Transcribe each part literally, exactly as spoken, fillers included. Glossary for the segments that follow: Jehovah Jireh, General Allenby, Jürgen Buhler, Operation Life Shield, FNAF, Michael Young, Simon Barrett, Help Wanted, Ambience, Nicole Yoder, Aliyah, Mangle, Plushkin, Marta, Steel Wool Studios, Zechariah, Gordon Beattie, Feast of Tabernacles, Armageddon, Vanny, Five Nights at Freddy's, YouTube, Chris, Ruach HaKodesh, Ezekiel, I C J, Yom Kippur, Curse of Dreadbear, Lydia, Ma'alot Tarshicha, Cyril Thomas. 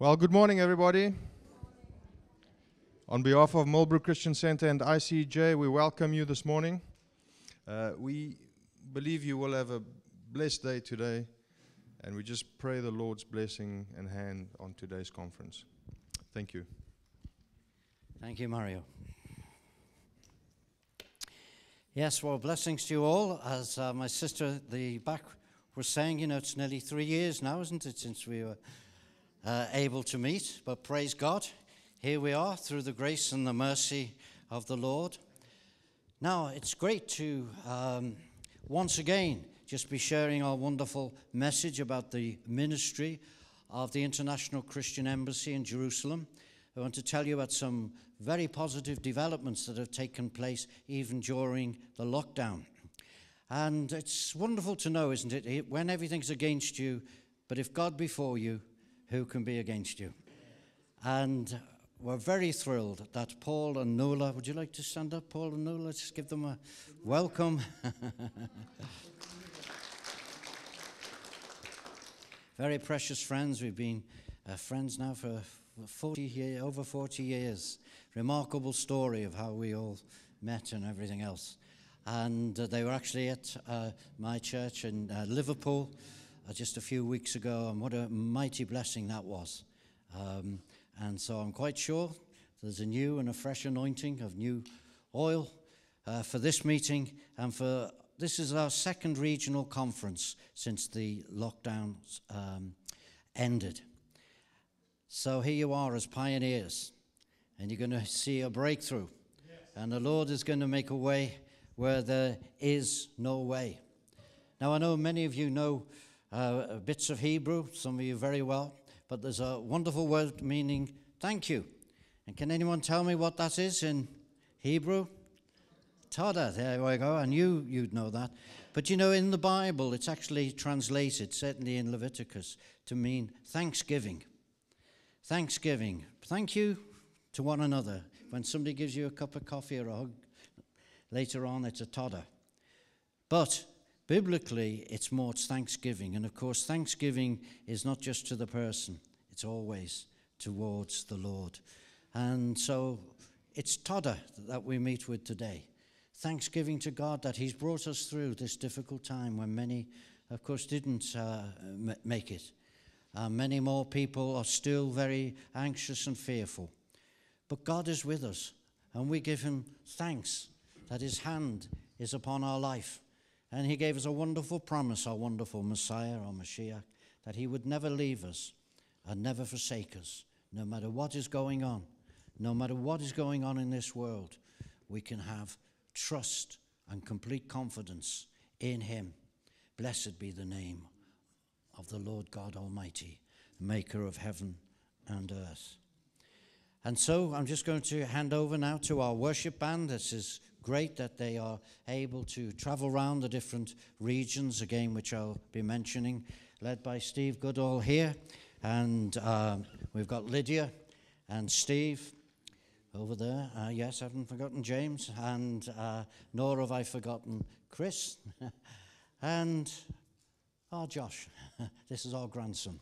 Well, good morning, everybody. On behalf of Marlborough Christian Center and I C J, we welcome you this morning. Uh, we believe you will have a blessed day today, and we just pray the Lord's blessing and hand on today's conference. Thank you. Thank you, Mario. Yes, well, blessings to you all. As uh, my sister at the back was saying, you know, it's nearly three years now, isn't it, since we were uh, able to meet. But praise God, here we are through the grace and the mercy of the Lord. Now, it's great to um, once again just be sharing our wonderful message about the ministry of the International Christian Embassy in Jerusalem. I want to tell you about some very positive developments that have taken place even during the lockdown. And it's wonderful to know, isn't it, when everything's against you, but if God be for you, who can be against you? And we're very thrilled that Paul and Nuala, would you like to stand up, Paul and Nuala? Let's give them a welcome. Very precious friends. We've been uh, friends now for forty year, over forty years. Remarkable story of how we all met and everything else. And uh, they were actually at uh, my church in uh, Liverpool uh, just a few weeks ago, and what a mighty blessing that was. Um, and so I'm quite sure there's a new and a fresh anointing of new oil uh, for this meeting, and for this is our second regional conference since the lockdown um, ended. So here you are as pioneers, and you're going to see a breakthrough. Yes. And the Lord is going to make a way where there is no way. Now, I know many of you know uh, bits of Hebrew, some of you very well, but there's a wonderful word meaning thank you. And can anyone tell me what that is in Hebrew? Toddah, there we go. I knew you'd know that. But you know, in the Bible, it's actually translated, certainly in Leviticus, to mean thanksgiving. Thanksgiving. Thank you to one another. When somebody gives you a cup of coffee or a hug, later on it's a toddah. But biblically, it's more thanksgiving. And of course, thanksgiving is not just to the person. It's always towards the Lord. And so it's toddah that we meet with today. Thanksgiving to God that he's brought us through this difficult time when many, of course, didn't uh, make it. Uh, many more people are still very anxious and fearful. But God is with us, and we give him thanks that his hand is upon our life. And he gave us a wonderful promise, our wonderful Messiah, our Mashiach, that he would never leave us and never forsake us, no matter what is going on. No matter what is going on in this world, we can have trust and complete confidence in him. Blessed be the name of the Lord God Almighty, maker of heaven and earth. And so I'm just going to hand over now to our worship band. This is great that they are able to travel around the different regions, again, which I'll be mentioning, led by Steve Goodall here. And um, we've got Lydia and Steve over there. Uh, yes, I haven't forgotten James. And uh, nor have I forgotten Chris. And our Josh. This is our grandson.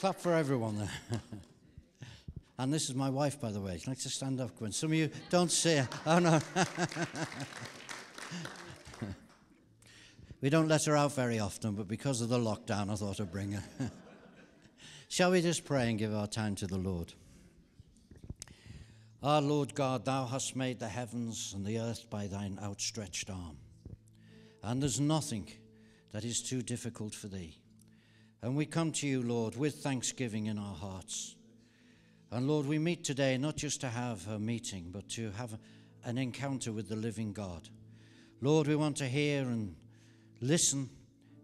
Clap for everyone there. And this is my wife, by the way. I'd like to stand up, Gwen. Some of you don't see her. Oh, no. We don't let her out very often, but because of the lockdown, I thought I'd bring her. Shall we just pray and give our time to the Lord? Our Lord God, thou hast made the heavens and the earth by thine outstretched arm. And there's nothing that is too difficult for thee. And we come to you, Lord, with thanksgiving in our hearts. And Lord, we meet today not just to have a meeting, but to have an encounter with the living God. Lord, we want to hear and listen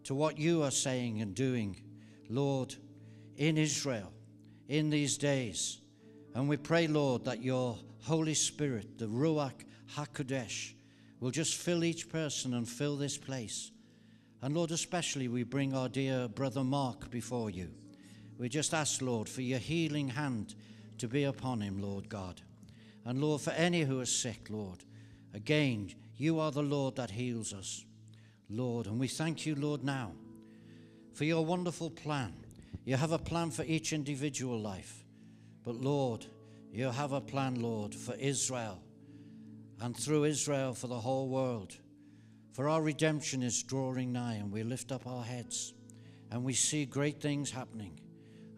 to what you are saying and doing, Lord, in Israel, in these days. And we pray, Lord, that your Holy Spirit, the Ruach HaKodesh, we'll just fill each person and fill this place. And Lord, especially we bring our dear brother Mark before you. We just ask, Lord, for your healing hand to be upon him, Lord God. And Lord, for any who are sick, Lord, again, you are the Lord that heals us, Lord. And we thank you, Lord, now for your wonderful plan. You have a plan for each individual life. But Lord, you have a plan, Lord, for Israel, and through Israel for the whole world. For our redemption is drawing nigh, and we lift up our heads and we see great things happening.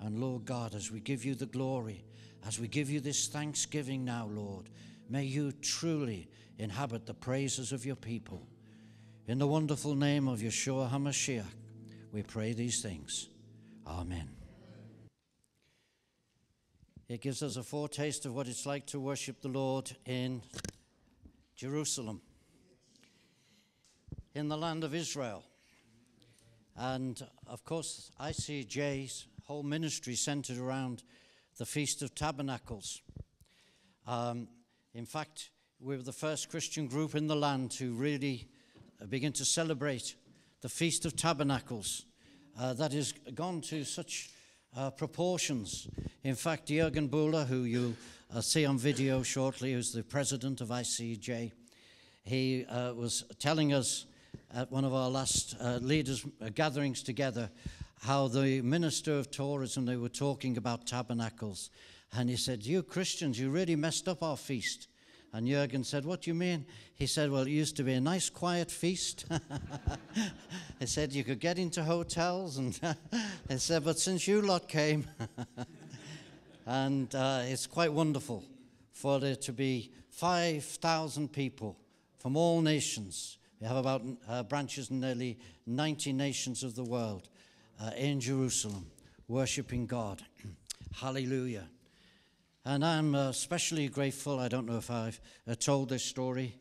And Lord God, as we give you the glory, as we give you this thanksgiving now, Lord, may you truly inhabit the praises of your people. In the wonderful name of Yeshua HaMashiach, we pray these things. Amen. It gives us a foretaste of what it's like to worship the Lord in Jerusalem, in the land of Israel. And of course, I C J's whole ministry centered around the Feast of Tabernacles. Um, in fact, we were the first Christian group in the land to really begin to celebrate the Feast of Tabernacles. Uh, that has gone to such uh, proportions. In fact, Jürgen Buhler, who you'll uh, see on video shortly, who's the president of I C J, he uh, was telling us at one of our last uh, leaders' gatherings together how the minister of tourism, they were talking about tabernacles. And he said, you Christians, you really messed up our feast. And Jürgen said, what do you mean? He said, well, it used to be a nice, quiet feast. He said, you could get into hotels. And he said, but since you lot came, and uh, it's quite wonderful for there to be five thousand people from all nations. We have about uh, branches in nearly ninety nations of the world uh, in Jerusalem, worshiping God. Hallelujah. And I'm especially grateful, I don't know if I've told this story,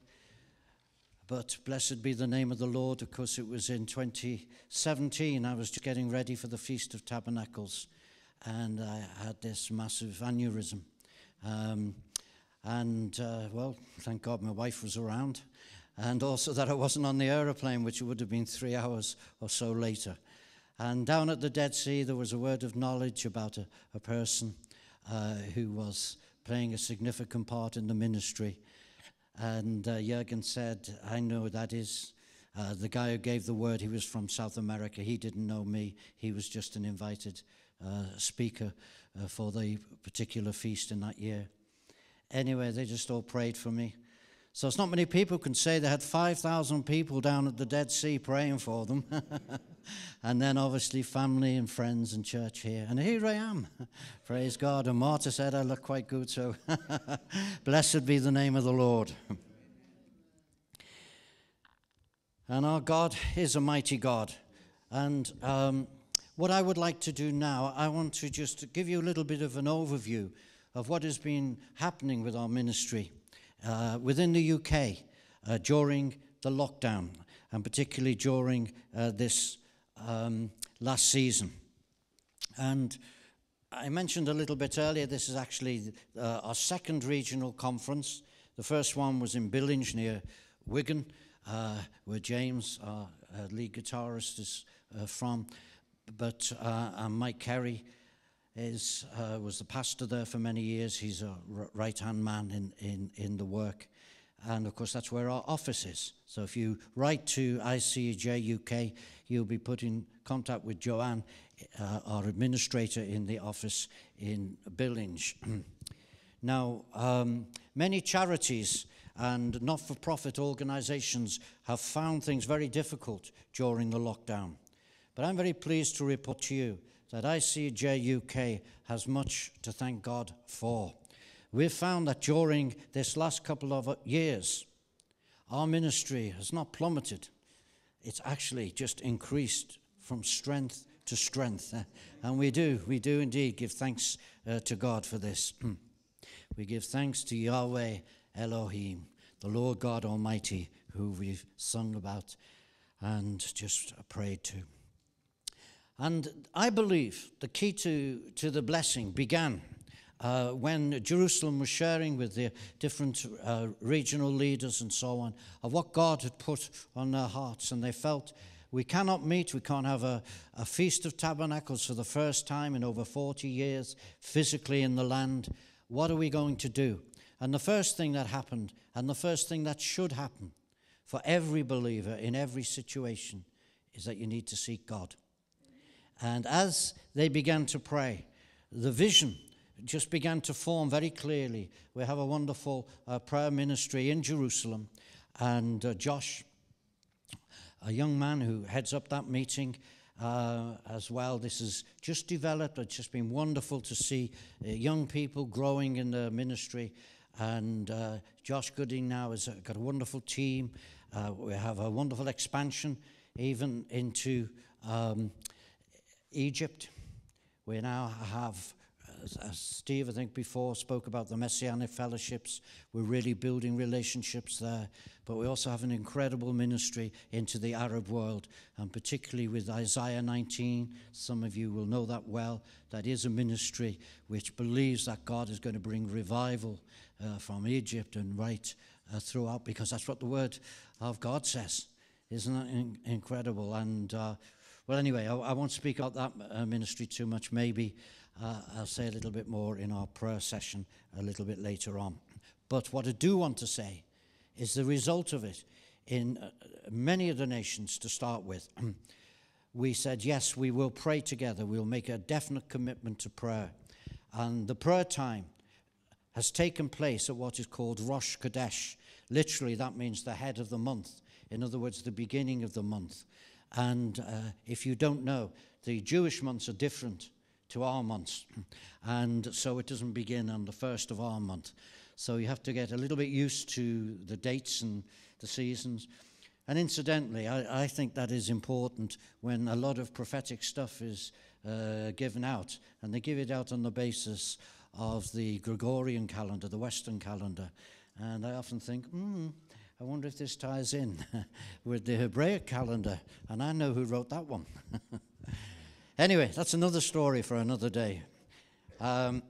but blessed be the name of the Lord, because it was in twenty seventeen, I was just getting ready for the Feast of Tabernacles, and I had this massive aneurysm. Um, and, uh, well, thank God my wife was around, and also that I wasn't on the aeroplane, which would have been three hours or so later. And down at the Dead Sea, there was a word of knowledge about a, a person Uh, who was playing a significant part in the ministry. And uh, Jürgen said, I know who that is. Uh, the guy who gave the word, he was from South America. He didn't know me. He was just an invited uh, speaker uh, for the particular feast in that year. Anyway, they just all prayed for me. So it's not many people can say they had five thousand people down at the Dead Sea praying for them. And then obviously family and friends and church here. And here I am. Praise God. And Marta said I look quite good, so blessed be the name of the Lord. And our God is a mighty God. And um, what I would like to do now, I want to just give you a little bit of an overview of what has been happening with our ministry Uh, within the U K uh, during the lockdown, and particularly during uh, this um, last season. And I mentioned a little bit earlier, this is actually uh, our second regional conference. The first one was in Billinge near Wigan, uh, where James, our uh, lead guitarist, is uh, from, but uh, and Mike Carey Is, uh, was the pastor there for many years. He's a right-hand man in, in, in the work. And, of course, that's where our office is. So if you write to I C J U K, you'll be put in contact with Joanne, uh, our administrator in the office in Billinge. Now, um, many charities and not-for-profit organisations have found things very difficult during the lockdown. But I'm very pleased to report to you that I C J U K has much to thank God for. We've found that during this last couple of years, our ministry has not plummeted. It's actually just increased from strength to strength. And we do, we do indeed give thanks uh, to God for this. We give thanks to Yahweh Elohim, the Lord God Almighty, who we've sung about and just prayed to. And I believe the key to, to the blessing began uh, when Jerusalem was sharing with the different uh, regional leaders and so on of what God had put on their hearts. And they felt, we cannot meet, we can't have a, a Feast of Tabernacles for the first time in over forty years physically in the land. What are we going to do? And the first thing that happened, and the first thing that should happen for every believer in every situation, is that you need to seek God. And as they began to pray, the vision just began to form very clearly. We have a wonderful uh, prayer ministry in Jerusalem, and uh, Josh, a young man who heads up that meeting uh, as well, this has just developed. It's just been wonderful to see uh, young people growing in the ministry, and uh, Josh Gooding now has got a wonderful team. Uh, we have a wonderful expansion even into um, Egypt. We now have, as Steve, I think, before spoke about the Messianic fellowships. We're really building relationships there. But we also have an incredible ministry into the Arab world, and particularly with Isaiah nineteen. Some of you will know that well. That is a ministry which believes that God is going to bring revival uh, from Egypt and right uh, throughout, because that's what the word of God says. Isn't that in- incredible? And, uh, well, anyway, I, I won't speak about that uh, ministry too much, maybe. Uh, I'll say a little bit more in our prayer session a little bit later on. But what I do want to say is the result of it in uh, many of the nations to start with. We said, yes, we will pray together. We'll make a definite commitment to prayer. And the prayer time has taken place at what is called Rosh Kodesh. Literally, that means the head of the month. In other words, the beginning of the month. And uh, if you don't know, the Jewish months are different to our months, and so it doesn't begin on the first of our month. So you have to get a little bit used to the dates and the seasons. And incidentally, I, I think that is important when a lot of prophetic stuff is uh, given out, and they give it out on the basis of the Gregorian calendar, the Western calendar. And I often think, hmm, I wonder if this ties in with the Hebraic calendar, and I know who wrote that one. Anyway, that's another story for another day. Um,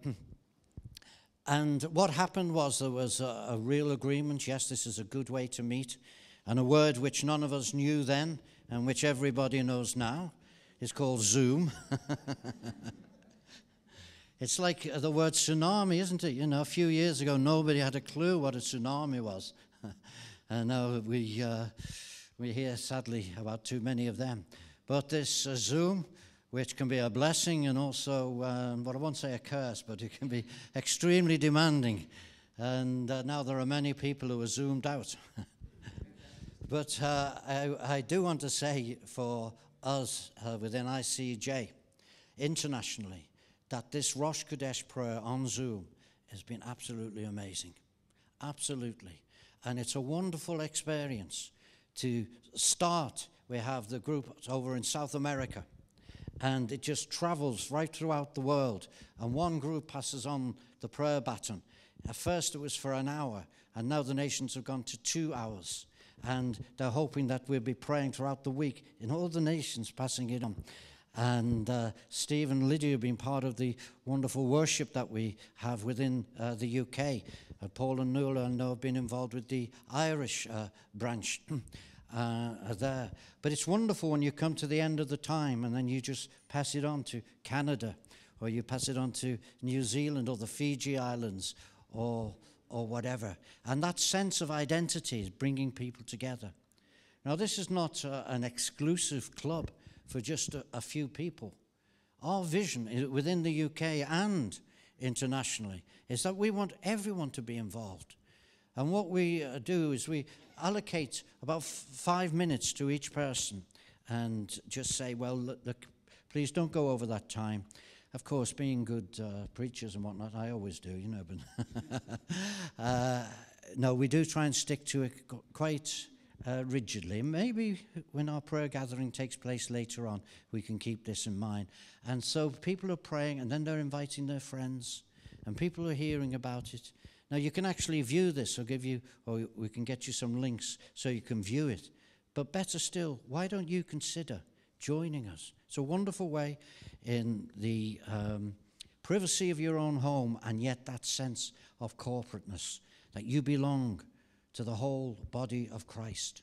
and what happened was there was a, a real agreement. Yes, this is a good way to meet. And a word which none of us knew then and which everybody knows now is called Zoom. It's like the word tsunami, isn't it? You know, a few years ago, nobody had a clue what a tsunami was. And now we, uh, we hear, sadly, about too many of them. But this uh, Zoom, which can be a blessing and also, um, well, I won't say a curse, but it can be extremely demanding. And uh, now there are many people who are Zoomed out. But uh, I, I do want to say for us uh, within I C J, internationally, that this Rosh Kodesh prayer on Zoom has been absolutely amazing. Absolutely. And it's a wonderful experience to start. We have the group over in South America, and it just travels right throughout the world. And one group passes on the prayer baton. At first it was for an hour, and now the nations have gone to two hours. And they're hoping that we'll be praying throughout the week in all the nations, passing it on. And uh, Steve and Lydia have been part of the wonderful worship that we have within uh, the U K. Uh, Paul and Nuala, I know, have been involved with the Irish uh, branch. Uh, are there. But it's wonderful when you come to the end of the time and then you just pass it on to Canada, or you pass it on to New Zealand or the Fiji Islands or or whatever. And that sense of identity is bringing people together. Now, this is not uh, an exclusive club for just a, a few people. Our vision within the U K and internationally is that we want everyone to be involved. And what we uh, do is we allocate about f- five minutes to each person and just say, well, look, look, please don't go over that time. Of course, being good uh, preachers and whatnot, I always do, you know. But uh, no, we do try and stick to it quite uh, rigidly. Maybe when our prayer gathering takes place later on, we can keep this in mind. And so people are praying, and then they're inviting their friends, and people are hearing about it. Now, you can actually view this, or give you, or we can get you some links so you can view it. But better still, why don't you consider joining us? It's a wonderful way in the um, privacy of your own home, and yet that sense of corporateness, that you belong to the whole body of Christ.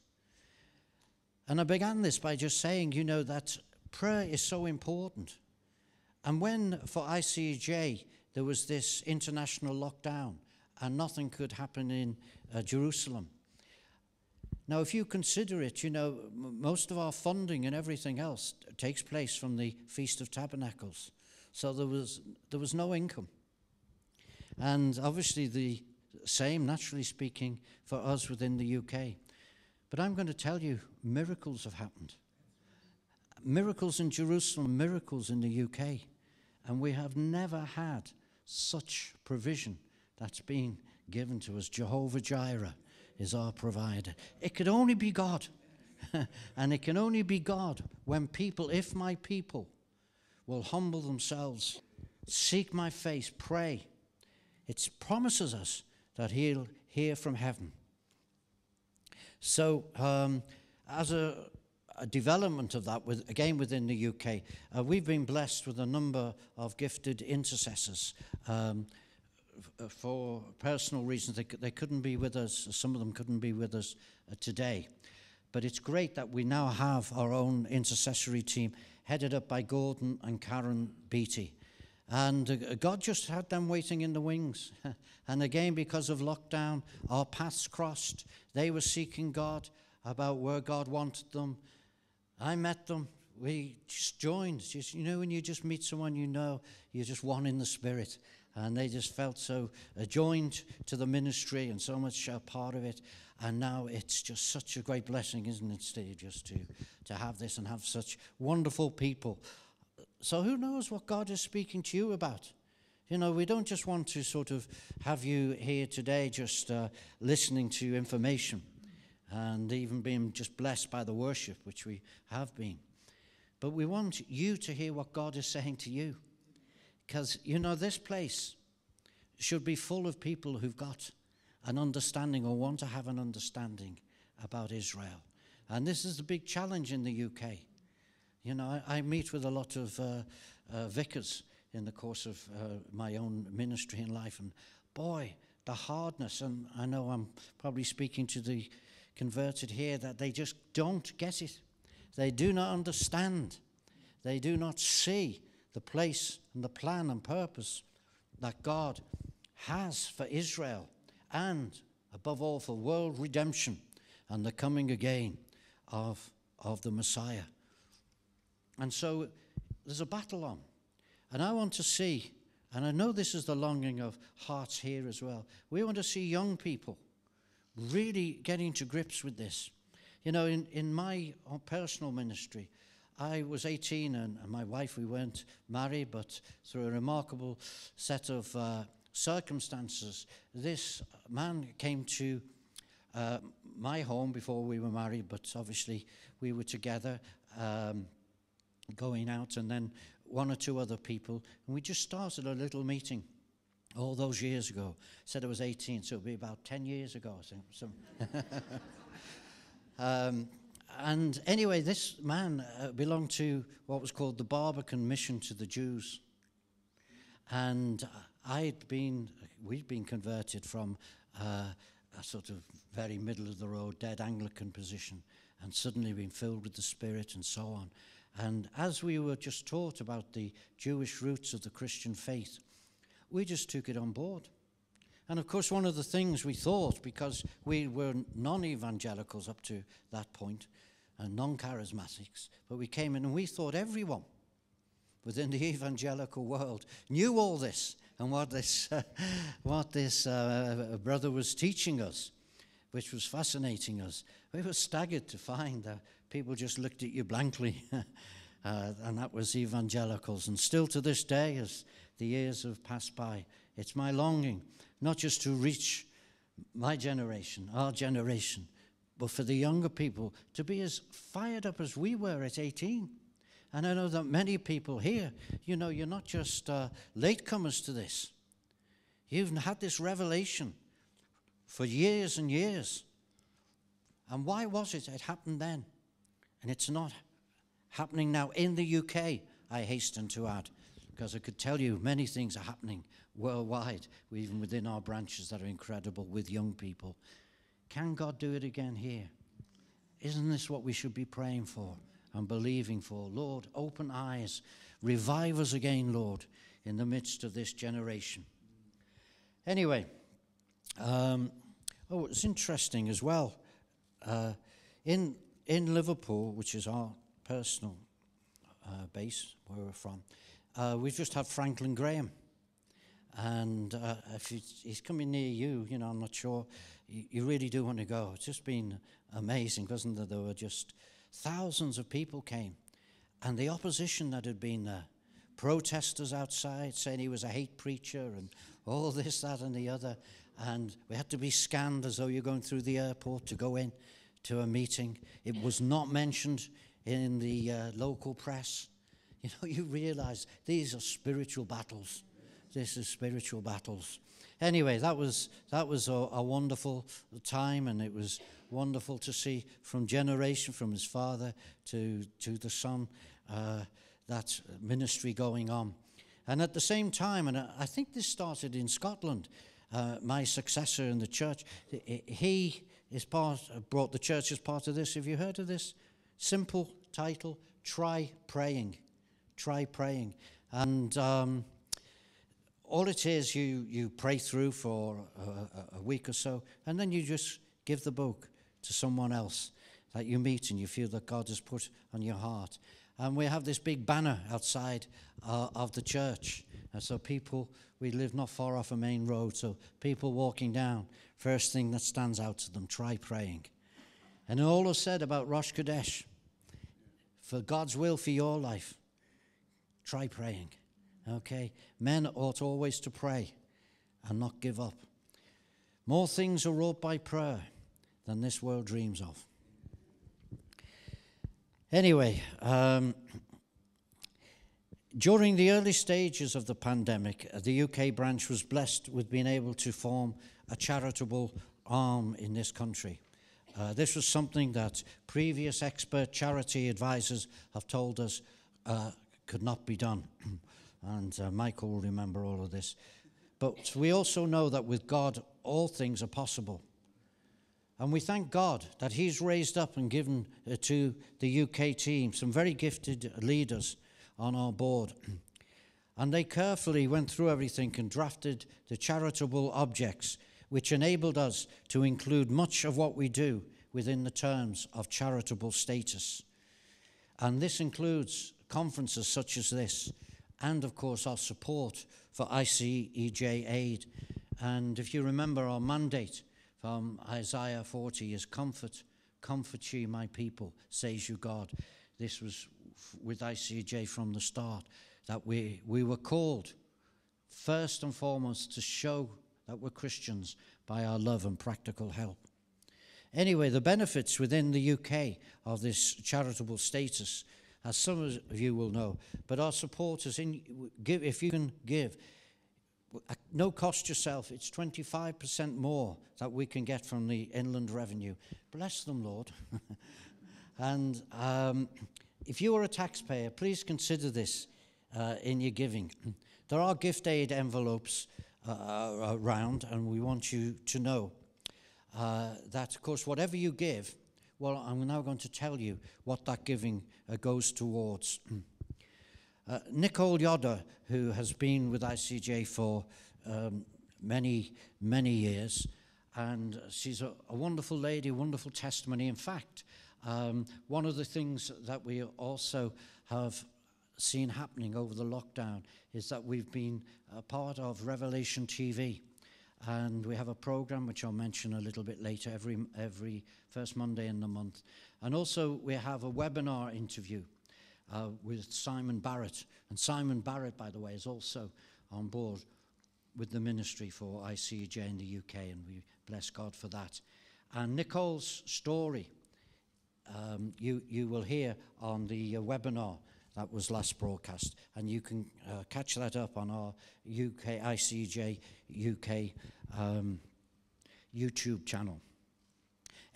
And I began this by just saying, you know, that prayer is so important. And when, for I C J, there was this international lockdown, and nothing could happen in uh, Jerusalem. Now, if you consider it, you know, most of our funding and everything else takes place from the Feast of Tabernacles. So there was, there was no income. And obviously the same, naturally speaking, for us within the U K. But I'm going to tell you, miracles have happened. Miracles in Jerusalem, miracles in the U K. And we have never had such provision that's being given to us. Jehovah Jireh is our provider. It could only be God. And it can only be God when people, if my people, will humble themselves, seek my face, pray. It promises us that he'll hear from heaven. So um, as a, a development of that, with, again within the U K, uh, we've been blessed with a number of gifted intercessors. Um, for personal reasons, they, they couldn't be with us, some of them couldn't be with us uh, today. But it's great that we now have our own intercessory team headed up by Gordon and Karen Beattie. And uh, God just had them waiting in the wings. And again, because of lockdown, our paths crossed. They were seeking God about where God wanted them. I met them. We just joined. Just, you know, when you just meet someone you know, you're just one in the spirit. And they just felt so joined to the ministry and so much a part of it. And now it's just such a great blessing, isn't it, Steve, just to, to have this and have such wonderful people. So who knows what God is speaking to you about? You know, we don't just want to sort of have you here today just uh, listening to information and even being just blessed by the worship, which we have been. But we want you to hear what God is saying to you. Because, you know, this place should be full of people who've got an understanding or want to have an understanding about Israel. And this is the big challenge in the U K. You know, I, I meet with a lot of uh, uh, vicars in the course of uh, my own ministry and life. And boy, the hardness, and I know I'm probably speaking to the converted here, that they just don't get it. They do not understand. They do not see the place and the plan and purpose that God has for Israel and, above all, for world redemption and the coming again of, of the Messiah. And so there's a battle on. And I want to see, and I know this is the longing of hearts here as well, we want to see young people really getting to grips with this. You know, in, in my own personal ministry, I was eighteen, and, and my wife, we weren't married, but through a remarkable set of uh, circumstances, this man came to uh, my home before we were married, but obviously we were together um, going out, and then one or two other people, and we just started a little meeting all those years ago. Said I was eighteen, so it'd be about ten years ago, I think. So um, And anyway, this man uh, belonged to what was called the Barbican Mission to the Jews. And I'd been, we'd been converted from uh, a sort of very middle of the road, dead Anglican position, and suddenly been filled with the Spirit and so on. And as we were just taught about the Jewish roots of the Christian faith, we just took it on board. And of course, one of the things we thought, because we were non-evangelicals up to that point, and non-charismatics, but we came in and we thought everyone within the evangelical world knew all this and what this, uh, what this uh, brother was teaching us, which was fascinating us. We were staggered to find that people just looked at you blankly, uh, and that was evangelicals. And still to this day, as the years have passed by, it's my longing not just to reach my generation, our generation, but for the younger people to be as fired up as we were at eighteen. And I know that many people here, you know, you're not just uh, latecomers to this. You've had this revelation for years and years. And why was it it happened then? And it's not happening now in the U K, I hasten to add, because I could tell you many things are happening worldwide, even within our branches that are incredible with young people. Can God do it again here? Isn't this what we should be praying for and believing for? Lord, open eyes, revive us again, Lord, in the midst of this generation. Anyway, um, oh, it's interesting as well. uh, in in Liverpool, which is our personal uh, base where we're from, uh, we've just had Franklin Graham. And uh, if he's coming near you, you know, I'm not sure, you, you really do want to go. It's just been amazing, wasn't there? There were just thousands of people came. And the opposition that had been there, protesters outside saying he was a hate preacher and all this, that and the other. And we had to be scanned as though you're going through the airport to go in to a meeting. It was not mentioned in the uh, local press. You know, you realize these are spiritual battles. This is spiritual battles. Anyway, that was that was a, a wonderful time, and it was wonderful to see from generation, from his father to to the son, uh, that ministry going on. And at the same time, and I, I think this started in Scotland, uh, my successor in the church, he is part brought the church as part of this. Have you heard of this? Simple title: Try Praying, Try Praying, and. Um, All it is, you, you pray through for a, a week or so, and then you just give the book to someone else that you meet and you feel that God has put on your heart. And we have this big banner outside uh, of the church. And so people, we live not far off a main road, so people walking down, first thing that stands out to them, try praying. And all is said about Rosh Kodesh, for God's will for your life, try praying. Okay, men ought always to pray and not give up. More things are wrought by prayer than this world dreams of. Anyway, um, during the early stages of the pandemic, the U K branch was blessed with being able to form a charitable arm in this country. Uh, this was something that previous expert charity advisors have told us uh, could not be done. And uh, Michael will remember all of this. But we also know that with God, all things are possible. And we thank God that he's raised up and given uh, to the U K team some very gifted leaders on our board. And they carefully went through everything and drafted the charitable objects, which enabled us to include much of what we do within the terms of charitable status. And this includes conferences such as this, and of course our support for I C E J aid. And if you remember, our mandate from Isaiah forty is comfort, comfort ye my people, says you God. This was with I C E J from the start, that we, we were called first and foremost to show that we're Christians by our love and practical help. Anyway, the benefits within the U K of this charitable status, as some of you will know, but our supporters, in, give, if you can give, at no cost yourself, it's twenty-five percent more that we can get from the inland revenue. Bless them, Lord. And um, if you are a taxpayer, please consider this uh, in your giving. There are gift aid envelopes uh, around, and we want you to know uh, that, of course, whatever you give, well, I'm now going to tell you what that giving uh, goes towards. uh, Nicole Yoder, who has been with I C J for um, many, many years, and she's a, a wonderful lady, wonderful testimony. In fact, um, one of the things that we also have seen happening over the lockdown is that we've been a part of Revelation T V. And we have a program, which I'll mention a little bit later, every, every first Monday in the month. And also, we have a webinar interview uh, with Simon Barrett. And Simon Barrett, by the way, is also on board with the ministry for I C J in the U K, and we bless God for that. And Nicole's story, um, you, you will hear on the uh, webinar that was last broadcast, and you can uh, catch that up on our U K I C J U K um, YouTube channel.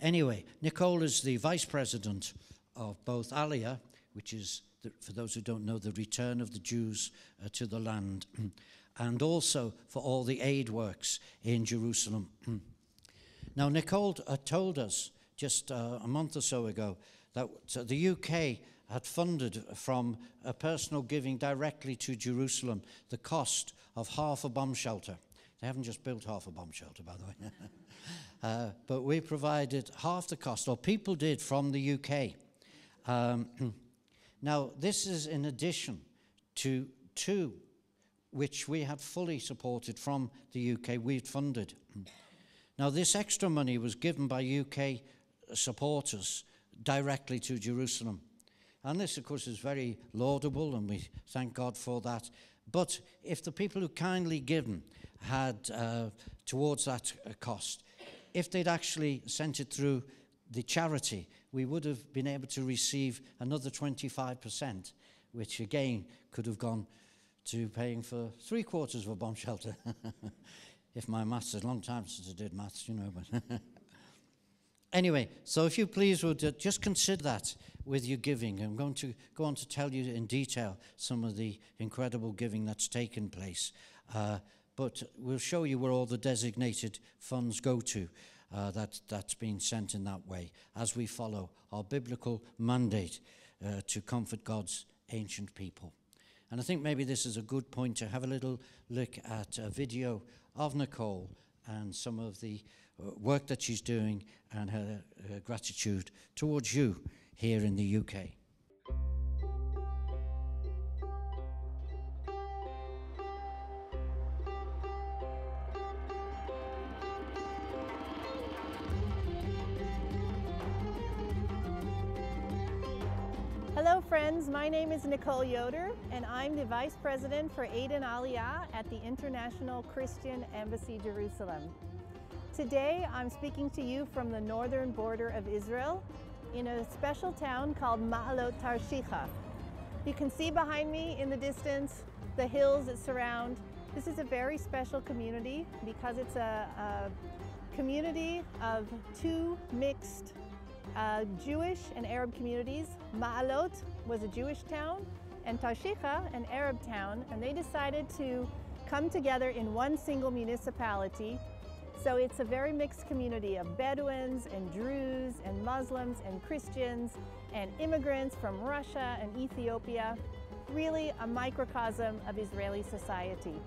Anyway, Nicole is the vice president of both Aliyah, which is, the, for those who don't know, the return of the Jews uh, to the land, and also for all the aid works in Jerusalem. Now, Nicole uh, told us just uh, a month or so ago that the U K had funded from a personal giving directly to Jerusalem the cost of half a bomb shelter. They haven't just built half a bomb shelter, by the way. uh, but we provided half the cost, or people did, from the U K. Um, now, this is in addition to two which we had fully supported from the U K, we'd funded. Now, this extra money was given by U K supporters directly to Jerusalem. And this, of course, is very laudable, and we thank God for that. But if the people who kindly given had uh, towards that cost, if they'd actually sent it through the charity, we would have been able to receive another twenty-five percent, which again could have gone to paying for three quarters of a bomb shelter. If my maths is a long time since I did maths, you know. But anyway, so if you please would just consider that with your giving. I'm going to go on to tell you in detail some of the incredible giving that's taken place. Uh, but we'll show you where all the designated funds go to uh, that, that's been sent in that way as we follow our biblical mandate uh, to comfort God's ancient people. And I think maybe this is a good point to have a little look at a video of Nicole and some of the work that she's doing and her, her gratitude towards you here in the U K. Hello friends, my name is Nicole Yoder and I'm the Vice President for Aid and Aliyah at the International Christian Embassy Jerusalem. Today I'm speaking to you from the northern border of Israel in a special town called Ma'alot Tarshicha. You can see behind me in the distance the hills that surround. This is a very special community because it's a, a community of two mixed Uh, Jewish and Arab communities. Ma'alot was a Jewish town and Tarshicha an Arab town, and they decided to come together in one single municipality. So it's a very mixed community of Bedouins and Druze and Muslims and Christians and immigrants from Russia and Ethiopia. Really a microcosm of Israeli society.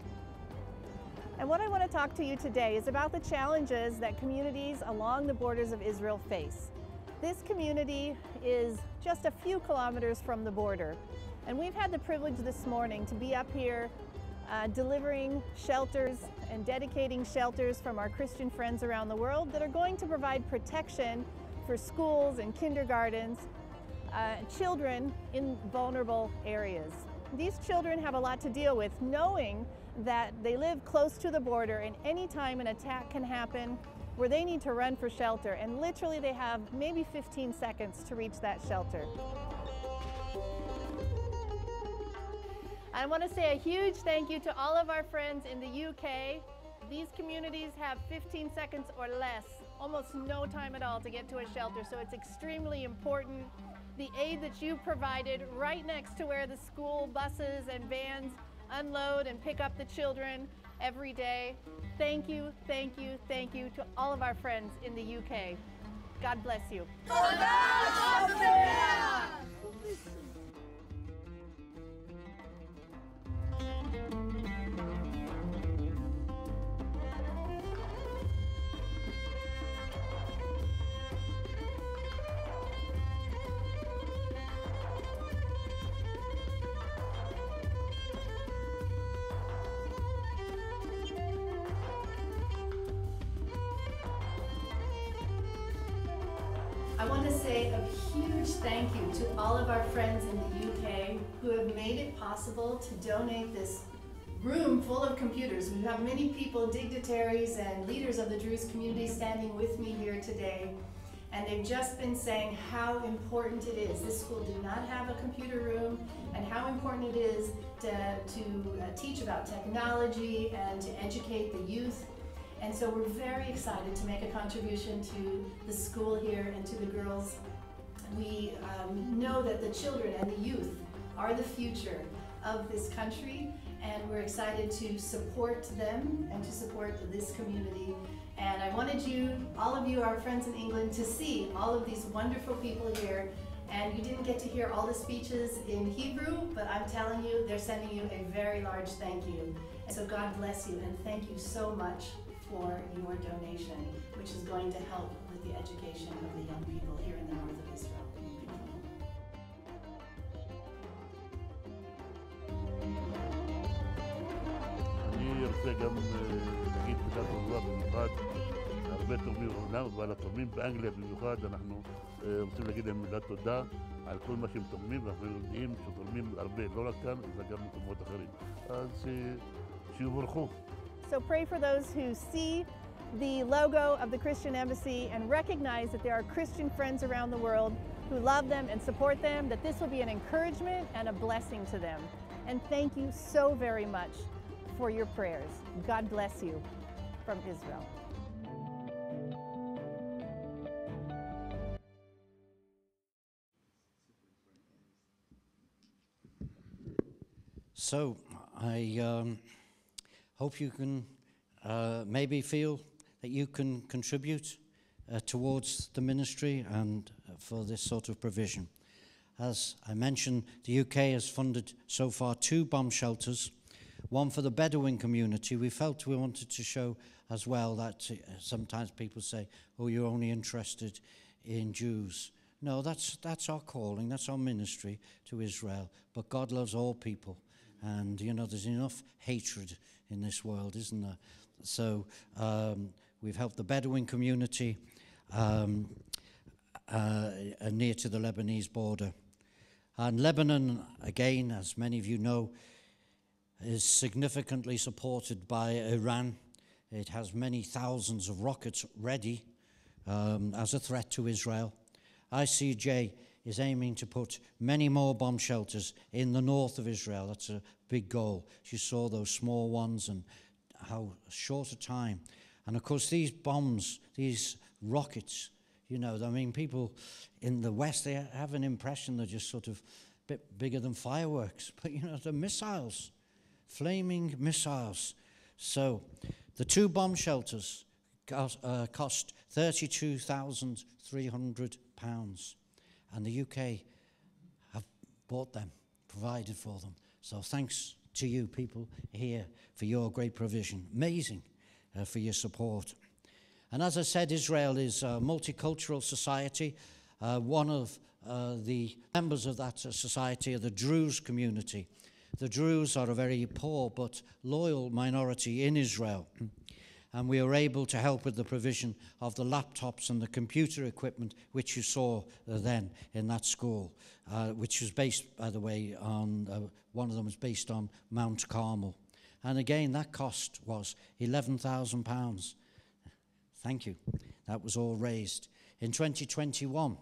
And what I want to talk to you today is about the challenges that communities along the borders of Israel face. This community is just a few kilometers from the border, and we've had the privilege this morning to be up here uh, delivering shelters and dedicating shelters from our Christian friends around the world that are going to provide protection for schools and kindergartens, uh, children in vulnerable areas. These children have a lot to deal with, knowing that they live close to the border and any time an attack can happen where they need to run for shelter, and literally they have maybe fifteen seconds to reach that shelter. I want to say a huge thank you to all of our friends in the U K. These communities have fifteen seconds or less, almost no time at all to get to a shelter, so it's extremely important. The aid that you provided right next to where the school buses and vans unload and pick up the children every day. Thank you, thank you, thank you to all of our friends in the U K. God bless you. I want to say a huge thank you to all of our friends in the U K who have made it possible to donate this room full of computers. We have many people, dignitaries and leaders of the Druze community standing with me here today, and they've just been saying how important it is. This school did not have a computer room, and how important it is to, to uh, teach about technology and to educate the youth. And so we're very excited to make a contribution to the school here and to the girls. We um, know that the children and the youth are the future of this country, and we're excited to support them and to support this community. And I wanted you, all of you, our friends in England, to see all of these wonderful people here And you didn't get to hear all the speeches in Hebrew, but I'm telling you, they're sending you a very large thank you. And so God bless you, and thank you so much for your donation, which is going to help with the education of the young people here in the north of Israel. אני רוצה גם להגיד תודה רבה במיוחד להרבה תורמים בעולם ועל התורמים באנגליה במיוחד. אנחנו רוצים להגיד להם מילה תודה על כל מה שהם תורמים, ואנחנו יודעים שתורמים הרבה, לא רק כאן, אלא גם במקומות אחרים. אז שיבורכו. So pray for those who see the logo of the Christian Embassy and recognize that there are Christian friends around the world who love them and support them, that this will be an encouragement and a blessing to them. And thank you so very much for your prayers. God bless you from Israel. So I um, hope you can uh, maybe feel that you can contribute uh, towards the ministry and uh, for this sort of provision. As I mentioned, the U K has funded so far two bomb shelters, one for the Bedouin community. We felt we wanted to show as well that uh, sometimes people say, oh, you're only interested in Jews. No, that's, that's our calling, that's our ministry to Israel, but God loves all people. And, you know, there's enough hatred in this world, isn't there? So um, we've helped the Bedouin community um, uh, near to the Lebanese border. And Lebanon, again, as many of you know, is significantly supported by Iran. It has many thousands of rockets ready um, as a threat to Israel. I C J is aiming to put many more bomb shelters in the north of Israel. That's a big goal. You saw those small ones and how short a time. And of course these bombs, these rockets, you know, I mean, people in the West, they have an impression they're just sort of a bit bigger than fireworks. But you know, they're missiles, flaming missiles. So the two bomb shelters cost, uh, cost thirty-two thousand three hundred pounds. And the U K have bought them, provided for them. So thanks to you people here for your great provision. Amazing uh, for your support. And as I said, Israel is a multicultural society. Uh, one of uh, the members of that society are the Druze community. The Druze are a very poor but loyal minority in Israel. And we were able to help with the provision of the laptops and the computer equipment, which you saw uh, then in that school, uh, which was based, by the way, on, uh, one of them was based on Mount Carmel. And again, that cost was eleven thousand pounds. Thank you. That was all raised in twenty twenty-one.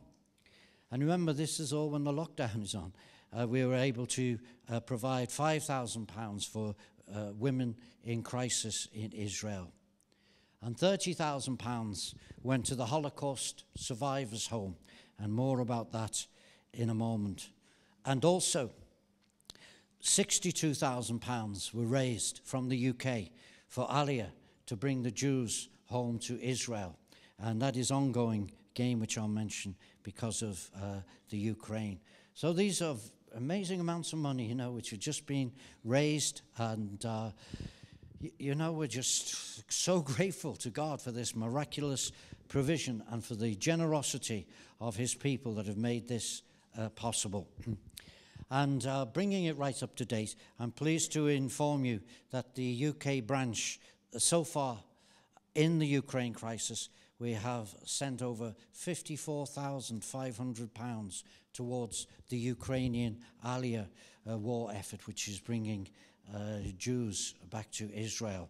And remember, this is all when the lockdown is on. Uh, we were able to uh, provide five thousand pounds for uh, women in crisis in Israel. And thirty thousand pounds went to the Holocaust Survivors Home, and more about that in a moment. And also, sixty-two thousand pounds were raised from the U K for Aliyah to bring the Jews home to Israel. And that is ongoing, again, which I'll mention because of uh, the Ukraine. So these are amazing amounts of money, you know, which have just been raised, and uh, you know, we're just so grateful to God for this miraculous provision and for the generosity of his people that have made this uh, possible. And uh, bringing it right up to date, I'm pleased to inform you that the U K branch, so far in the Ukraine crisis, we have sent over fifty-four thousand five hundred pounds towards the Ukrainian Aliyah uh, war effort, which is bringing Uh, Jews back to Israel.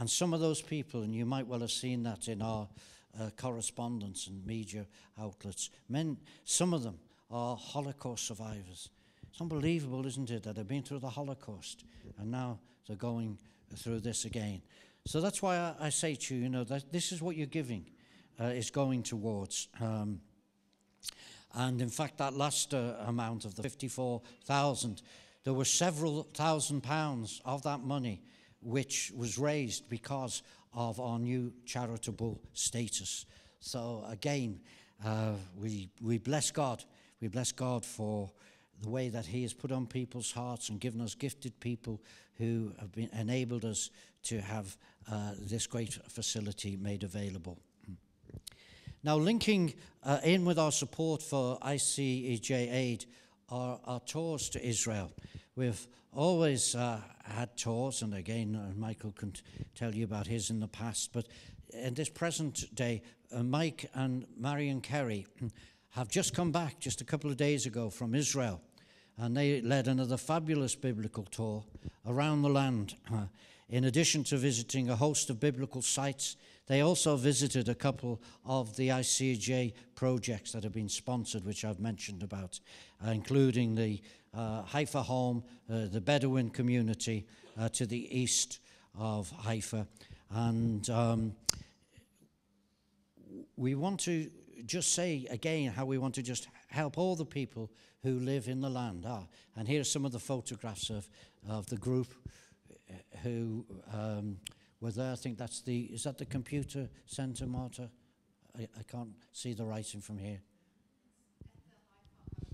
And some of those people, and you might well have seen that in our uh, correspondence and media outlets, men, some of them are Holocaust survivors. It's unbelievable, isn't it, that they've been through the Holocaust and now they're going through this again. So that's why I, I say to you, you know, that this is what you're giving uh, is going towards. Um, and in fact, that last uh, amount of the fifty-four thousand, there were several thousand pounds of that money which was raised because of our new charitable status. So again, uh, we, we bless God We bless God for the way that he has put on people's hearts and given us gifted people who have been enabled us to have uh, this great facility made available. Now, linking uh, in with our support for I C E J Aid are our tours to Israel. We've always uh, had tours, and again, uh, Michael can tell you about his in the past, but in this present day, uh, Mike and Marion Carey have just come back just a couple of days ago from Israel, and they led another fabulous biblical tour around the land. Uh, in addition to visiting a host of biblical sites, they also visited a couple of the I C J projects that have been sponsored, which I've mentioned about, uh, including the uh, Haifa home, uh, the Bedouin community uh, to the east of Haifa. And um, we want to just say again how we want to just help all the people who live in the land. Ah, and here are some of the photographs of, of the group who... Um, were there, I think that's the, is that the computer centre, Marta? I, I can't see the writing from here.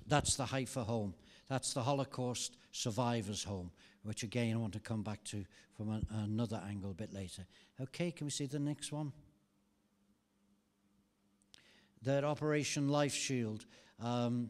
That's the Haifa home. That's the Holocaust Survivors Home, which again I want to come back to from an, another angle a bit later. Okay, can we see the next one? Their Operation Life Shield, um,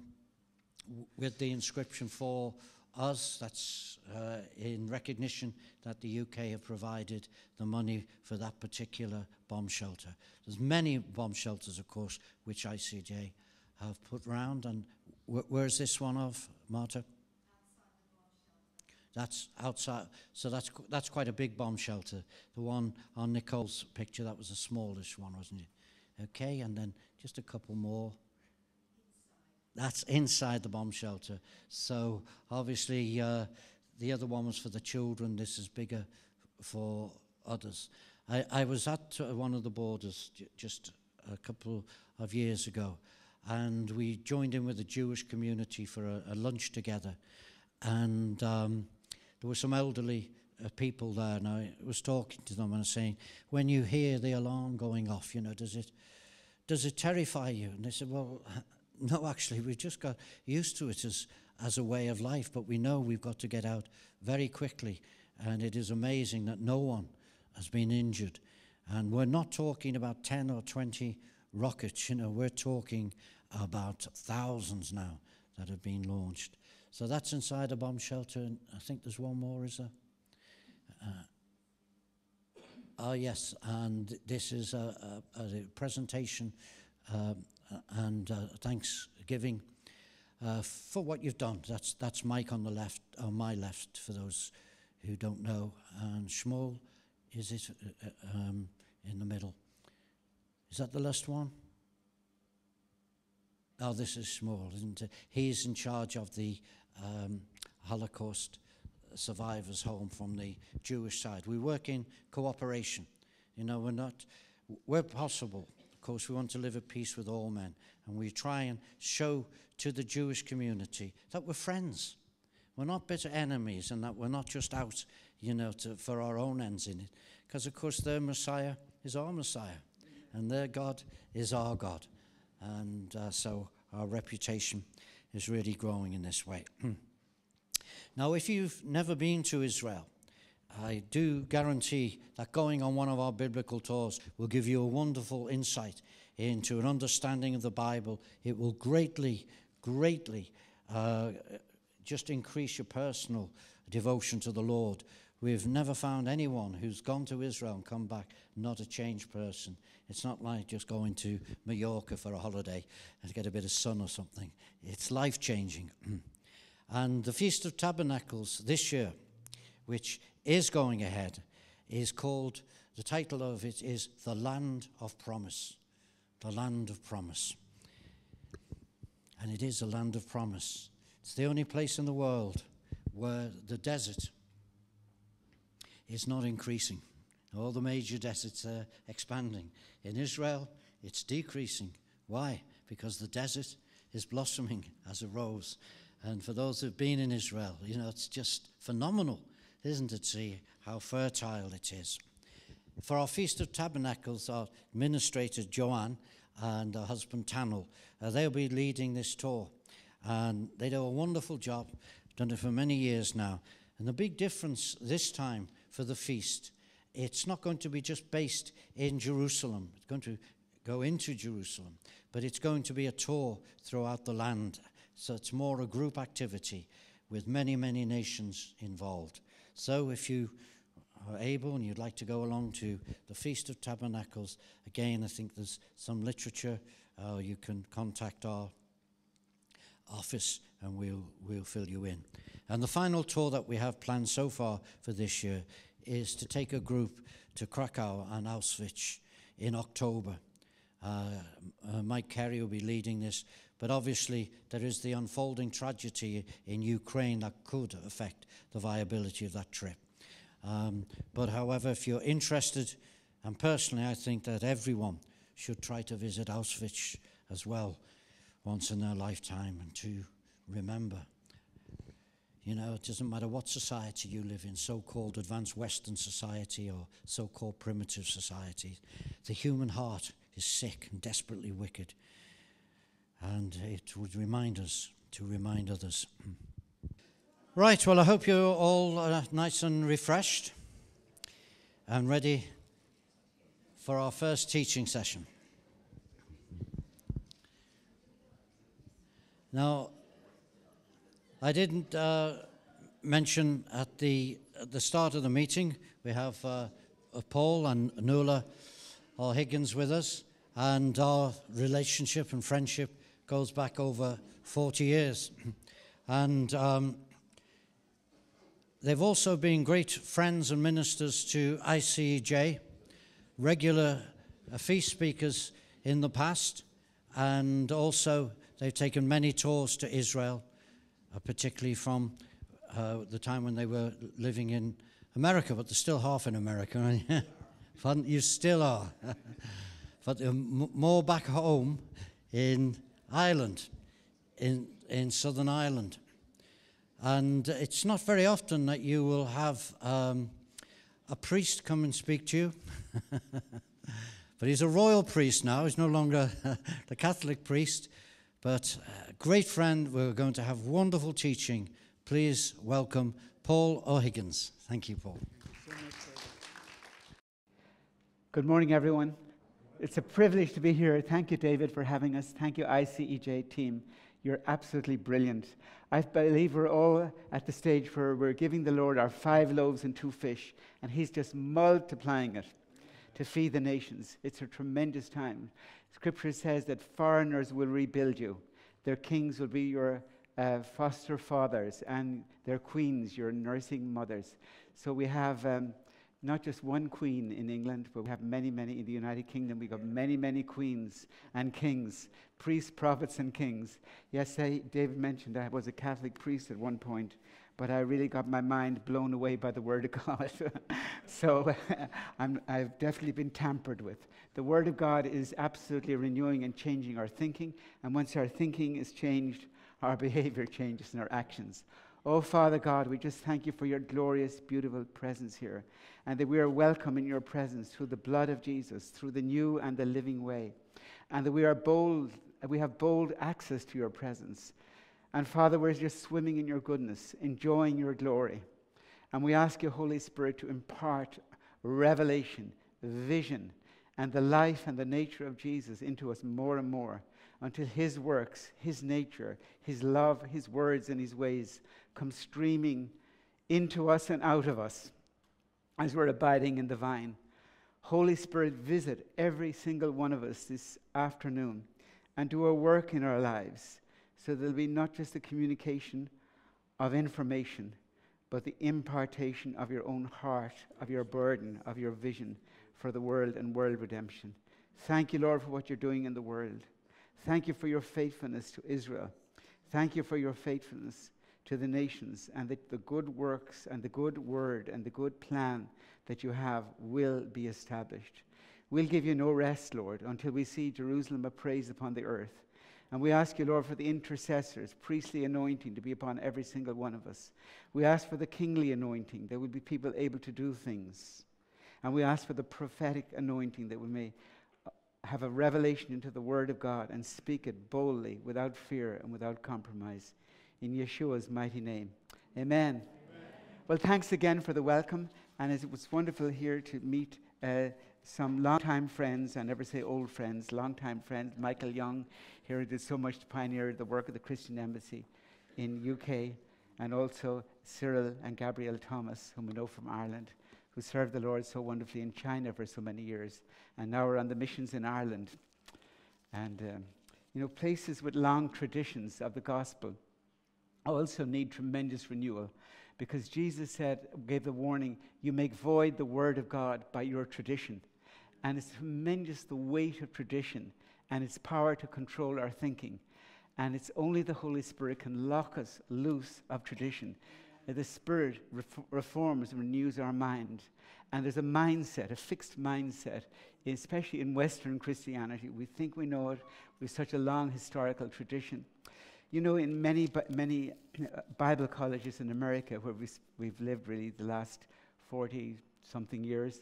with the inscription for us, that's uh, in recognition that the U K have provided the money for that particular bomb shelter. There's many bomb shelters, of course, which I C J have put round. And wh where's this one of, Marta? That's outside. So that's, that's quite a big bomb shelter. The one on Nicole's picture, that was a smallish one, wasn't it? Okay, and then just a couple more. That's inside the bomb shelter. So obviously uh, the other one was for the children. This is bigger for others. I, I was at uh, one of the borders just a couple of years ago, and we joined in with the Jewish community for a, a lunch together. And um, there were some elderly uh, people there, and I was talking to them and I was saying, when you hear the alarm going off, you know, does it, does it terrify you? And they said, well, no, actually, we've just got used to it as, as a way of life, but we know we've got to get out very quickly. And it is amazing that no one has been injured. And we're not talking about ten or twenty rockets, you know, we're talking about thousands now that have been launched. So that's inside a bomb shelter, and I think there's one more, is there? Uh, oh, yes, and this is a, a, a presentation um, Uh, and uh, thanks giving uh, for what you've done. That's, that's Mike on the left, on my left, for those who don't know. And Shmuel, is it uh, um, in the middle? Is that the last one? Oh, this is Shmuel, isn't it? He's in charge of the um, Holocaust Survivors Home from the Jewish side. We work in cooperation. You know, we're not, where possible, course, we want to live at peace with all men, and we try and show to the Jewish community that we're friends, we're not bitter enemies, and that we're not just out, you know, to, for our own ends in it, because of course their Messiah is our Messiah and their God is our God, and uh, so our reputation is really growing in this way. Now, if you've never been to Israel, I do guarantee that going on one of our biblical tours will give you a wonderful insight into an understanding of the Bible. It will greatly, greatly uh, just increase your personal devotion to the Lord. We've never found anyone who's gone to Israel and come back not a changed person. It's not like just going to Mallorca for a holiday and get a bit of sun or something. It's life-changing. And the Feast of Tabernacles this year, which is going ahead, is called, the title of it is The Land of Promise. The Land of Promise. And it is a land of promise. It's the only place in the world where the desert is not increasing. All the major deserts are expanding. In Israel, it's decreasing. Why? Because the desert is blossoming as a rose. And for those who've been in Israel, you know, it's just phenomenal, isn't it, see how fertile it is. For our Feast of Tabernacles, our administrator Joanne and her husband Tanel, uh, they'll be leading this tour. and they do a wonderful job, done it for many years now. And the big difference this time for the feast, it's not going to be just based in Jerusalem. It's going to go into Jerusalem, but it's going to be a tour throughout the land. So it's more a group activity with many, many nations involved. So if you are able and you'd like to go along to the Feast of Tabernacles, again, I think there's some literature. Uh, you can contact our office and we'll, we'll fill you in. And the final tour that we have planned so far for this year is to take a group to Krakow and Auschwitz in October. Uh, uh, Mike Carey will be leading this, but obviously there is the unfolding tragedy in Ukraine that could affect the viability of that trip. Um, but however, if you're interested, and personally I think that everyone should try to visit Auschwitz as well once in their lifetime and to remember. You know, it doesn't matter what society you live in, so-called advanced Western society or so-called primitive society, the human heart is sick and desperately wicked. And it would remind us to remind others. Right, well, I hope you're all uh, nice and refreshed and ready for our first teaching session. Now, I didn't uh, mention at the, at the start of the meeting, we have uh, Paul and Nuala O'Higgins with us, and our relationship and friendship goes back over forty years. And um, they've also been great friends and ministers to I C E J, regular uh, feast speakers in the past, and also they've taken many tours to Israel, uh, particularly from uh, the time when they were living in America, but they're still half in America, right? You still are. But they're m more back home in Ireland, in, in Southern Ireland. And it's not very often that you will have um, a priest come and speak to you. But he's a royal priest now. He's no longer the Catholic priest. But a great friend. We're going to have wonderful teaching. Please welcome Paul O'Higgins. Thank you, Paul. Good morning, everyone. It's a privilege to be here. Thank you, David, for having us. Thank you, I C E J team. You're absolutely brilliant. I believe we're all at the stage where we're giving the Lord our five loaves and two fish, and he's just multiplying it to feed the nations. It's a tremendous time. Scripture says that foreigners will rebuild you. Their kings will be your uh, foster fathers, and their queens, your nursing mothers. So we have... Um, not just one queen in England, but we have many, many in the United Kingdom. We've got many, many queens and kings, priests, prophets, and kings. Yes, I, David mentioned I was a Catholic priest at one point, but I really got my mind blown away by the Word of God. So I'm, I've definitely been tampered with. The Word of God is absolutely renewing and changing our thinking, and once our thinking is changed, our behavior changes and our actions. Oh, Father God, we just thank you for your glorious, beautiful presence here, and that we are welcome in your presence through the blood of Jesus, through the new and the living way, and that we are bold, we have bold access to your presence. And Father, we're just swimming in your goodness, enjoying your glory. And we ask your Holy Spirit to impart revelation, vision, and the life and the nature of Jesus into us more and more, until his works, his nature, his love, his words, and his ways come streaming into us and out of us as we're abiding in the vine. Holy Spirit, visit every single one of us this afternoon and do a work in our lives, so there'll be not just the communication of information, but the impartation of your own heart, of your burden, of your vision for the world and world redemption. Thank you, Lord, for what you're doing in the world. Thank you for your faithfulness to Israel. Thank you for your faithfulness to the nations, and that the good works and the good word and the good plan that you have will be established. We'll give you no rest, Lord, until we see Jerusalem appraised upon the earth. And we ask you, Lord, for the intercessors, priestly anointing to be upon every single one of us. We ask for the kingly anointing, that we'll be people able to do things. And we ask for the prophetic anointing, that we may have a revelation into the Word of God and speak it boldly, without fear and without compromise. In Yeshua's mighty name. Amen. Amen. Well, thanks again for the welcome. And it was wonderful here to meet uh, some long-time friends. I never say old friends, long-time friends. Michael Young here did so much to pioneer the work of the Christian Embassy in U K. And also Cyril and Gabrielle Thomas, whom we know from Ireland, who served the Lord so wonderfully in China for so many years. And now we're on the missions in Ireland. And, um, you know, places with long traditions of the gospel also need tremendous renewal, because Jesus said, gave the warning, you make void the word of God by your tradition. And it's tremendous, the weight of tradition and its power to control our thinking. And it's only the Holy Spirit can lock us loose of tradition. The Spirit ref reforms and renews our mind. And there's a mindset, a fixed mindset, especially in Western Christianity. We think we know it with such a long historical tradition. You know, in many, many Bible colleges in America, where we, we've lived really the last forty-something years,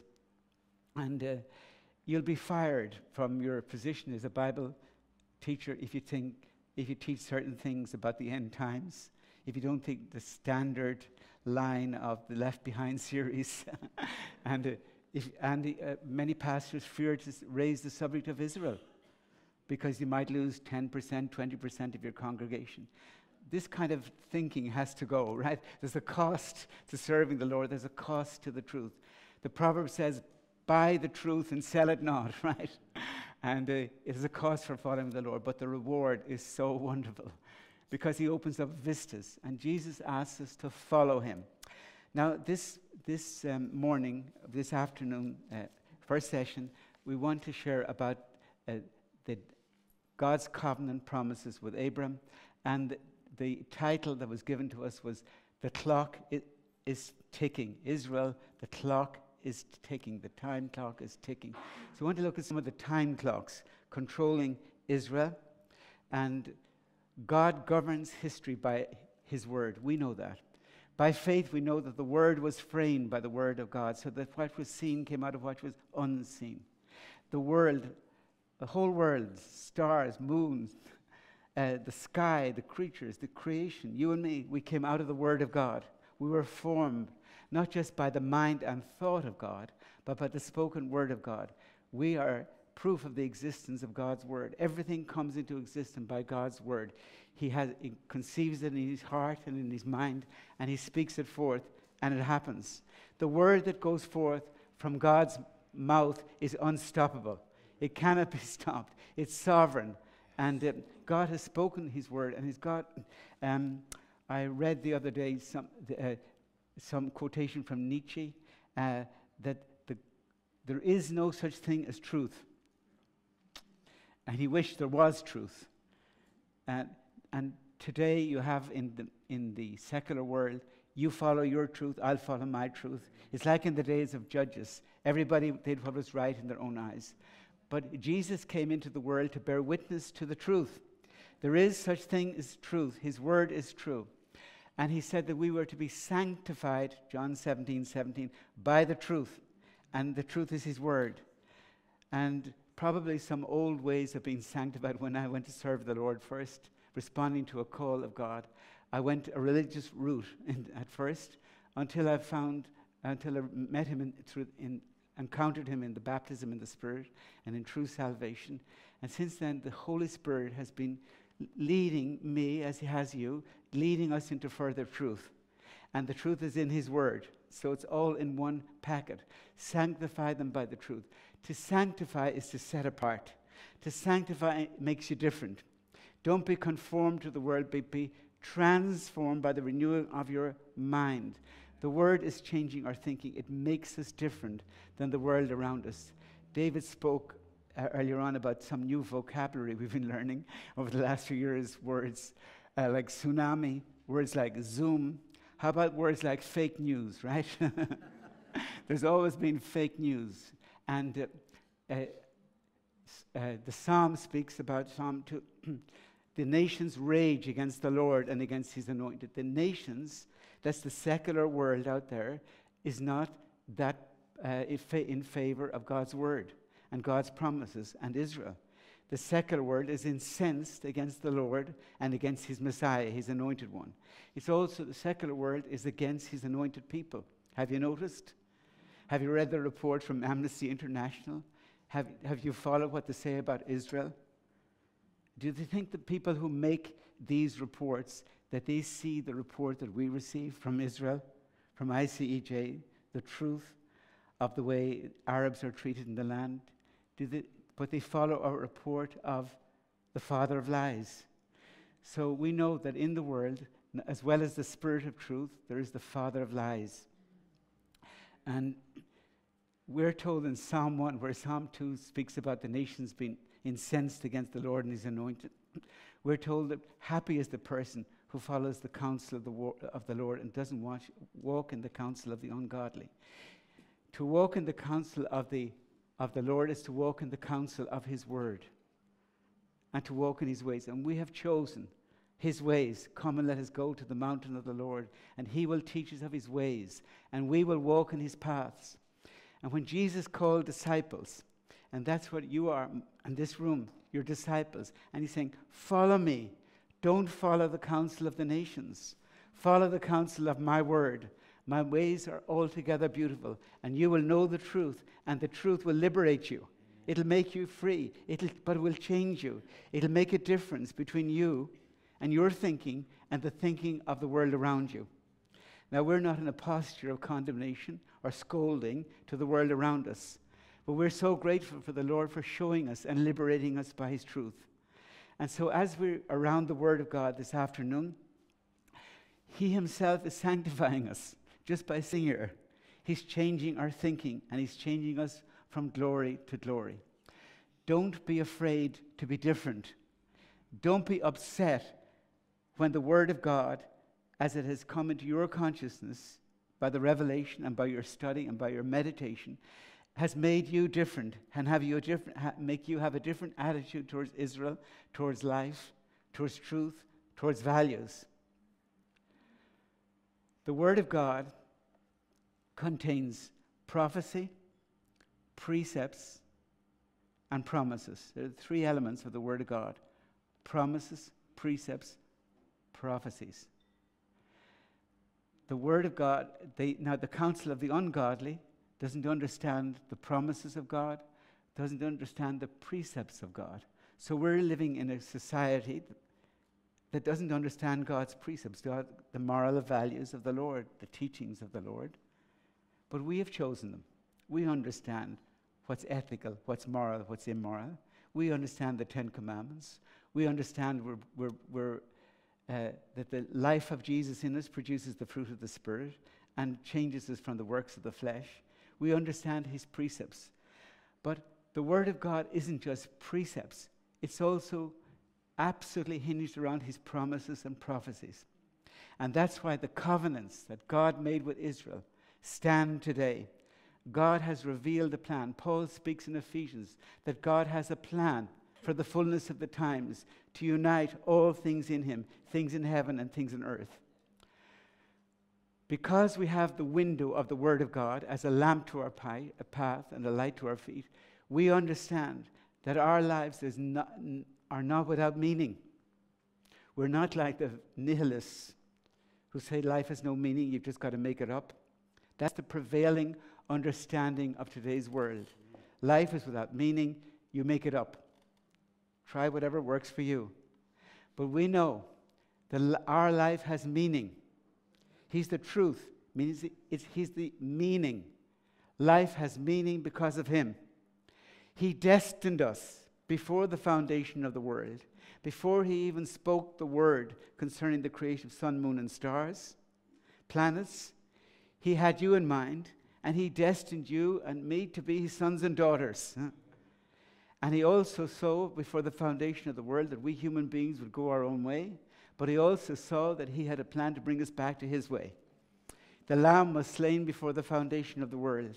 and uh, you'll be fired from your position as a Bible teacher if you, think, if you teach certain things about the end times, if you don't think the standard line of the Left Behind series. And uh, if, and the, uh, many pastors fear to raise the subject of Israel, because you might lose ten percent, twenty percent of your congregation. This kind of thinking has to go, right? There's a cost to serving the Lord. There's a cost to the truth. The proverb says, buy the truth and sell it not, right? And uh, it is a cost for following the Lord, but the reward is so wonderful, because he opens up vistas, and Jesus asks us to follow him. Now, this, this um, morning, this afternoon, uh, first session, we want to share about uh, the God's covenant promises with Abram, and the title that was given to us was "The Clock is Ticking." Israel, the clock is ticking. The time clock is ticking. So I want to look at some of the time clocks controlling Israel. And God governs history by his word. We know that. By faith, we know that the word was framed by the word of God, so that what was seen came out of what was unseen. The world, the whole world, stars, moons, uh, the sky, the creatures, the creation, you and me, we came out of the Word of God. We were formed not just by the mind and thought of God, but by the spoken Word of God. We are proof of the existence of God's Word. Everything comes into existence by God's Word. He, has, he conceives it in his heart and in his mind, and he speaks it forth, and it happens. The Word that goes forth from God's mouth is unstoppable. It cannot be stopped. It's sovereign. And uh, God has spoken his word, and he's got... Um, I read the other day some, uh, some quotation from Nietzsche uh, that the, there is no such thing as truth. And he wished there was truth. Uh, and today you have in the, in the secular world, you follow your truth, I'll follow my truth. It's like in the days of Judges. Everybody did what was right in their own eyes. But Jesus came into the world to bear witness to the truth. There is such thing as truth. His word is true. And he said that we were to be sanctified, John seventeen seventeen, by the truth. And the truth is his word. And probably some old ways of being sanctified. When I went to serve the Lord first, responding to a call of God, I went a religious route in, at first, until I found, until I met him in, through, in encountered him in the baptism in the Spirit and in true salvation. And since then, the Holy Spirit has been leading me, as he has you, leading us into further truth. And the truth is in his word. So it's all in one packet. Sanctify them by the truth. To sanctify is to set apart. To sanctify makes you different. Don't be conformed to the world, but be transformed by the renewing of your mind. The Word is changing our thinking. It makes us different than the world around us. David spoke uh, earlier on about some new vocabulary we've been learning over the last few years, words uh, like tsunami, words like Zoom. How about words like fake news, right? There's always been fake news. And uh, uh, uh, the Psalm speaks about Psalm two. The nations rage against the Lord and against his anointed. The nations... That's the secular world out there, is not that uh, in favor of God's word. and God's promises and Israel. The secular world is incensed against the Lord and against his Messiah, his anointed one. It's also the secular world is against his anointed people. Have you noticed? Have you read the report from Amnesty International? Have, have you followed what they say about Israel? Do they think the people who make these reports, that they see the report that we receive from Israel, from I C E J, the truth of the way Arabs are treated in the land? Do they, but they follow our report of the father of lies. So we know that in the world, as well as the spirit of truth, there is the father of lies. And we're told in Psalm one, where Psalm two speaks about the nations being incensed against the Lord and his anointed, we're told that happy is the person who follows the counsel of the, war, of the Lord and doesn't watch, walk in the counsel of the ungodly. To walk in the counsel of the of the Lord is to walk in the counsel of his word and to walk in his ways. And we have chosen his ways. Come and let us go to the mountain of the Lord, and he will teach us of his ways, and we will walk in his paths. And when Jesus called disciples, and that's what you are in this room, your disciples, and he's saying, follow me. Don't follow the counsel of the nations. Follow the counsel of my word. My ways are altogether beautiful, and you will know the truth, and the truth will liberate you. It'll make you free, it'll, but it will change you. It'll make a difference between you and your thinking and the thinking of the world around you. Now, we're not in a posture of condemnation or scolding to the world around us, but we're so grateful for the Lord for showing us and liberating us by his truth. And so as we're around the Word of God this afternoon, he himself is sanctifying us. Just by seeing her, he's changing our thinking, and he's changing us from glory to glory. Don't be afraid to be different. Don't be upset when the Word of God, as it has come into your consciousness by the revelation and by your study and by your meditation, has made you different and have you a different, ha make you have a different attitude towards Israel, towards life, towards truth, towards values. The Word of God contains prophecy, precepts, and promises. There are three elements of the Word of God: promises, precepts, prophecies. The Word of God, they, now the counsel of the ungodly doesn't understand the promises of God, doesn't understand the precepts of God. So we're living in a society that doesn't understand God's precepts, God, the moral values of the Lord, the teachings of the Lord. But we have chosen them. We understand what's ethical, what's moral, what's immoral. We understand the Ten Commandments. We understand we're, we're, we're, uh, that the life of Jesus in us produces the fruit of the Spirit and changes us from the works of the flesh. We understand his precepts. But the Word of God isn't just precepts. It's also absolutely hinged around his promises and prophecies. And that's why the covenants that God made with Israel stand today. God has revealed the plan. Paul speaks in Ephesians that God has a plan for the fullness of the times to unite all things in him, things in heaven and things on earth. Because we have the window of the Word of God as a lamp to our path and a light to our feet, we understand that our lives is not... are not without meaning. We're not like the nihilists who say life has no meaning, you've just got to make it up. That's the prevailing understanding of today's world. Life is without meaning, you make it up. Try whatever works for you. But we know that our life has meaning. He's the truth, means it's, he's the meaning. Life has meaning because of him. He destined us before the foundation of the world, before he even spoke the word concerning the creation of sun, moon, and stars, planets, he had you in mind, and he destined you and me to be his sons and daughters. And he also saw before the foundation of the world that we human beings would go our own way, but he also saw that he had a plan to bring us back to his way. The Lamb was slain before the foundation of the world.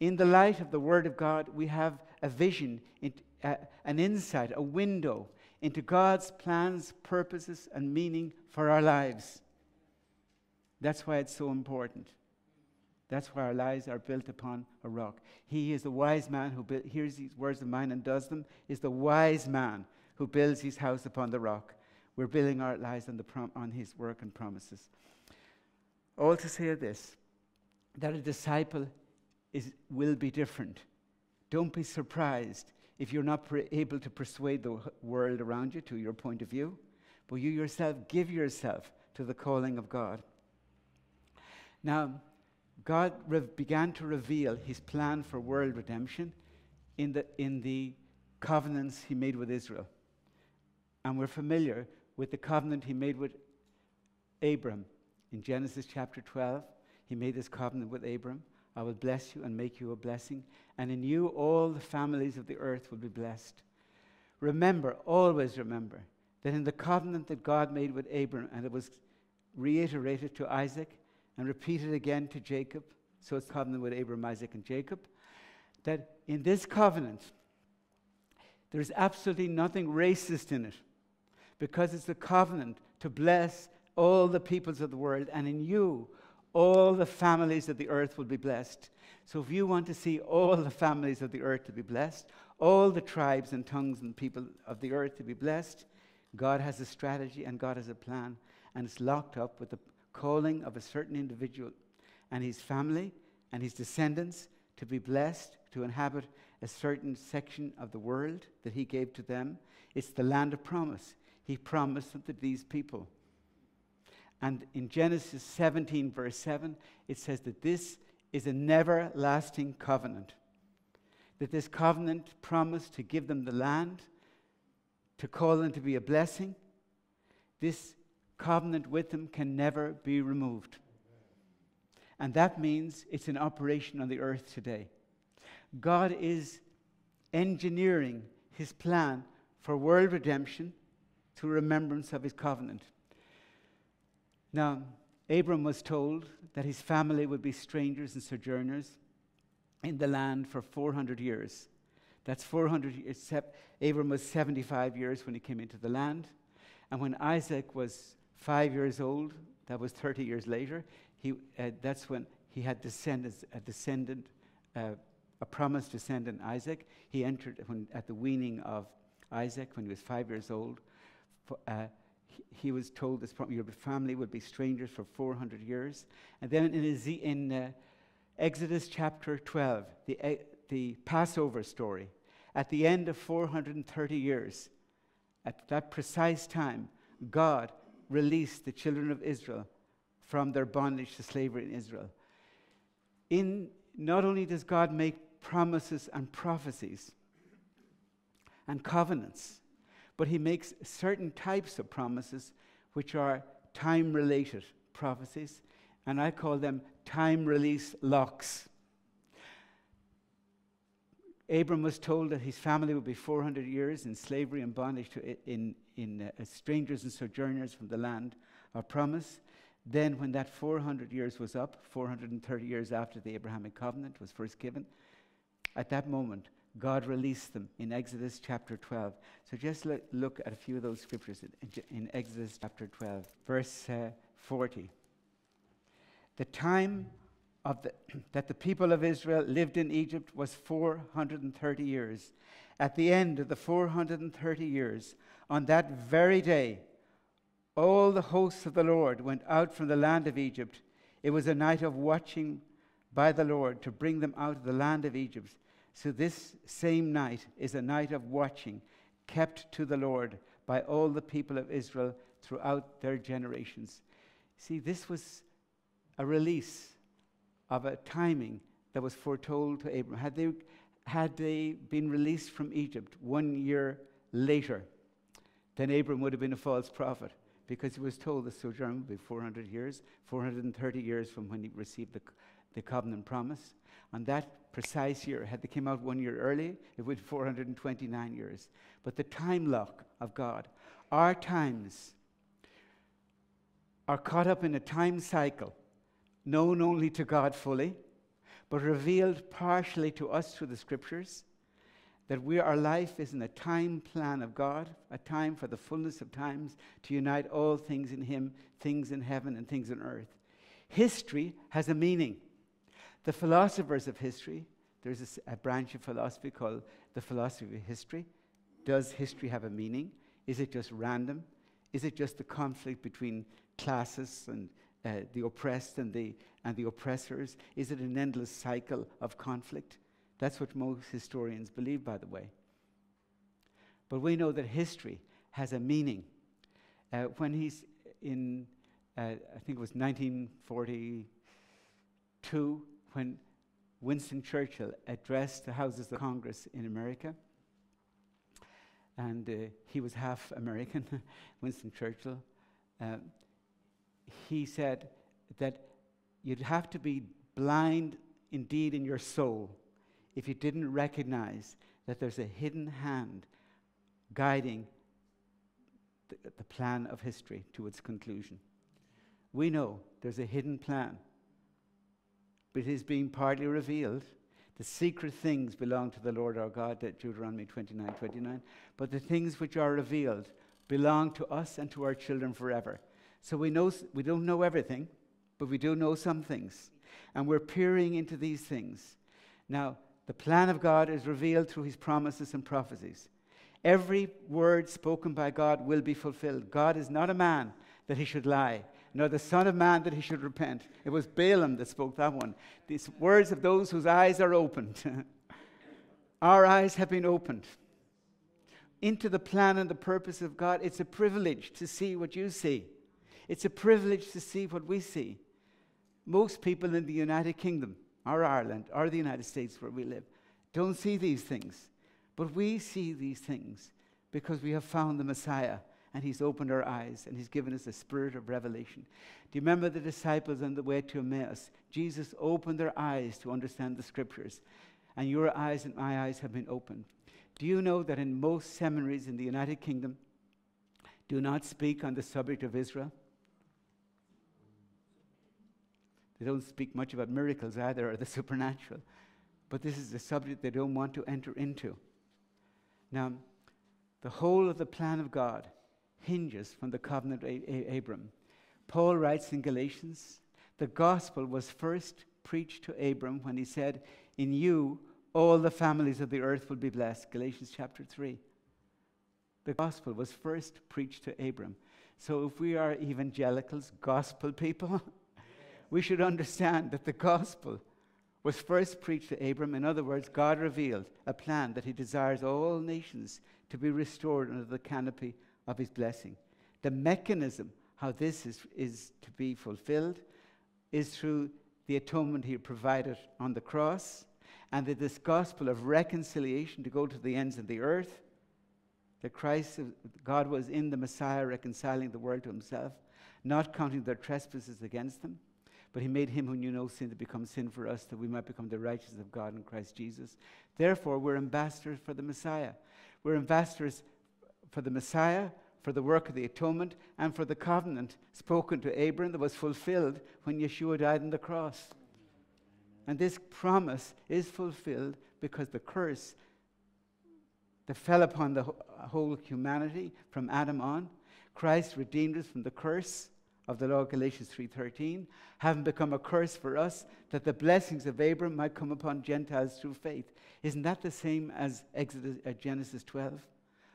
In the light of the Word of God, we have a vision into Uh, an insight, a window into God's plans, purposes, and meaning for our lives. That's why it's so important. That's why our lives are built upon a rock. He is the wise man who build, hears these words of mine and does them, is the wise man who builds his house upon the rock. We're building our lives on, the prom, on his work and promises. All to say this, that a disciple is, will be different. Don't be surprised if you're not able to persuade the world around you to your point of view, but you yourself give yourself to the calling of God. Now, God began to reveal his plan for world redemption in the, in the covenants he made with Israel. And we're familiar with the covenant he made with Abram. In Genesis chapter twelve, he made this covenant with Abram. I will bless you and make you a blessing. And in you, all the families of the earth will be blessed. Remember, always remember, that in the covenant that God made with Abram, and it was reiterated to Isaac, and repeated again to Jacob, so it's covenant with Abraham, Isaac, and Jacob, that in this covenant, there's absolutely nothing racist in it, because it's the covenant to bless all the peoples of the world, and in you, all the families of the earth will be blessed. So if you want to see all the families of the earth to be blessed, all the tribes and tongues and people of the earth to be blessed, God has a strategy and God has a plan, and it's locked up with the calling of a certain individual and his family and his descendants to be blessed, to inhabit a certain section of the world that he gave to them. It's the land of promise. He promised them to these people. And in Genesis seventeen, verse seven, it says that this is an everlasting covenant, that this covenant promised to give them the land, to call them to be a blessing. This covenant with them can never be removed. And that means it's in operation on the earth today. God is engineering his plan for world redemption through remembrance of his covenant. Now, Abram was told that his family would be strangers and sojourners in the land for four hundred years. That's four hundred years, except Abram was seventy-five years when he came into the land. And when Isaac was five years old, that was thirty years later, he, uh, that's when he had descendants, a descendant, uh, a promised descendant, Isaac. He entered when, at the weaning of Isaac when he was five years old. For, uh, he, he was told this, your family would be strangers for four hundred years. And then in, his, in uh, Exodus chapter twelve, the, uh, the Passover story, at the end of four hundred thirty years, at that precise time, God released the children of Israel from their bondage to slavery in Israel. In not only does God make promises and prophecies and covenants, but he makes certain types of promises which are time-related prophecies, and I call them time-release locks. Abram was told that his family would be four hundred years in slavery and bondage to in, in uh, strangers and sojourners from the land of promise. Then when that four hundred years was up, four hundred thirty years after the Abrahamic covenant was first given, at that moment, God released them in Exodus chapter twelve. So just look, look at a few of those scriptures in, in Exodus chapter twelve, verse uh, forty. The time Of the, that the people of Israel lived in Egypt was four hundred thirty years. At the end of the four hundred thirty years, on that very day, all the hosts of the Lord went out from the land of Egypt. It was a night of watching by the Lord to bring them out of the land of Egypt. So this same night is a night of watching kept to the Lord by all the people of Israel throughout their generations. See, this was a release of a timing that was foretold to Abram. Had they, had they been released from Egypt one year later, then Abram would have been a false prophet, because he was told the sojourn would be four hundred years, four hundred thirty years from when he received the, the covenant promise. On that precise year, had they come out one year early, it would be four hundred twenty-nine years. But the time lock of God, our times are caught up in a time cycle known only to God fully, but revealed partially to us through the scriptures, that we, our life is in a time plan of God, a time for the fullness of times, to unite all things in him, things in heaven and things on earth. History has a meaning. The philosophers of history, there's a, a branch of philosophy called the philosophy of history. Does history have a meaning? Is it just random? Is it just the conflict between classes and uh, the oppressed and the, and the oppressors? Is it an endless cycle of conflict? That's what most historians believe, by the way. But we know that history has a meaning. Uh, when he's in, uh, I think it was nineteen forty-two, when Winston Churchill addressed the Houses of Congress in America, and uh, he was half American, Winston Churchill, uh, he said that you'd have to be blind indeed in your soul if you didn't recognize that there's a hidden hand guiding the, the plan of history to its conclusion. We know there's a hidden plan, but it is being partly revealed. The secret things belong to the Lord our God, that Deuteronomy twenty-nine, twenty-nine. But the things which are revealed belong to us and to our children forever. So we know, we don't know everything, but we do know some things. And we're peering into these things. Now, the plan of God is revealed through his promises and prophecies. Every word spoken by God will be fulfilled. God is not a man that he should lie, nor the son of man that he should repent. It was Balaam that spoke that one. These words of those whose eyes are opened. Our eyes have been opened into the plan and the purpose of God. It's a privilege to see what you see. It's a privilege to see what we see. Most people in the United Kingdom or Ireland or the United States where we live don't see these things. But we see these things because we have found the Messiah. And he's opened our eyes, and he's given us a spirit of revelation. Do you remember the disciples on the way to Emmaus? Jesus opened their eyes to understand the Scriptures. And your eyes and my eyes have been opened. Do you know that in most seminaries in the United Kingdom do not speak on the subject of Israel? They don't speak much about miracles either, or the supernatural. But this is a subject they don't want to enter into. Now, the whole of the plan of God hinges from the covenant of Abram. Paul writes in Galatians, the gospel was first preached to Abram when he said, in you all the families of the earth will be blessed. Galatians chapter three. The gospel was first preached to Abram. So if we are evangelicals, gospel people, we should understand that the gospel was first preached to Abram. In other words, God revealed a plan that he desires all nations to be restored under the canopy of his blessing. The mechanism how this is, is to be fulfilled is through the atonement he provided on the cross, and that this gospel of reconciliation to go to the ends of the earth, that Christ, God was in the Messiah reconciling the world to himself, not counting their trespasses against them, but he made him who knew no sin to become sin for us, that we might become the righteousness of God in Christ Jesus. Therefore, we're ambassadors for the Messiah. We're ambassadors for the Messiah, for the work of the atonement, and for the covenant spoken to Abram that was fulfilled when Yeshua died on the cross. And this promise is fulfilled because the curse that fell upon the whole humanity from Adam on, Christ redeemed us from the curse of the law, Galatians three thirteen, having become a curse for us, that the blessings of Abram might come upon Gentiles through faith. Isn't that the same as Exodus, uh, Genesis twelve?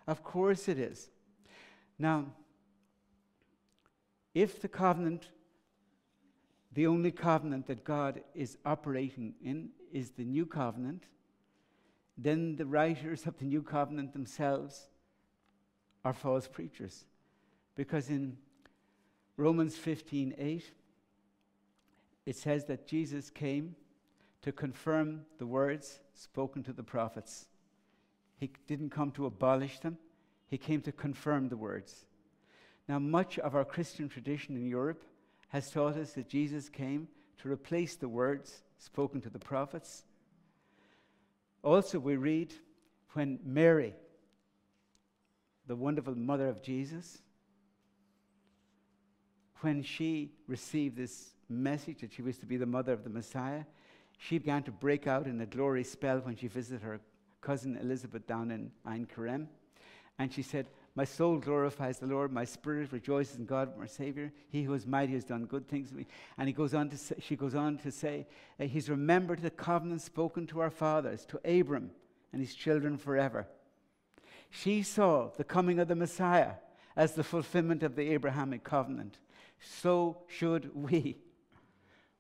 Of course it is. Now, if the covenant, the only covenant that God is operating in is the new covenant, then the writers of the new covenant themselves are false preachers. Because in Romans fifteen eight, it says that Jesus came to confirm the words spoken to the prophets. He didn't come to abolish them. He came to confirm the words. Now, much of our Christian tradition in Europe has taught us that Jesus came to replace the words spoken to the prophets. Also, we read when Mary, the wonderful mother of Jesus, when she received this message that she was to be the mother of the Messiah, she began to break out in a glory spell when she visited her cousin Elizabeth down in Ein Kerem, and she said, My soul glorifies the Lord. My spirit rejoices in God, my Savior. He who is mighty has done good things to me. And he goes on to say, she goes on to say, uh, he's remembered the covenant spoken to our fathers, to Abram and his children forever. She saw the coming of the Messiah as the fulfillment of the Abrahamic covenant. So should we.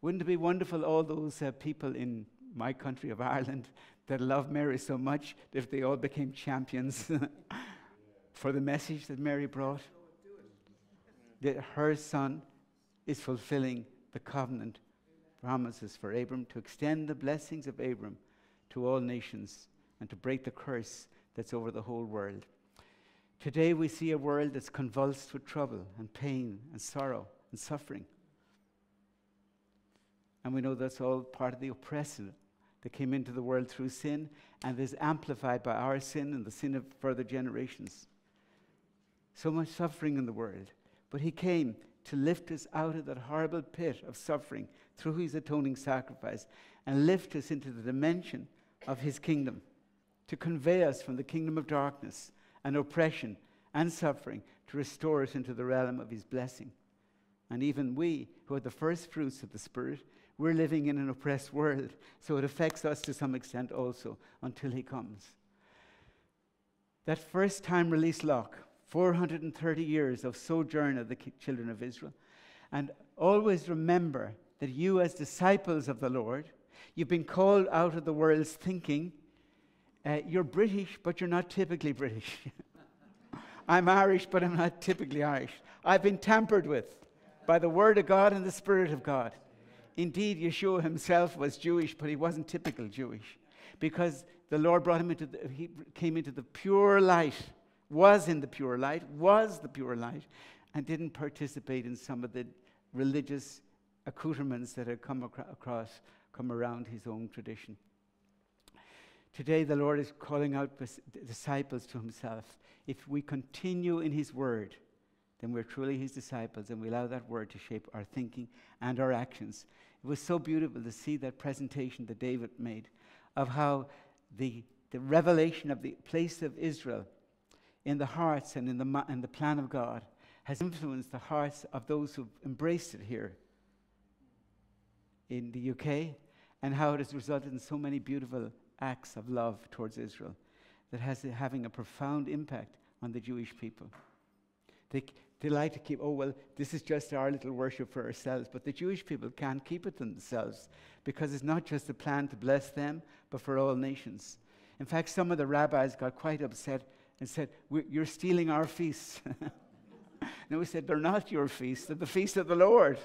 Wouldn't it be wonderful, all those uh, people in my country of Ireland that love Mary so much, if they all became champions for the message that Mary brought? That her son is fulfilling the covenant promises for Abram, to extend the blessings of Abram to all nations and to break the curse that's over the whole world. Today we see a world that's convulsed with trouble and pain and sorrow and suffering. And we know that's all part of the oppression that came into the world through sin, and is amplified by our sin and the sin of further generations. So much suffering in the world. But he came to lift us out of that horrible pit of suffering through his atoning sacrifice, and lift us into the dimension of his kingdom, to convey us from the kingdom of darkness and oppression and suffering, to restore us into the realm of his blessing. And even we, who are the first fruits of the Spirit, we're living in an oppressed world, so it affects us to some extent also, until he comes. That first time release lock, four hundred thirty years of sojourn of the children of Israel. And always remember that you, as disciples of the Lord, you've been called out of the world's thinking. Uh, you're British, but you're not typically British. I'm Irish, but I'm not typically Irish. I've been tampered with by the Word of God and the Spirit of God. Indeed, Yeshua himself was Jewish, but he wasn't typical Jewish, because the Lord brought him into the, he came into the pure light, was in the pure light, was the pure light, and didn't participate in some of the religious accoutrements that had come ac across, come around his own tradition. Today, the Lord is calling out disciples to himself. If we continue in his word, then we're truly his disciples, and we allow that word to shape our thinking and our actions. It was so beautiful to see that presentation that David made of how the, the revelation of the place of Israel in the hearts and in the, in the plan of God has influenced the hearts of those who've embraced it here in the U K, and how it has resulted in so many beautiful acts of love towards Israel that has having a profound impact on the Jewish people. They, They like to keep, oh, well, this is just our little worship for ourselves. But the Jewish people can't keep it themselves, because it's not just a plan to bless them, but for all nations. In fact, some of the rabbis got quite upset and said, we're, you're stealing our feasts. And we said, they're not your feasts. They're the feast of the Lord.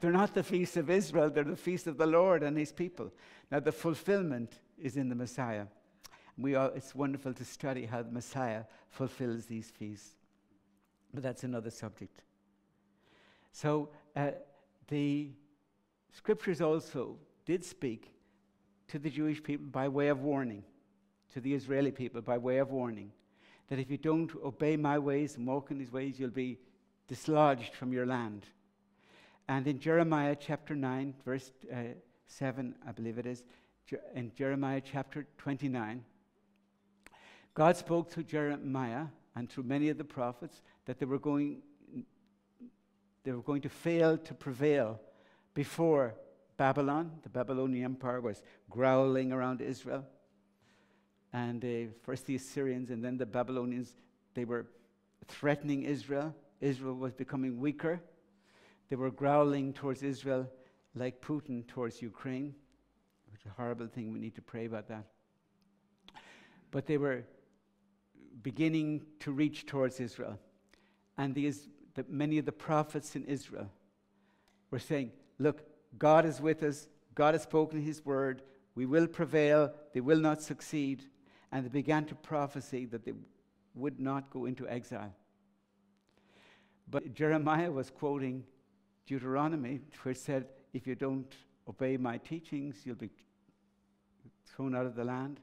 They're not the feast of Israel. They're the feast of the Lord and his people. Now, the fulfillment is in the Messiah. We are, it's wonderful to study how the Messiah fulfills these feasts. But that's another subject. So uh, the scriptures also did speak to the Jewish people by way of warning, to the Israeli people by way of warning, that if you don't obey my ways and walk in these ways, you'll be dislodged from your land. And in Jeremiah chapter nine, verse uh, seven, I believe it is, in Jeremiah chapter twenty-nine, God spoke to Jeremiah and through many of the prophets, that they were going, they were going to fail to prevail before Babylon. The Babylonian Empire was growling around Israel. And uh, first the Assyrians and then the Babylonians, they were threatening Israel. Israel was becoming weaker. They were growling towards Israel like Putin towards Ukraine, which is a horrible thing. We need to pray about that. But they were beginning to reach towards Israel. And these, the, many of the prophets in Israel were saying, look, God is with us. God has spoken his word. We will prevail. They will not succeed. And they began to prophesy that they would not go into exile. But Jeremiah was quoting Deuteronomy, which said, if you don't obey my teachings, you'll be thrown out of the land.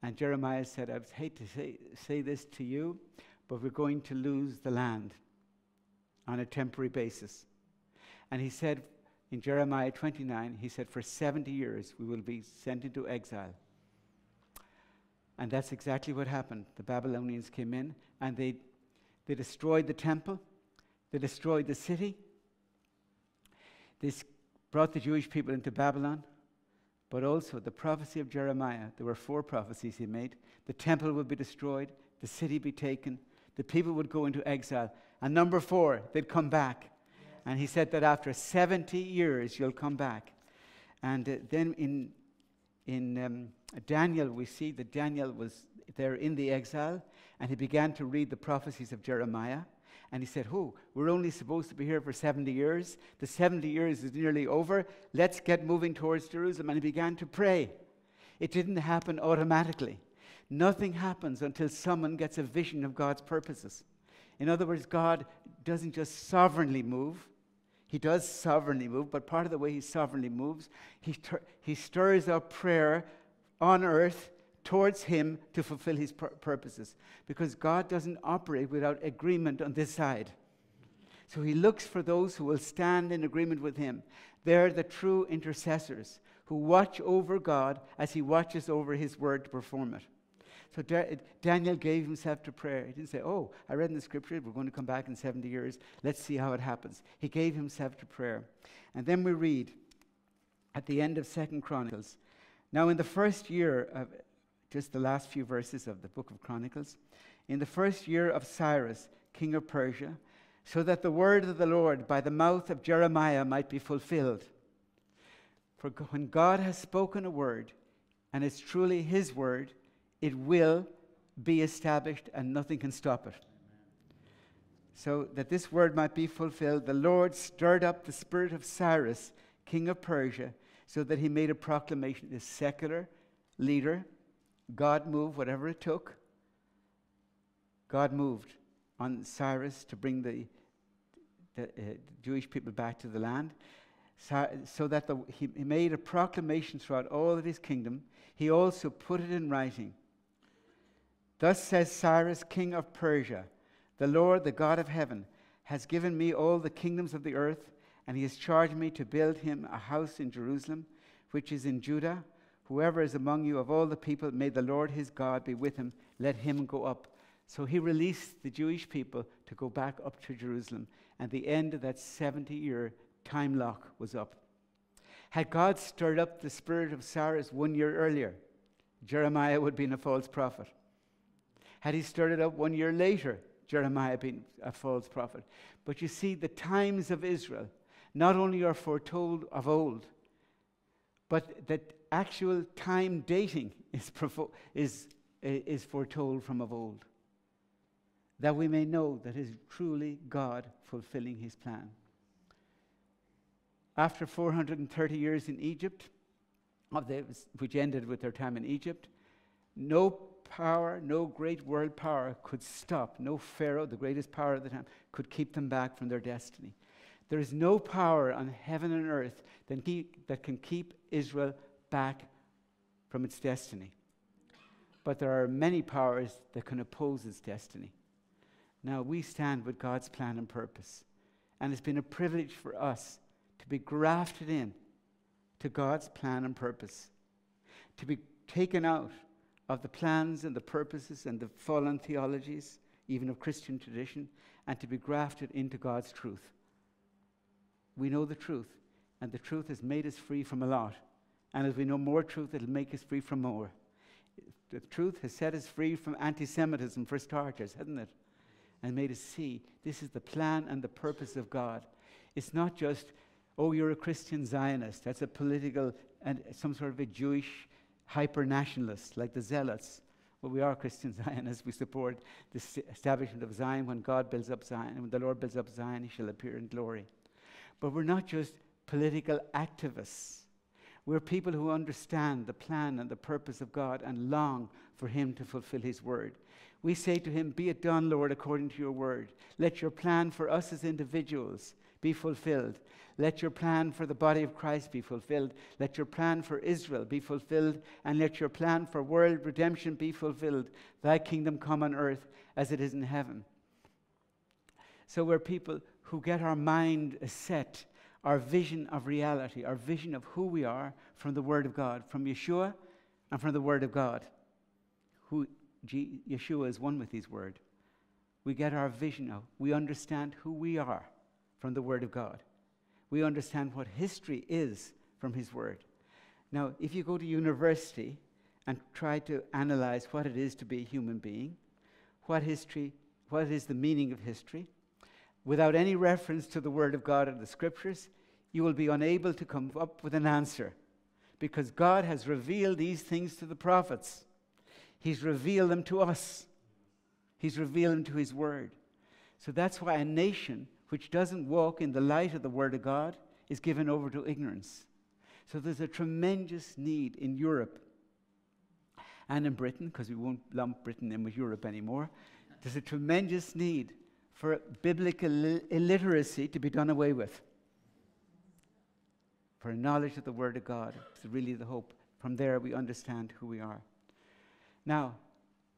And Jeremiah said, I would hate to say, say this to you, but we're going to lose the land on a temporary basis. And he said in Jeremiah twenty-nine, he said, for seventy years we will be sent into exile. And that's exactly what happened. The Babylonians came in and they, they destroyed the temple. They destroyed the city. They brought the Jewish people into Babylon. But also the prophecy of Jeremiah, there were four prophecies he made. The temple would be destroyed, the city be taken, the people would go into exile. And number four, they'd come back. And he said that after seventy years, you'll come back. And uh, then in, in um, Daniel, we see that Daniel was there in the exile, and he began to read the prophecies of Jeremiah. And he said, oh, we're only supposed to be here for seventy years. The seventy years is nearly over. Let's get moving towards Jerusalem. And he began to pray. It didn't happen automatically. Nothing happens until someone gets a vision of God's purposes. In other words, God doesn't just sovereignly move. He does sovereignly move, but part of the way he sovereignly moves, he, he stirs up prayer on earth towards him to fulfill his pur purposes. Because God doesn't operate without agreement on this side. So he looks for those who will stand in agreement with him. They're the true intercessors who watch over God as he watches over his word to perform it. So da Daniel gave himself to prayer. He didn't say, oh, I read in the scripture, we're going to come back in seventy years. Let's see how it happens. He gave himself to prayer. And then we read at the end of Second Chronicles. Now in the first year of... Just the last few verses of the book of Chronicles. In the first year of Cyrus, king of Persia, so that the word of the Lord by the mouth of Jeremiah might be fulfilled. For when God has spoken a word, and it's truly his word, it will be established and nothing can stop it. So that this word might be fulfilled, the Lord stirred up the spirit of Cyrus, king of Persia, so that he made a proclamation. This secular leader, God moved whatever it took. God moved on Cyrus to bring the, the uh, Jewish people back to the land, so, so that the, he, he made a proclamation throughout all of his kingdom. He also put it in writing. Thus says Cyrus, king of Persia, the Lord, the God of heaven, has given me all the kingdoms of the earth, and he has charged me to build him a house in Jerusalem, which is in Judah. Whoever is among you of all the people, may the Lord his God be with him. Let him go up. So he released the Jewish people to go back up to Jerusalem. And the end of that seventy-year time lock was up. Had God stirred up the spirit of Cyrus one year earlier, Jeremiah would have been a false prophet. Had he stirred it up one year later, Jeremiah would have been a false prophet. But you see, the times of Israel not only are foretold of old, but that actual time dating is, is, is foretold from of old, that we may know that it is truly God fulfilling his plan. After four hundred thirty years in Egypt, of the, which ended with their time in Egypt, no power, no great world power could stop, no Pharaoh, the greatest power of the time, could keep them back from their destiny. There is no power on heaven and earth that, keep, that can keep Israel back from its destiny. But there are many powers that can oppose its destiny. Now we stand with God's plan and purpose. And it's been a privilege for us to be grafted in to God's plan and purpose. To be taken out of the plans and the purposes and the fallen theologies, even of Christian tradition, and to be grafted into God's truth. We know the truth, and the truth has made us free from a lot. And as we know more truth, it'll make us free from more. The truth has set us free from anti-Semitism, for starters, hasn't it? And made us see this is the plan and the purpose of God. It's not just, oh, you're a Christian Zionist. That's a political and some sort of a Jewish hyper-nationalist, like the Zealots. Well, we are Christian Zionists. We support the establishment of Zion. When God builds up Zion, when the Lord builds up Zion, he shall appear in glory. But we're not just political activists. We're people who understand the plan and the purpose of God and long for him to fulfill his word. We say to him, be it done, Lord, according to your word. Let your plan for us as individuals be fulfilled. Let your plan for the body of Christ be fulfilled. Let your plan for Israel be fulfilled. And let your plan for world redemption be fulfilled. Thy kingdom come on earth as it is in heaven. So we're people who get our mind set, our vision of reality, our vision of who we are from the Word of God, from Yeshua and from the Word of God. who G Yeshua is one with his word. We get our vision out. We understand who we are from the word of God. We understand what history is from his word. Now, if you go to university and try to analyze what it is to be a human being, what history, what is the meaning of history, without any reference to the word of God and the scriptures, you will be unable to come up with an answer, because God has revealed these things to the prophets. He's revealed them to us. He's revealed them to his word. So that's why a nation which doesn't walk in the light of the word of God is given over to ignorance. So there's a tremendous need in Europe and in Britain, because we won't lump Britain in with Europe anymore. There's a tremendous need for biblical illiteracy to be done away with, for knowledge of the word of God. It's really the hope. From there we understand who we are. Now,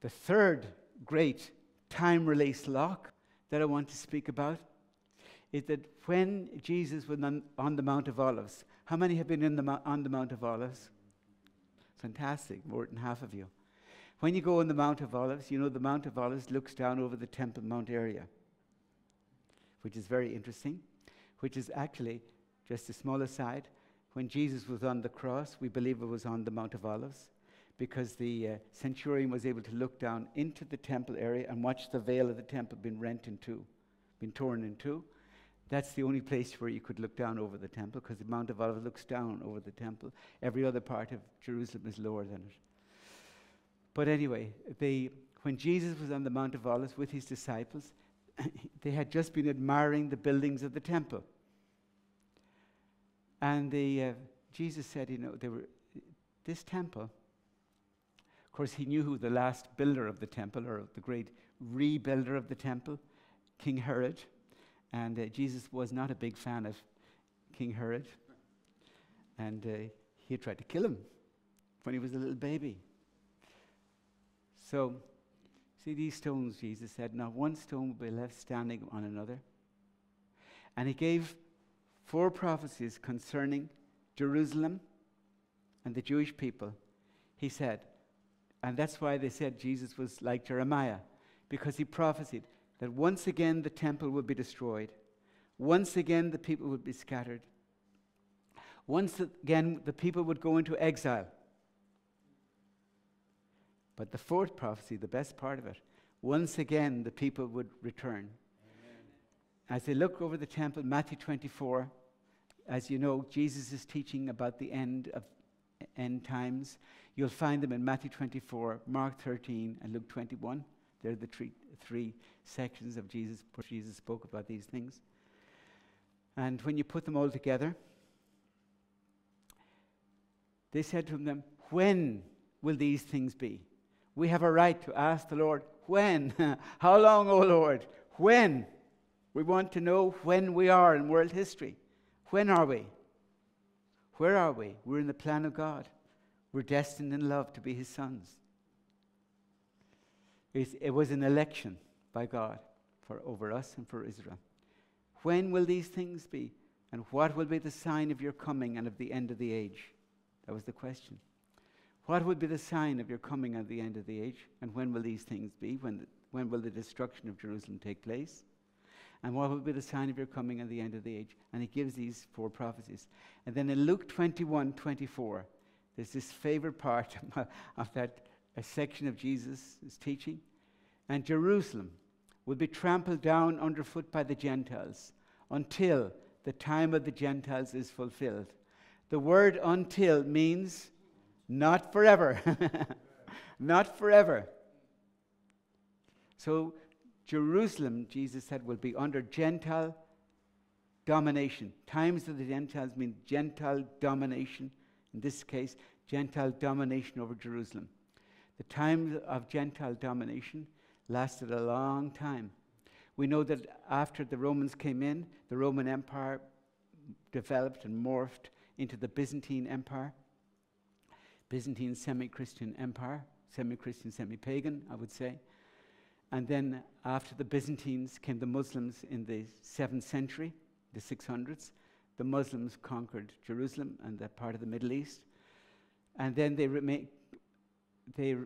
the third great time-release lock that I want to speak about is that when Jesus was on, on the Mount of Olives, how many have been in the, on the Mount of Olives? Fantastic, more than half of you. When you go on the Mount of Olives, you know the Mount of Olives looks down over the Temple Mount area, which is very interesting, which is actually, just a small aside, when Jesus was on the cross, we believe it was on the Mount of Olives, because the uh, centurion was able to look down into the temple area and watch the veil of the temple being rent in two, being torn in two. That's the only place where you could look down over the temple, because the Mount of Olives looks down over the temple. Every other part of Jerusalem is lower than it. But anyway, they, when Jesus was on the Mount of Olives with his disciples, they had just been admiring the buildings of the temple. And the, uh, Jesus said, you know, they were, this temple, of course, he knew who the last builder of the temple, or the great rebuilder of the temple, King Herod. And uh, Jesus was not a big fan of King Herod. And uh, he tried to kill him when he was a little baby. So, see these stones, Jesus said, not one stone will be left standing on another. And he gave four prophecies concerning Jerusalem and the Jewish people. He said, and that's why they said Jesus was like Jeremiah, because he prophesied that once again the temple would be destroyed. Once again the people would be scattered. Once again the people would go into exile. But the fourth prophecy, the best part of it, once again the people would return. Amen. As they look over the temple, Matthew twenty-four, as you know, Jesus is teaching about the end of end times. You'll find them in Matthew twenty-four, Mark thirteen, and Luke twenty-one. They're the three, three sections of Jesus where Jesus spoke about these things. And when you put them all together, they said to them, when will these things be? We have a right to ask the Lord, when? How long, O Lord? When? We want to know when we are in world history. When are we? Where are we? We're in the plan of God. We're destined in love to be his sons. It was an election by God for over us and for Israel. When will these things be? And what will be the sign of your coming and of the end of the age? That was the question. What will be the sign of your coming and the end of the age? And when will these things be? When, the, when will the destruction of Jerusalem take place? And what will be the sign of your coming and the end of the age? And he gives these four prophecies. And then in Luke twenty-one, twenty-four, there's this favorite part of that a section of Jesus' teaching. And Jerusalem will be trampled down underfoot by the Gentiles until the time of the Gentiles is fulfilled. The word until means not forever. Not forever. So Jerusalem, Jesus said, will be under Gentile domination. Times of the Gentiles mean Gentile domination. In this case, Gentile domination over Jerusalem. The time of Gentile domination lasted a long time. We know that after the Romans came in, the Roman Empire developed and morphed into the Byzantine Empire, Byzantine semi-Christian Empire, semi-Christian, semi-pagan, I would say. And then after the Byzantines came the Muslims in the seventh century, the six hundreds. The Muslims conquered Jerusalem and that part of the Middle East. And then they, they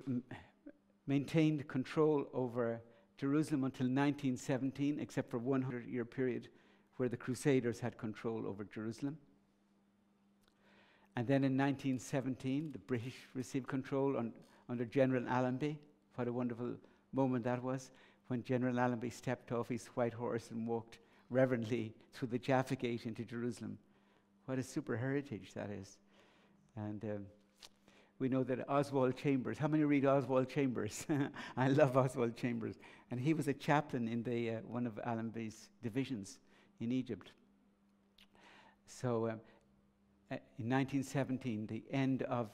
maintained control over Jerusalem until nineteen seventeen, except for one hundred-year period where the Crusaders had control over Jerusalem. And then in nineteen seventeen, the British received control on, under General Allenby. What a wonderful moment that was, when General Allenby stepped off his white horse and walked reverently through the Jaffa Gate into Jerusalem. What a super heritage that is. And um, we know that Oswald Chambers, how many read Oswald Chambers? I love Oswald Chambers. And he was a chaplain in the, uh, one of Allenby's divisions in Egypt. So um, uh, in nineteen seventeen, the end of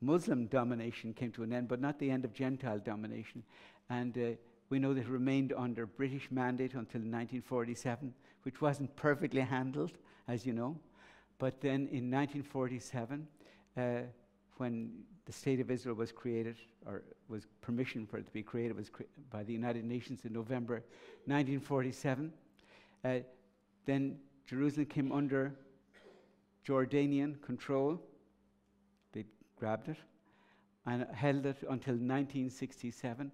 Muslim domination came to an end, but not the end of Gentile domination. And uh, we know that it remained under British mandate until nineteen forty-seven, which wasn't perfectly handled, as you know. But then in nineteen forty-seven, uh, when the State of Israel was created, or was permission for it to be created, was cre by the United Nations in November nineteen forty-seven, uh, then Jerusalem came under Jordanian control. They grabbed it and held it until nineteen sixty-seven,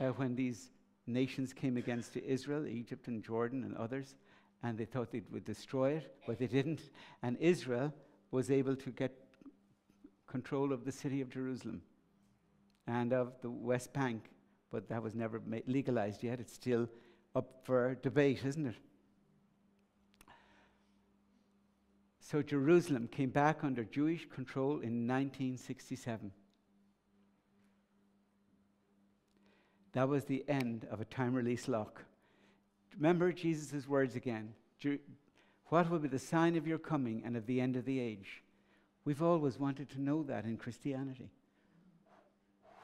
uh, when these nations came against Israel, Egypt and Jordan and others, and they thought they would destroy it, but they didn't. And Israel was able to get control of the city of Jerusalem and of the West Bank, but that was never ma legalized yet. It's still up for debate, isn't it? So Jerusalem came back under Jewish control in nineteen sixty-seven. That was the end of a time-release lock. Remember Jesus' words again. What will be the sign of your coming and of the end of the age? We've always wanted to know that in Christianity.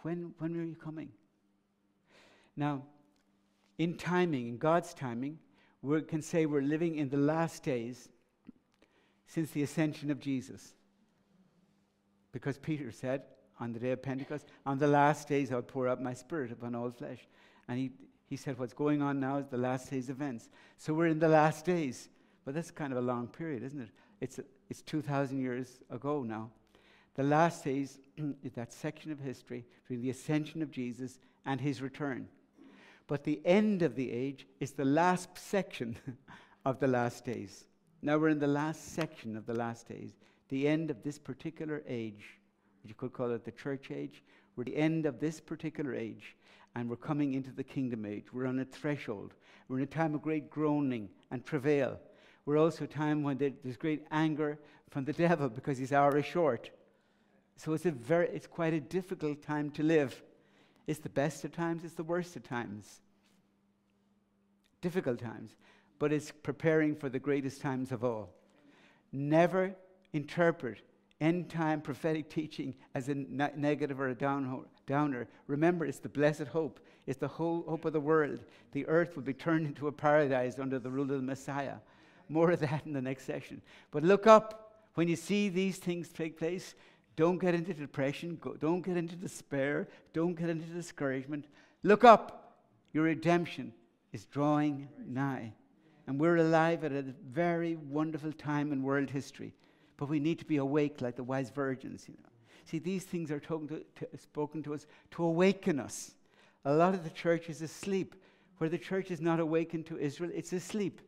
When, when are you coming? Now, in timing, in God's timing, we can say we're living in the last days since the ascension of Jesus. Because Peter said on the day of Pentecost, on the last days I'll pour out my spirit upon all flesh. And he, he said what's going on now is the last days events. So we're in the last days. But that's kind of a long period, isn't it? It's, a, it's two thousand years ago now. The last days is that section of history between the ascension of Jesus and his return. But the end of the age is the last section of the last days. Now we're in the last section of the last days, the end of this particular age. You could call it the church age. We're at the end of this particular age, and we're coming into the kingdom age. We're on a threshold. We're in a time of great groaning and travail. We're also a time when there's great anger from the devil because his hour is short. So it's, a very, it's quite a difficult time to live. It's the best of times, it's the worst of times. Difficult times, but it's preparing for the greatest times of all. Never interpret end-time prophetic teaching as a ne negative or a down downer. Remember, it's the blessed hope. It's the whole hope of the world. The earth will be turned into a paradise under the rule of the Messiah. More of that in the next session. But look up. When you see these things take place, don't get into depression. Go, don't get into despair. Don't get into discouragement. Look up. Your redemption is drawing nigh. And we're alive at a very wonderful time in world history. But we need to be awake like the wise virgins. You know. See, these things are to, to, spoken to us to awaken us. A lot of the church is asleep. Where the church is not awakened to Israel, it's asleep.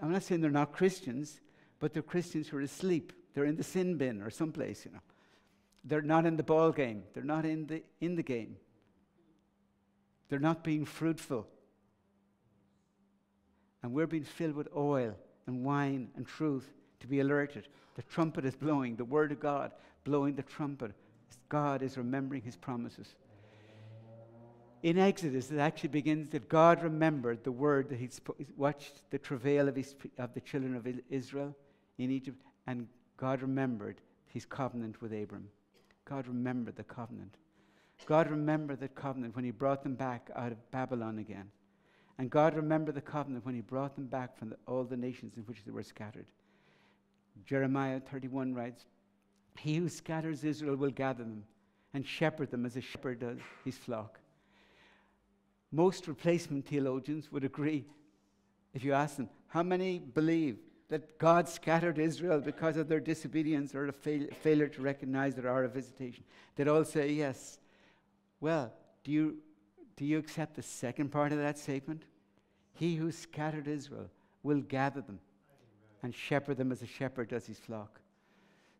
I'm not saying they're not Christians, but they're Christians who are asleep. They're in the sin bin or someplace, you know. They're not in the ball game. They're not in the, in the game. They're not being fruitful. And we're being filled with oil and wine and truth to be alerted. The trumpet is blowing, the word of God blowing the trumpet. God is remembering his promises. In Exodus, it actually begins that God remembered the word that he watched the travail of, his, of the children of Israel in Egypt, and God remembered his covenant with Abram. God remembered the covenant. God remembered that covenant when he brought them back out of Babylon again. And God remembered the covenant when he brought them back from the, all the nations in which they were scattered. Jeremiah thirty-one writes, "He who scatters Israel will gather them and shepherd them as a shepherd does his flock." Most replacement theologians would agree if you ask them, how many believe that God scattered Israel because of their disobedience or a fail failure to recognize their hour of visitation? They'd all say yes. Well, do you, do you accept the second part of that statement? He who scattered Israel will gather them and shepherd them as a shepherd does his flock.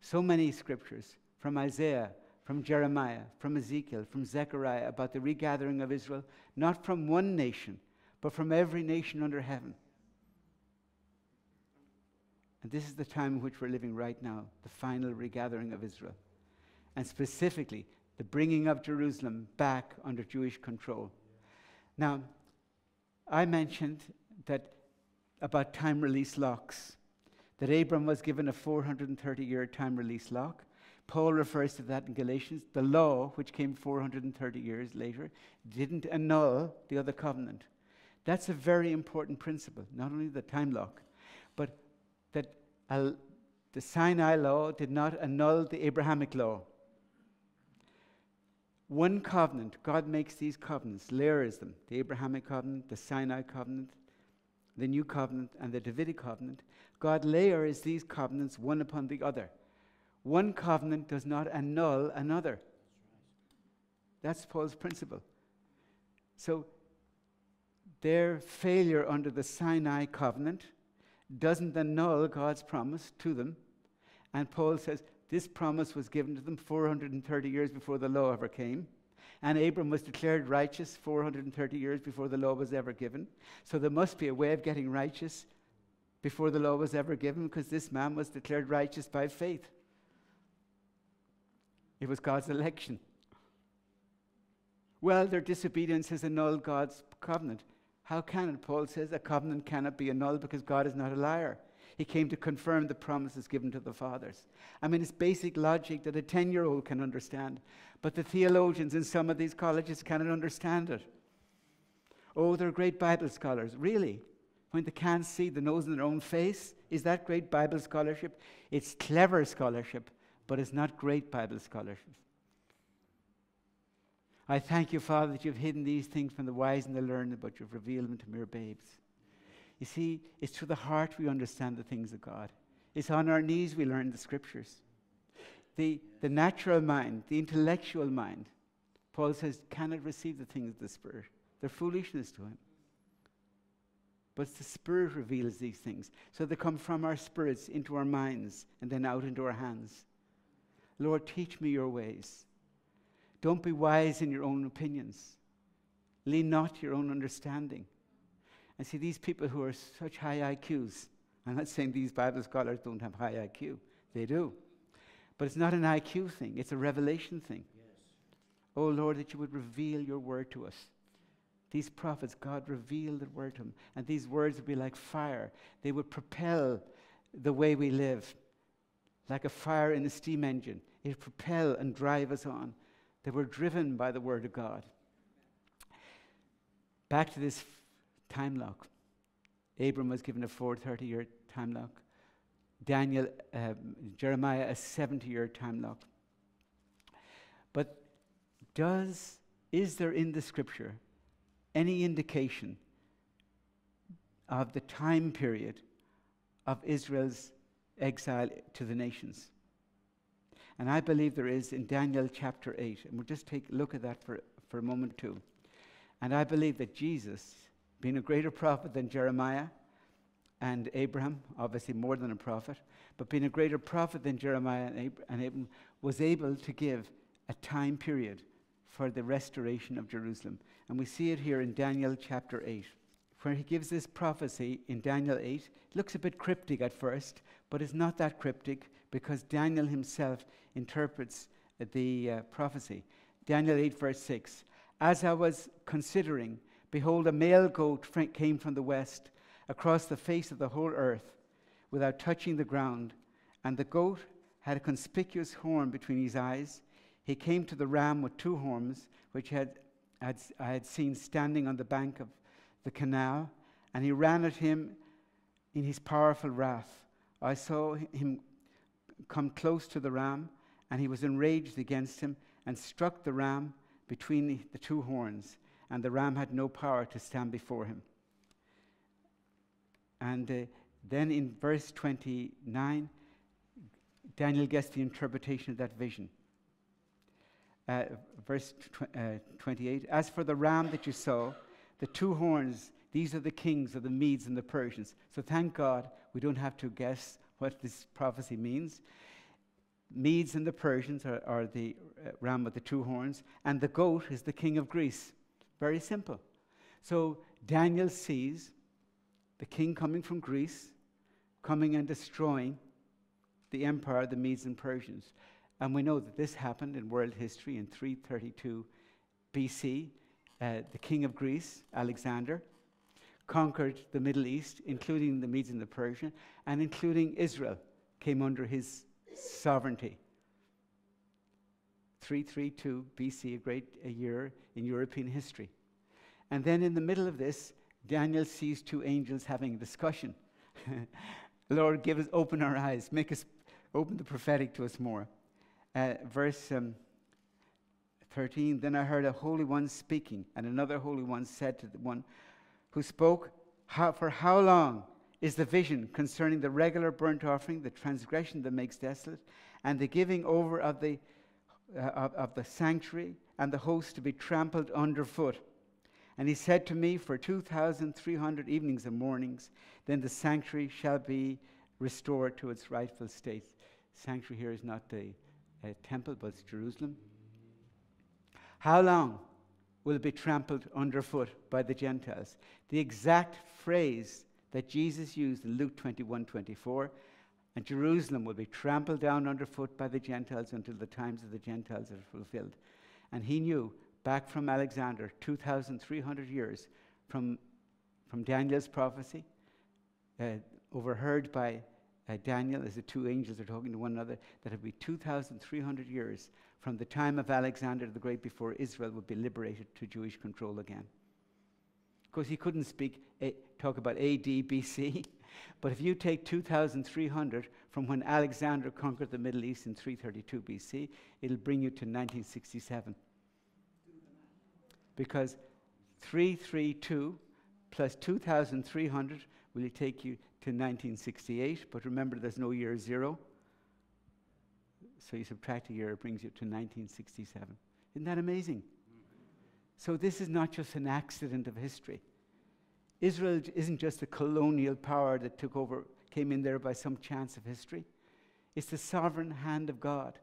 So many scriptures from Isaiah, from Jeremiah, from Ezekiel, from Zechariah about the regathering of Israel, not from one nation, but from every nation under heaven. And this is the time in which we're living right now, the final regathering of Israel, and specifically the bringing of Jerusalem back under Jewish control. Now, I mentioned that about time release locks, that Abram was given a four hundred thirty year time release lock. Paul refers to that in Galatians. The law, which came four hundred thirty years later, didn't annul the other covenant. That's a very important principle, not only the time lock, but that uh, the Sinai law did not annul the Abrahamic law. One covenant, God makes these covenants, layers them, the Abrahamic covenant, the Sinai covenant, the new covenant, and the Davidic covenant. God layers these covenants one upon the other. One covenant does not annul another. That's Paul's principle. So their failure under the Sinai covenant doesn't annul God's promise to them. And Paul says, this promise was given to them four hundred thirty years before the law ever came. And Abram was declared righteous four hundred thirty years before the law was ever given. So there must be a way of getting righteous before the law was ever given, because this man was declared righteous by faith. It was God's election. Well, their disobedience has annulled God's covenant. How can it? Paul says a covenant cannot be annulled because God is not a liar. He came to confirm the promises given to the fathers. I mean, it's basic logic that a ten-year-old can understand, but the theologians in some of these colleges cannot understand it. Oh, they're great Bible scholars. Really? When they can't see the nose in their own face, is that great Bible scholarship? It's clever scholarship, but it's not great Bible scholarship. I thank you, Father, that you've hidden these things from the wise and the learned, but you've revealed them to mere babes. You see, it's through the heart we understand the things of God. It's on our knees we learn the scriptures. The, the natural mind, the intellectual mind, Paul says, cannot receive the things of the Spirit. They're foolishness to him. But the Spirit reveals these things. So they come from our spirits into our minds and then out into our hands. Lord, teach me your ways. Don't be wise in your own opinions. Lean not to your own understanding. And see, these people who are such high I Qs, I'm not saying these Bible scholars don't have high I Q. They do. But it's not an I Q thing. It's a revelation thing. Yes. Oh, Lord, that you would reveal your word to us. These prophets, God revealed the word to them. And these words would be like fire. They would propel the way we live. Like a fire in a steam engine. It would propel and drive us on. They were driven by the word of God. Back to this time lock. Abram was given a four hundred thirty year time lock. Daniel, uh, Jeremiah, a seventy year time lock. But does, is there in the scripture any indication of the time period of Israel's exile to the nations? And I believe there is in Daniel chapter eight. And we'll just take a look at that for, for a moment too. And I believe that Jesus, being a greater prophet than Jeremiah and Abraham, obviously more than a prophet, but being a greater prophet than Jeremiah and, Ab and Abraham, was able to give a time period for the restoration of Jerusalem. And we see it here in Daniel chapter eight, where he gives this prophecy in Daniel eight. It looks a bit cryptic at first, but it's not that cryptic because Daniel himself interprets the uh, prophecy. Daniel eight, verse six, as I was considering, behold, a male goat came from the west across the face of the whole earth without touching the ground, and the goat had a conspicuous horn between his eyes. He came to the ram with two horns, which had, had, I had seen standing on the bank of the canal, and he ran at him in his powerful wrath. I saw him come close to the ram, and he was enraged against him and struck the ram between the two horns. And the ram had no power to stand before him. And uh, then in verse twenty-nine, Daniel gets the interpretation of that vision. uh, verse tw- uh, twenty-eight, as for the ram that you saw, the two horns, these are the kings of the Medes and the Persians. So thank God we don't have to guess what this prophecy means. Medes and the Persians are, are the uh, ram with the two horns, and the goat is the king of Greece. Very simple. So Daniel sees the king coming from Greece, coming and destroying the empire, the Medes and Persians. And we know that this happened in world history in three thirty-two B C. Uh, the king of Greece, Alexander, conquered the Middle East, including the Medes and the Persians, and including Israel came under his sovereignty. three thirty-two B C, a great a year in European history. And then in the middle of this, Daniel sees two angels having a discussion. Lord, give us, open our eyes, make us, open the prophetic to us more. Uh, verse um, thirteen, then I heard a holy one speaking, and another holy one said to the one who spoke, how, for how long is the vision concerning the regular burnt offering, the transgression that makes desolate, and the giving over of the, uh, of, of the sanctuary and the host to be trampled underfoot? And he said to me, for two thousand three hundred evenings and mornings, then the sanctuary shall be restored to its rightful state. Sanctuary here is not the uh, temple, but it's Jerusalem. How long will it be trampled underfoot by the Gentiles? The exact phrase that Jesus used in Luke twenty-one twenty-four, and Jerusalem will be trampled down underfoot by the Gentiles until the times of the Gentiles are fulfilled. And he knew, back from Alexander, two thousand three hundred years from, from Daniel's prophecy, uh, overheard by uh, Daniel as the two angels are talking to one another, that it'll be two thousand three hundred years from the time of Alexander the Great before Israel would be liberated to Jewish control again. Of course, he couldn't speak a, talk about A D B C, but if you take two thousand three hundred from when Alexander conquered the Middle East in three thirty-two B C, it'll bring you to nineteen sixty-seven. Because three thirty-two plus two thousand three hundred will take you to nineteen sixty-eight. But remember, there's no year zero. So you subtract a year, it brings you to nineteen sixty-seven. Isn't that amazing? Mm-hmm. So this is not just an accident of history. Israel isn't just a colonial power that took over, came in there by some chance of history. It's the sovereign hand of God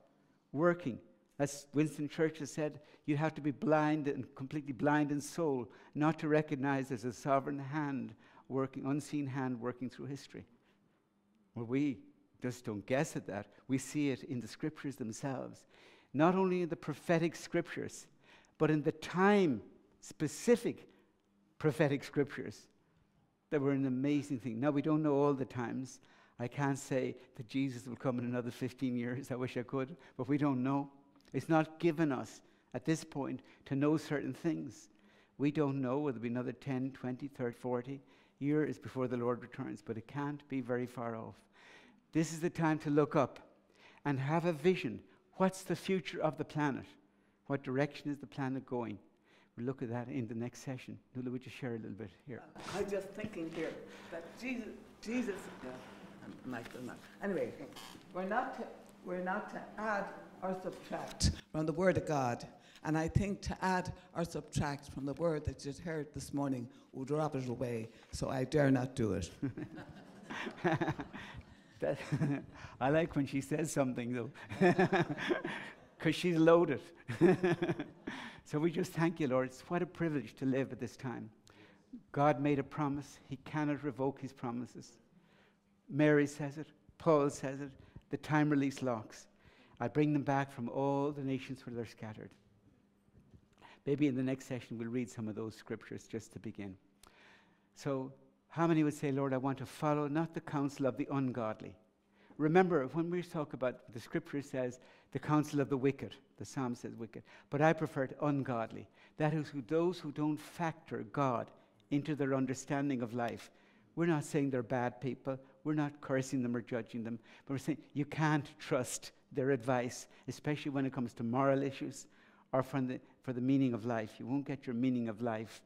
working. As Winston Churchill said, you have to be blind and completely blind in soul not to recognize there's a sovereign hand working, unseen hand working through history. Well, we just don't guess at that. We see it in the scriptures themselves, not only in the prophetic scriptures, but in the time-specific prophetic scriptures that were an amazing thing. Now, we don't know all the times. I can't say that Jesus will come in another fifteen years. I wish I could, but we don't know. It's not given us, at this point, to know certain things. We don't know whether it'll be another ten, twenty, thirty, forty years before the Lord returns, but it can't be very far off. This is the time to look up and have a vision. What's the future of the planet? What direction is the planet going? We'll look at that in the next session. Nuala, would you share a little bit here? Uh, I'm just thinking here that Jesus... Jesus uh, I'm, I'm not, anyway, we're not to, we're not to add... or subtract from the Word of God. And I think to add or subtract from the word that you'd heard this morning would rob it away, so I dare not do it. that, I like when she says something, though, because she's loaded. So we just thank you, Lord. It's what a privilege to live at this time. God made a promise. He cannot revoke his promises. Mary says it. Paul says it. The time release locks. I bring them back from all the nations where they're scattered. Maybe in the next session we'll read some of those scriptures just to begin. So how many would say, Lord, I want to follow not the counsel of the ungodly? Remember, when we talk about the scripture says the counsel of the wicked, the psalm says wicked, but I prefer to ungodly. That is who, those who don't factor God into their understanding of life. We're not saying they're bad people. We're not cursing them or judging them. But we're saying you can't trust their advice, especially when it comes to moral issues or from the, for the meaning of life. You won't get your meaning of life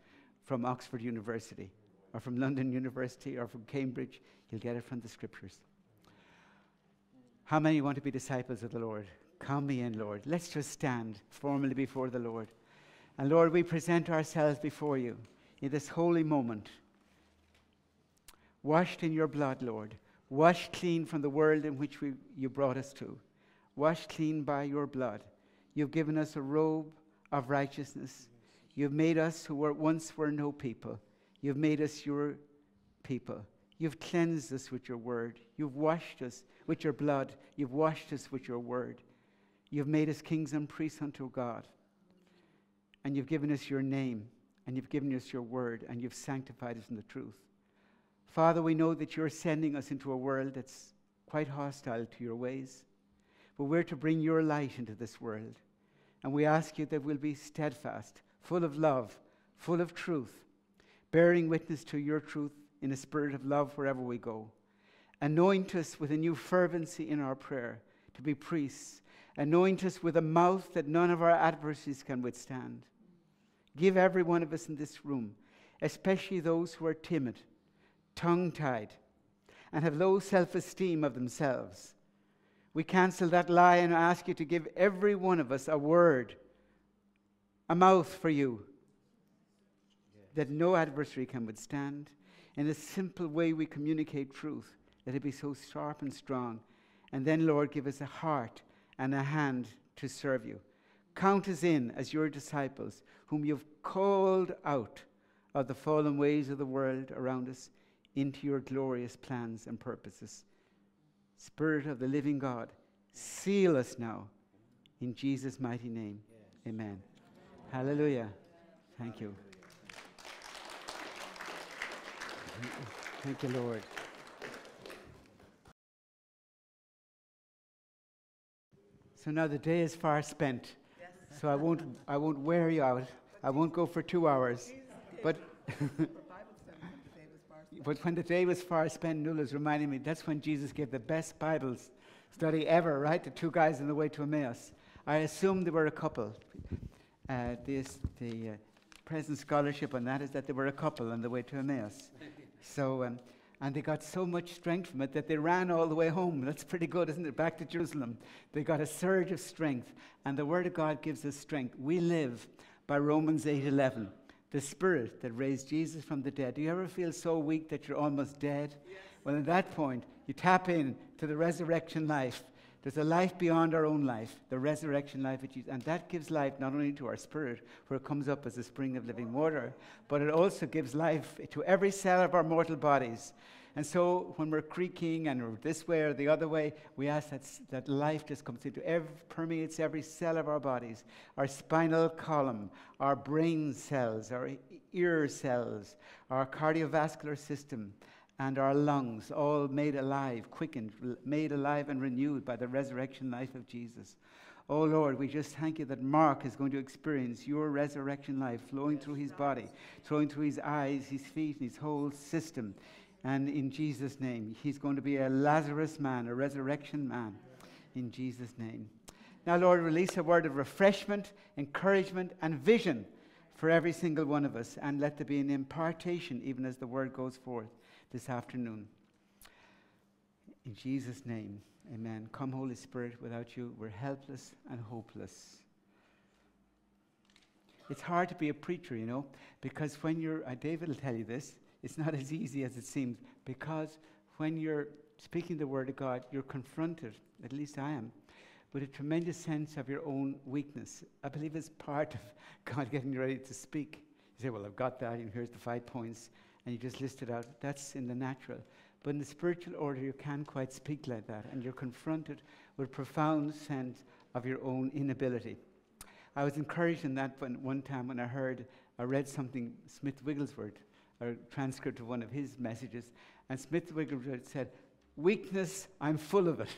from Oxford University or from London University or from Cambridge. You'll get it from the scriptures. How many want to be disciples of the Lord? Come me in, Lord. Let's just stand formally before the Lord. And Lord, we present ourselves before you in this holy moment. Washed in your blood, Lord. Washed clean from the world in which we, you brought us to. Washed clean by your blood. You've given us a robe of righteousness. You've made us who were once were no people. You've made us your people. You've cleansed us with your word. You've washed us with your blood. You've washed us with your word. You've made us kings and priests unto God. And you've given us your name. And you've given us your word. And you've sanctified us in the truth. Father, we know that you're sending us into a world that's quite hostile to your ways. But we're to bring your light into this world. And we ask you that we'll be steadfast, full of love, full of truth, bearing witness to your truth in a spirit of love wherever we go. Anoint us with a new fervency in our prayer to be priests. Anoint us with a mouth that none of our adversaries can withstand. Give every one of us in this room, especially those who are timid, tongue-tied, and have low self-esteem of themselves. We cancel that lie and ask you to give every one of us a word, a mouth for you, that no adversary can withstand. In a simple way we communicate truth, that it be so sharp and strong. And then, Lord, give us a heart and a hand to serve you. Count us in as your disciples, whom you've called out of the fallen ways of the world around us into your glorious plans and purposes. Spirit of the living God, seal us now in Jesus' mighty name. Yes. Amen. Amen. Hallelujah. Thank you. Thank you, Lord. So now the day is far spent. Yes. So I won't, I won't wear you out. I won't go for two hours. But, but when the day was far spent, Nuala's reminding me, that's when Jesus gave the best Bible study ever, right? The two guys on the way to Emmaus. I assume they were a couple. Uh, this, the uh, present scholarship on that is that they were a couple on the way to Emmaus. So, um, and they got so much strength from it that they ran all the way home. That's pretty good, isn't it? Back to Jerusalem. They got a surge of strength. And the Word of God gives us strength. We live by Romans eight eleven, the Spirit that raised Jesus from the dead. Do you ever feel so weak that you're almost dead? Yes. Well, at that point, you tap in to the resurrection life. There's a life beyond our own life, the resurrection life of Jesus. And that gives life not only to our spirit, where it comes up as a spring of living water, but it also gives life to every cell of our mortal bodies. And so when we're creaking and we're this way or the other way, we ask that, that life just comes into every, permeates every cell of our bodies, our spinal column, our brain cells, our ear cells, our cardiovascular system, and our lungs, all made alive, quickened, made alive and renewed by the resurrection life of Jesus. Oh, Lord, we just thank you that Mark is going to experience your resurrection life flowing yes, through his body, flowing through his eyes, his feet, and his whole system. And in Jesus' name, he's going to be a Lazarus man, a resurrection man, in Jesus' name. Now, Lord, release a word of refreshment, encouragement, and vision for every single one of us, and let there be an impartation even as the word goes forth this afternoon. In Jesus' name, amen. Come, Holy Spirit, without you, we're helpless and hopeless. It's hard to be a preacher, you know, because when you're, uh, David will tell you this, it's not as easy as it seems, because when you're speaking the Word of God, you're confronted, at least I am, with a tremendous sense of your own weakness. I believe it's part of God getting you ready to speak. You say, well, I've got that, and here's the five points, and you just list it out. That's in the natural. But in the spiritual order, you can't quite speak like that, and you're confronted with a profound sense of your own inability. I was encouraged in that when, one time when I heard, I read something, Smith Wigglesworth, a transcript of one of his messages, and Smith Wigglesworth said, weakness, I'm full of it.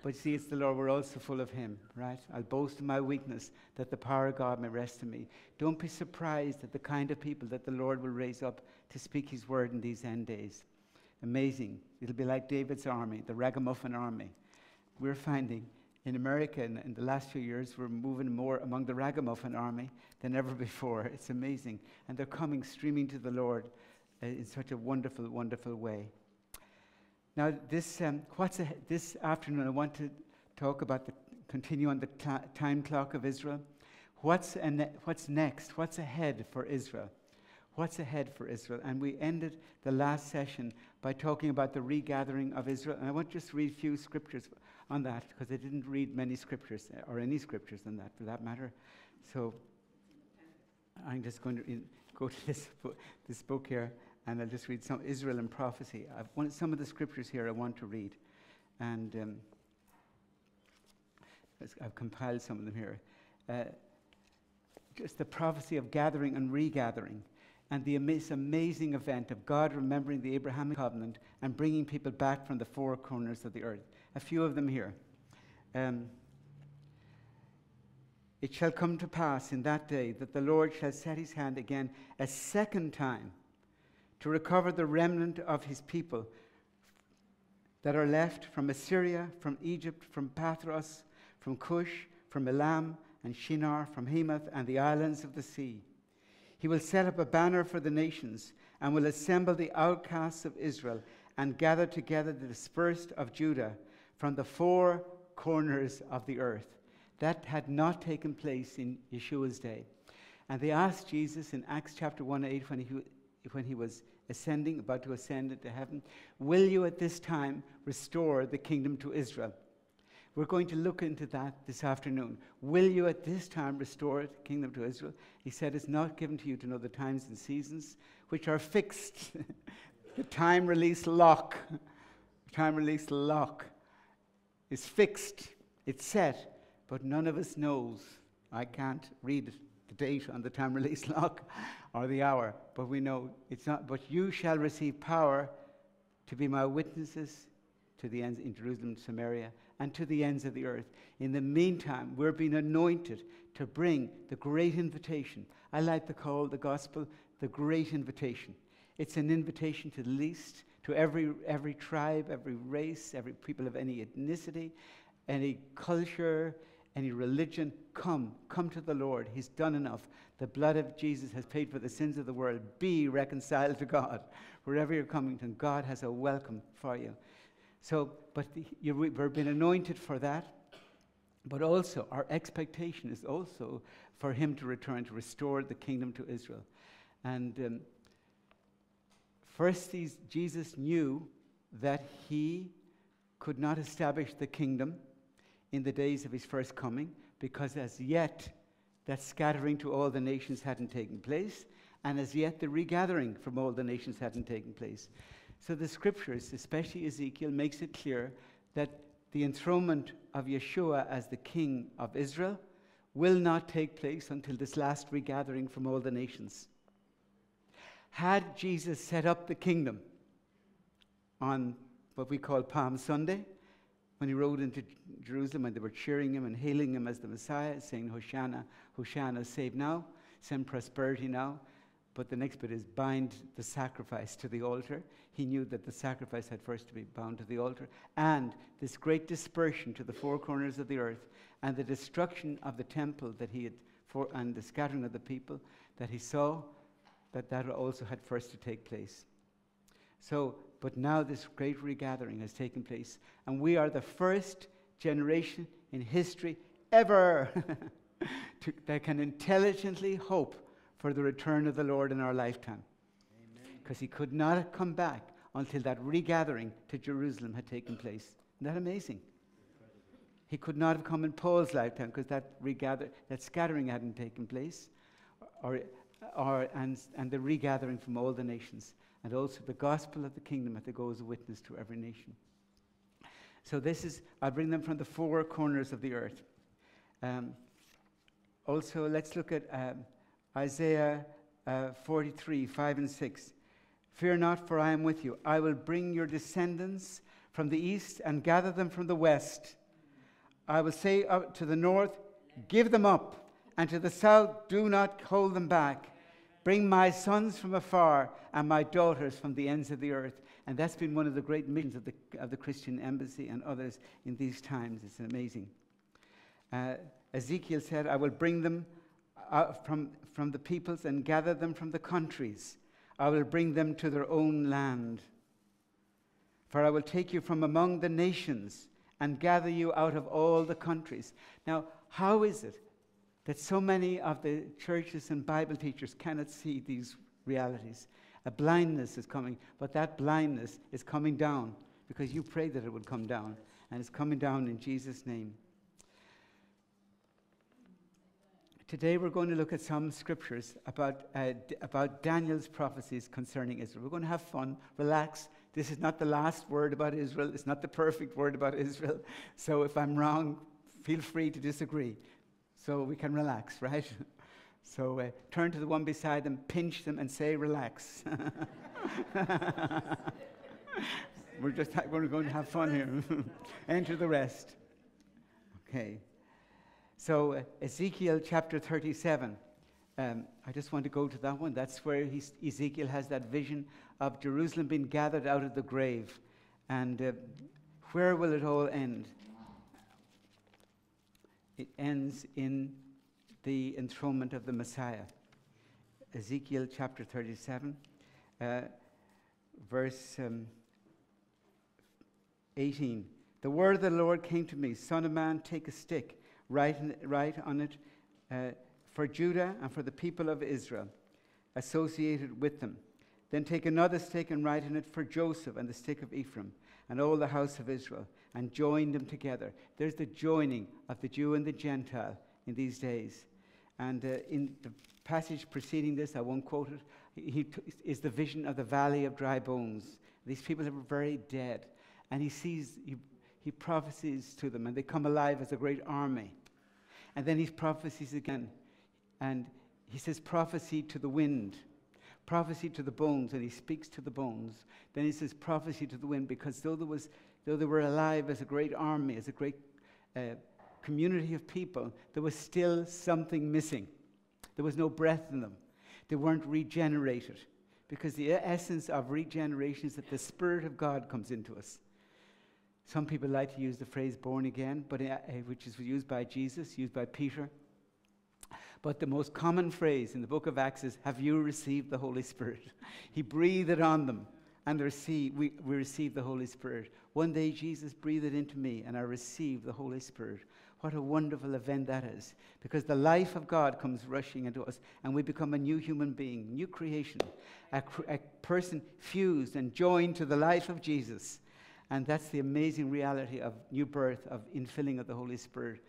But see, it's the Lord, we're also full of him, right? I'll boast in my weakness that the power of God may rest in me. Don't be surprised at the kind of people that the Lord will raise up to speak his word in these end days. Amazing. It'll be like David's army, the ragamuffin army. We're finding in America, in, in the last few years, we're moving more among the ragamuffin army than ever before. It's amazing. And they're coming, streaming to the Lord uh, in such a wonderful, wonderful way. Now, this um, what's a, this afternoon, I want to talk about the continue on the cl- time clock of Israel. What's an, what's next? What's ahead for Israel? What's ahead for Israel? And we ended the last session by talking about the regathering of Israel. And I want to just read a few scriptures on that, because I didn't read many scriptures, or any scriptures on that, for that matter. So I'm just going to go to this, this book here, and I'll just read some Israel and prophecy. I've wanted some of the scriptures here I want to read. And um, I've compiled some of them here. Uh, just the prophecy of gathering and regathering, and the am- amazing event of God remembering the Abrahamic covenant and bringing people back from the four corners of the earth. A few of them here. Um, It shall come to pass in that day that the Lord shall set his hand again a second time to recover the remnant of his people that are left from Assyria, from Egypt, from Pathros, from Cush, from Elam and Shinar, from Hamath and the islands of the sea. He will set up a banner for the nations and will assemble the outcasts of Israel and gather together the dispersed of Judah from the four corners of the earth. That had not taken place in Yeshua's day. And they asked Jesus in Acts chapter one eight, when he, when he was ascending, about to ascend into heaven, will you at this time restore the kingdom to Israel? We're going to look into that this afternoon. Will you at this time restore the kingdom to Israel? He said, it's not given to you to know the times and seasons, which are fixed. The time release lock, the time release lock is fixed, it's set. But none of us knows. I can't read the date on the time release lock or the hour, but we know it's not. But you shall receive power to be my witnesses to the ends in Jerusalem, Samaria, and to the ends of the earth. In the meantime, we're being anointed to bring the great invitation. I like to call the gospel the great invitation. It's an invitation to the least, to every, every tribe, every race, every people of any ethnicity, any culture, any religion, come, come to the Lord. He's done enough. The blood of Jesus has paid for the sins of the world. Be reconciled to God. Wherever you're coming from, God has a welcome for you. So, but the, you, we've been anointed for that. But also, our expectation is also for him to return, to restore the kingdom to Israel. And um, first, these, Jesus knew that he could not establish the kingdom in the days of his first coming, because as yet that scattering to all the nations hadn't taken place, and as yet the regathering from all the nations hadn't taken place. So the scriptures, especially Ezekiel, makes it clear that the enthronement of Yeshua as the king of Israel will not take place until this last regathering from all the nations. Had Jesus set up the kingdom on what we call Palm Sunday, when he rode into Jerusalem and they were cheering him and hailing him as the Messiah, saying, Hosanna, Hosanna, save now, send prosperity now. But the next bit is bind the sacrifice to the altar. He knew that the sacrifice had first to be bound to the altar. And this great dispersion to the four corners of the earth and the destruction of the temple that he had, for, and the scattering of the people that he saw, that that also had first to take place. So, but now this great regathering has taken place, and we are the first generation in history ever to, that can intelligently hope for the return of the Lord in our lifetime. Because he could not come back until that regathering to Jerusalem had taken place. Isn't that amazing? He could not have come in Paul's lifetime because that regather, that scattering hadn't taken place, or, or and, and the regathering from all the nations. And also the gospel of the kingdom that goes a witness to every nation. So this is, I'll bring them from the four corners of the earth. Um, also, let's look at um, Isaiah uh, forty-three, five and six. Fear not, for I am with you. I will bring your descendants from the east and gather them from the west. I will say up to the north, give them up, and to the south, do not hold them back. Bring my sons from afar and my daughters from the ends of the earth. And that's been one of the great missions of the, of the Christian Embassy and others in these times. It's amazing. Uh, Ezekiel said, I will bring them out from, from the peoples and gather them from the countries. I will bring them to their own land. For I will take you from among the nations and gather you out of all the countries. Now, how is it that so many of the churches and Bible teachers cannot see these realities? A blindness is coming, but that blindness is coming down because you prayed that it would come down, and it's coming down in Jesus' name. Today we're going to look at some scriptures about, uh, about Daniel's prophecies concerning Israel. We're going to have fun, relax. This is not the last word about Israel. It's not the perfect word about Israel. So if I'm wrong, feel free to disagree. So we can relax, right? So uh, turn to the one beside them, pinch them, and say, relax. We're just we're going to have fun here. Enter the rest. Okay. So uh, Ezekiel chapter thirty-seven. Um, I just want to go to that one. That's where he, Ezekiel has that vision of Jerusalem being gathered out of the grave. And uh, where will it all end? It ends in the enthronement of the Messiah. Ezekiel chapter thirty-seven, uh, verse um, eighteen. The word of the Lord came to me, Son of man, take a stick, write, in, write on it uh, for Judah and for the people of Israel, associated with them. Then take another stick and write in it for Joseph and the stick of Ephraim and all the house of Israel, and join them together. There's the joining of the Jew and the Gentile in these days. And uh, in the passage preceding this, I won't quote it, he t is the vision of the valley of dry bones. These people are very dead. And he sees, he, he prophesies to them, and they come alive as a great army. And then he prophesies again. And he says, prophecy to the wind. Prophecy to the bones, and he speaks to the bones. Then he says, prophecy to the wind, because though there was, though they were alive as a great army, as a great uh, community of people, there was still something missing. There was no breath in them. They weren't regenerated, because the essence of regeneration is that the Spirit of God comes into us. Some people like to use the phrase born again, but uh, which is used by Jesus, used by Peter. But the most common phrase in the book of Acts is, have you received the Holy Spirit? He breathed on them, and receive, we, we received the Holy Spirit. One day Jesus breathed into me, and I received the Holy Spirit. What a wonderful event that is, because the life of God comes rushing into us, and we become a new human being, new creation, a, a person fused and joined to the life of Jesus. And that's the amazing reality of new birth, of infilling of the Holy Spirit.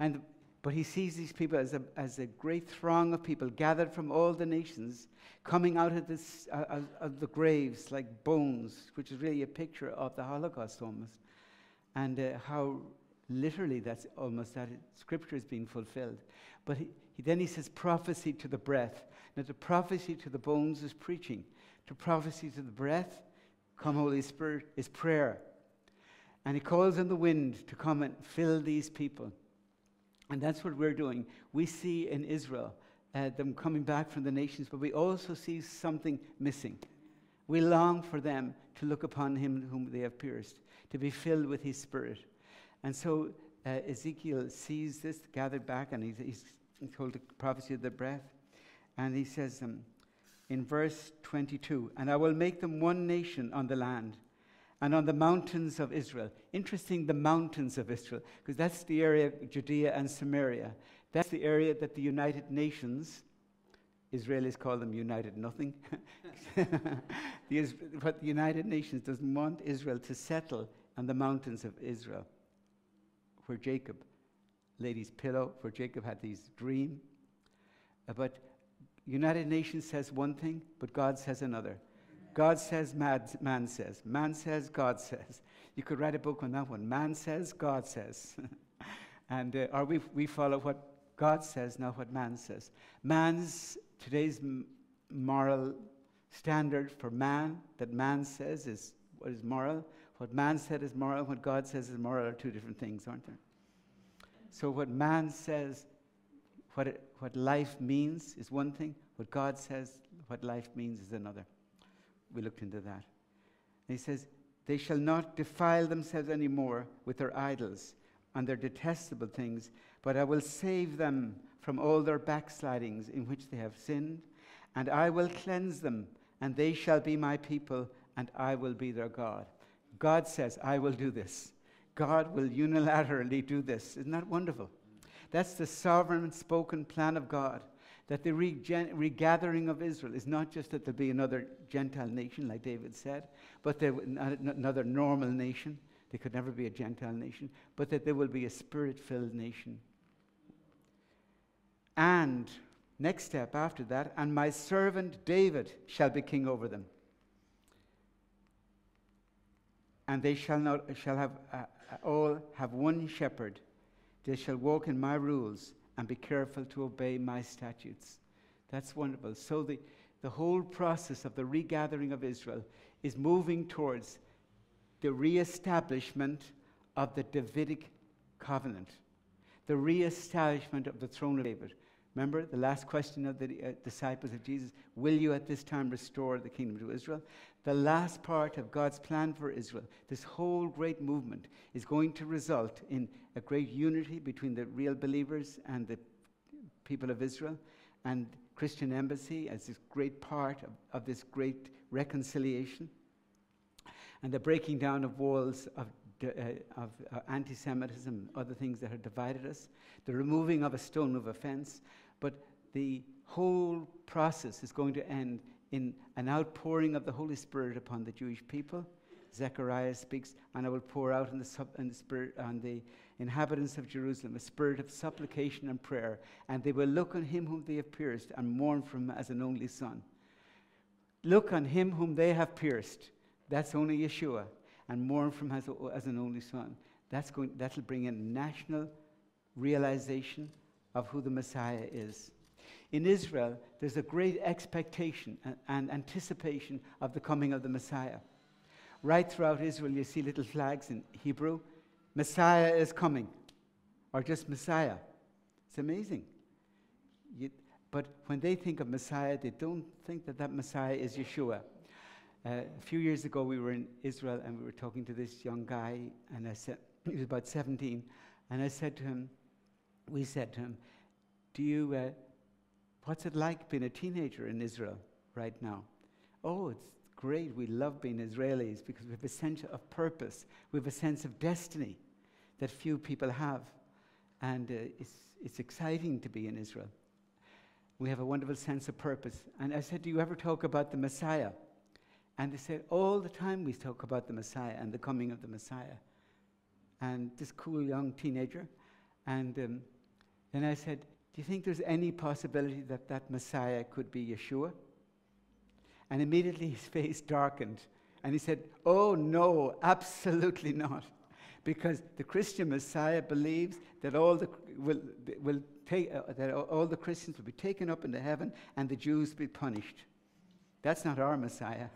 And But he sees these people as a, as a great throng of people gathered from all the nations, coming out of, this, uh, of, of the graves like bones, which is really a picture of the Holocaust almost, and uh, how literally that's almost that scripture is being fulfilled. But he, he, then he says prophecy to the breath. Now the prophecy to the bones is preaching. To prophecy to the breath, come Holy Spirit, is prayer. And he calls on the wind to come and fill these people. And that's what we're doing. We see in Israel uh, them coming back from the nations, but we also see something missing. We long for them to look upon him whom they have pierced, to be filled with his Spirit. And so uh, Ezekiel sees this, gathered back, and he's, he's told the prophecy of the breath. And he says um, in verse twenty-two, and I will make them one nation on the land, and on the mountains of Israel. Interesting, the mountains of Israel, because that's the area of Judea and Samaria. That's the area that the United Nations, Israelis call them United Nothing, the, but the United Nations doesn't want Israel to settle on the mountains of Israel, where Jacob laid his pillow, where Jacob had his dream. Uh, but United Nations says one thing, but God says another. God says, man says. Man says, God says. You could write a book on that one. Man says, God says. And uh, or we, we follow what God says, not what man says. Man's, today's moral standard for man, that man says is what is moral. What man said is moral. What God says is moral are two different things, aren't there? So what man says, what, it, what life means is one thing. What God says, what life means is another. We looked into that. And he says, they shall not defile themselves anymore with their idols and their detestable things, but I will save them from all their backslidings in which they have sinned, and I will cleanse them, and they shall be my people, and I will be their God. God says, I will do this. God will unilaterally do this. Isn't that wonderful? That's the sovereign spoken plan of God, that the regathering of Israel is not just that there be another Gentile nation, like David said, but there another normal nation. They could never be a Gentile nation, but that there will be a Spirit-filled nation. And next step after that, and my servant David shall be king over them. And they shall not shall have uh, all have one shepherd. They shall walk in my rules and be careful to obey my statutes. That's wonderful. So the, the whole process of the regathering of Israel is moving towards the reestablishment of the Davidic covenant, the reestablishment of the throne of David. Remember the last question of the uh, disciples of Jesus, will you at this time restore the kingdom to Israel? The last part of God's plan for Israel, this whole great movement, is going to result in a great unity between the real believers and the people of Israel, and Christian Embassy as this great part of, of this great reconciliation, and the breaking down of walls of Uh, of uh, anti-Semitism, other things that have divided us, the removing of a stone of offense. But the whole process is going to end in an outpouring of the Holy Spirit upon the Jewish people. Zechariah speaks, and I will pour out in the, sub in the spirit on the inhabitants of Jerusalem a spirit of supplication and prayer, and they will look on him whom they have pierced and mourn for him as an only son. Look on him whom they have pierced. That's only Yeshua. And mourn from him as an only son. That's going, that'll bring in national realization of who the Messiah is. In Israel, there's a great expectation and, and anticipation of the coming of the Messiah. Right throughout Israel, you see little flags in Hebrew. Messiah is coming, or just Messiah. It's amazing. You, but when they think of Messiah, they don't think that that Messiah is Yeshua. Uh, a few years ago, we were in Israel, and we were talking to this young guy, and I said, he was about seventeen, and I said to him, we said to him, do you, uh, what's it like being a teenager in Israel right now? Oh, it's great. We love being Israelis because we have a sense of purpose. We have a sense of destiny that few people have, and uh, it's, it's exciting to be in Israel. We have a wonderful sense of purpose. And I said, do you ever talk about the Messiah? And they said, all the time we talk about the Messiah and the coming of the Messiah. And this cool young teenager. And um, then I said, do you think there's any possibility that that Messiah could be Yeshua? And immediately his face darkened. And he said, oh, no, absolutely not. Because the Christian Messiah believes that all the, will, will take, uh, that all the Christians will be taken up into heaven and the Jews be punished. That's not our Messiah.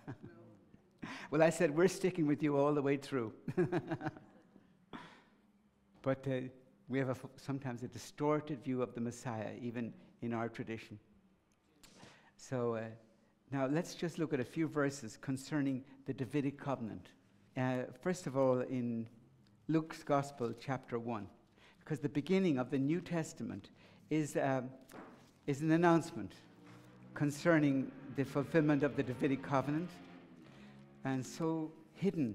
Well, I said, we're sticking with you all the way through. But uh, we have a f sometimes a distorted view of the Messiah, even in our tradition. So uh, now let's just look at a few verses concerning the Davidic covenant. Uh, first of all, in Luke's Gospel, chapter one, because the beginning of the New Testament is, uh, is an announcement concerning the fulfillment of the Davidic covenant, and so hidden,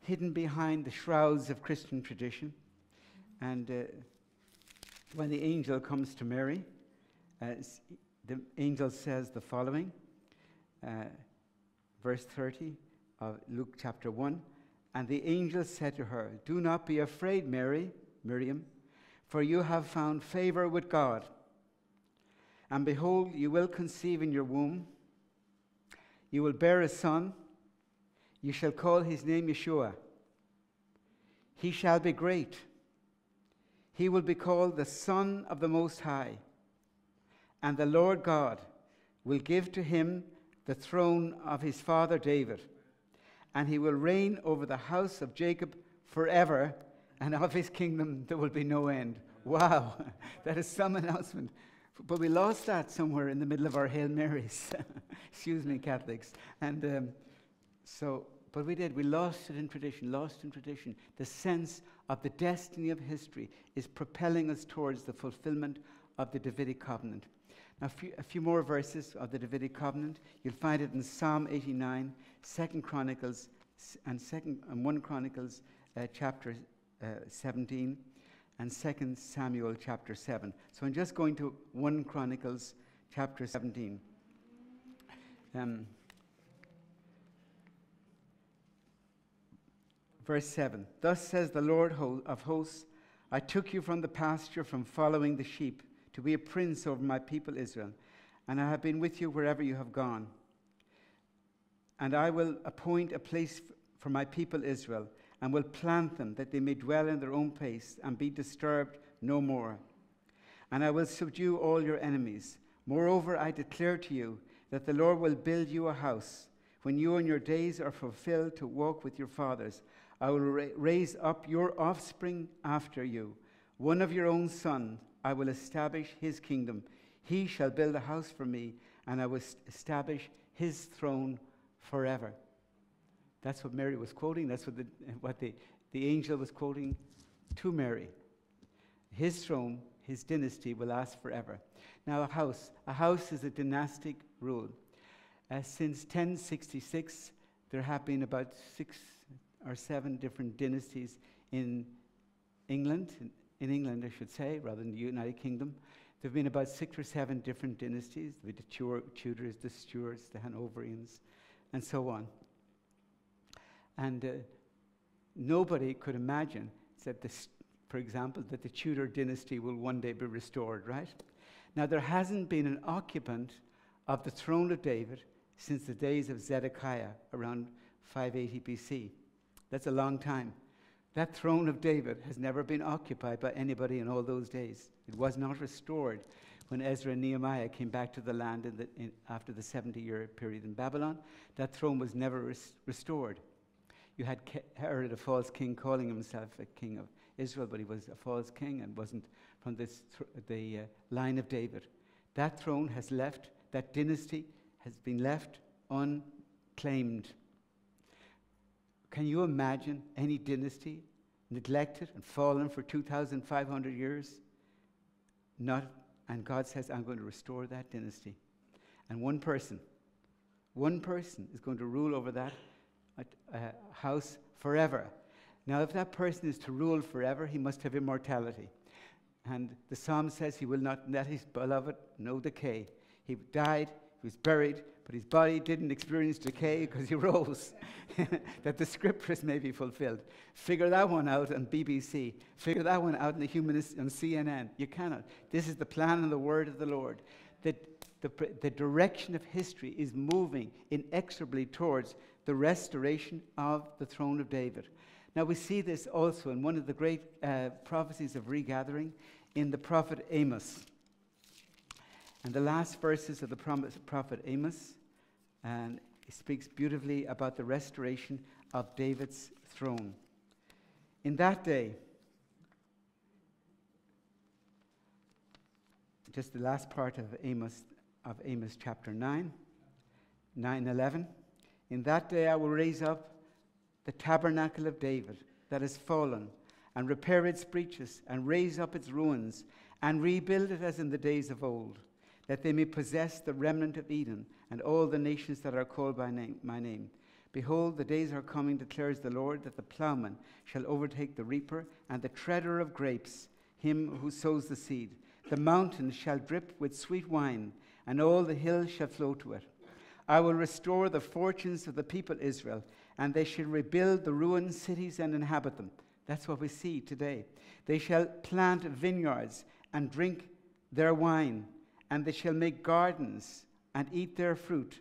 hidden behind the shrouds of Christian tradition. And uh, when the angel comes to Mary, uh, the angel says the following, uh, verse thirty of Luke chapter one, and the angel said to her, do not be afraid, Mary, Miriam, for you have found favor with God. And behold, you will conceive in your womb. You will bear a son. You shall call his name Yeshua. He shall be great. He will be called the Son of the Most High. And the Lord God will give to him the throne of his father David. And he will reign over the house of Jacob forever. And of his kingdom there will be no end. Wow, that is some announcement. But we lost that somewhere in the middle of our Hail Marys. Excuse me, Catholics. And um, so, but we did. We lost it in tradition, lost in tradition. The sense of the destiny of history is propelling us towards the fulfillment of the Davidic covenant. Now, a few, a few more verses of the Davidic covenant. You'll find it in Psalm eighty-nine, Second Chronicles, and second and First Chronicles uh, chapter uh, seventeen and Second Samuel chapter seven. So I'm just going to First Chronicles chapter seventeen. Um, verse seven, thus says the Lord of hosts, I took you from the pasture, from following the sheep, to be a prince over my people Israel, and I have been with you wherever you have gone. And I will appoint a place for my people Israel, and will plant them, that they may dwell in their own place, and be disturbed no more. And I will subdue all your enemies. Moreover, I declare to you that the Lord will build you a house. When you and your days are fulfilled to walk with your fathers, I will ra raise up your offspring after you, one of your own sons. I will establish his kingdom. He shall build a house for me, and I will establish his throne forever. That's what Mary was quoting. That's what the, what the, the angel was quoting to Mary. His throne, his dynasty, will last forever. Now, a house. A house is a dynastic rule. Uh, since ten sixty-six, there have been about six or seven different dynasties in England, in, in England, I should say, rather than the United Kingdom. There have been about six or seven different dynasties, the Tudors, the Stuarts, the Hanoverians, and so on. And uh, nobody could imagine that, this, for example, that the Tudor dynasty will one day be restored, right? Now, there hasn't been an occupant of the throne of David since the days of Zedekiah, around five eighty B C. That's a long time. That throne of David has never been occupied by anybody in all those days. It was not restored when Ezra and Nehemiah came back to the land in the, in, after the seventy-year period in Babylon. That throne was never res restored. You had Herod, a false king, calling himself a king of Israel, but he was a false king and wasn't from this th the uh, line of David. That throne has left, that dynasty has been left unclaimed. Can you imagine any dynasty neglected and fallen for two thousand five hundred years? Not, and God says, I'm going to restore that dynasty. And one person, one person is going to rule over that uh, house forever. Now, if that person is to rule forever, he must have immortality. And the Psalm says he will not let his beloved know decay. He died, he was buried, but his body didn't experience decay because he rose, that the scriptures may be fulfilled. Figure that one out on B B C. Figure that one out in the humanist on C N N. You cannot. This is the plan and the word of the Lord. That the, the direction of history is moving inexorably towards the restoration of the throne of David. Now, we see this also in one of the great uh, prophecies of regathering in the prophet Amos. And the last verses of the prophet Amos, and it speaks beautifully about the restoration of David's throne. In that day, just the last part of Amos, of Amos chapter nine, nine eleven, in that day I will raise up the tabernacle of David that has fallen, and repair its breaches, and raise up its ruins, and rebuild it as in the days of old, that they may possess the remnant of Eden and all the nations that are called by name, my name. Behold, the days are coming, declares the Lord, that the plowman shall overtake the reaper, and the treader of grapes, him who sows the seed. The mountains shall drip with sweet wine, and all the hills shall flow to it. I will restore the fortunes of the people Israel, and they shall rebuild the ruined cities and inhabit them. That's what we see today. They shall plant vineyards and drink their wine, and they shall make gardens and eat their fruit.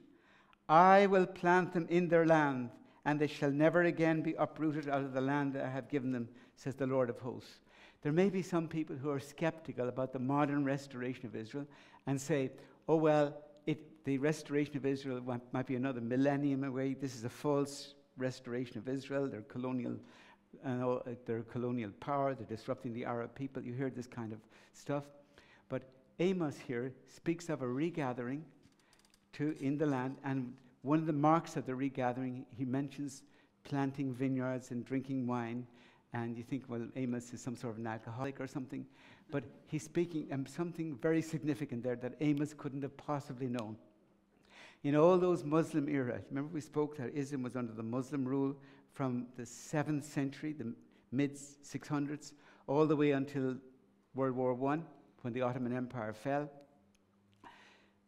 I will plant them in their land, and they shall never again be uprooted out of the land that I have given them, says the Lord of hosts. There may be some people who are skeptical about the modern restoration of Israel and say, oh, well, it, the restoration of Israel might be another millennium away. This is a false restoration of Israel. They're colonial, and all, they're colonial power. They're disrupting the Arab people. You hear this kind of stuff. But Amos here speaks of a regathering to, in the land, and one of the marks of the regathering, he mentions planting vineyards and drinking wine, and you think, well, Amos is some sort of an alcoholic or something, but he's speaking um, something very significant there that Amos couldn't have possibly known. in all those Muslim era. Remember we spoke that Islam was under the Muslim rule from the seventh century, the mid six hundreds, all the way until World War One, when the Ottoman Empire fell,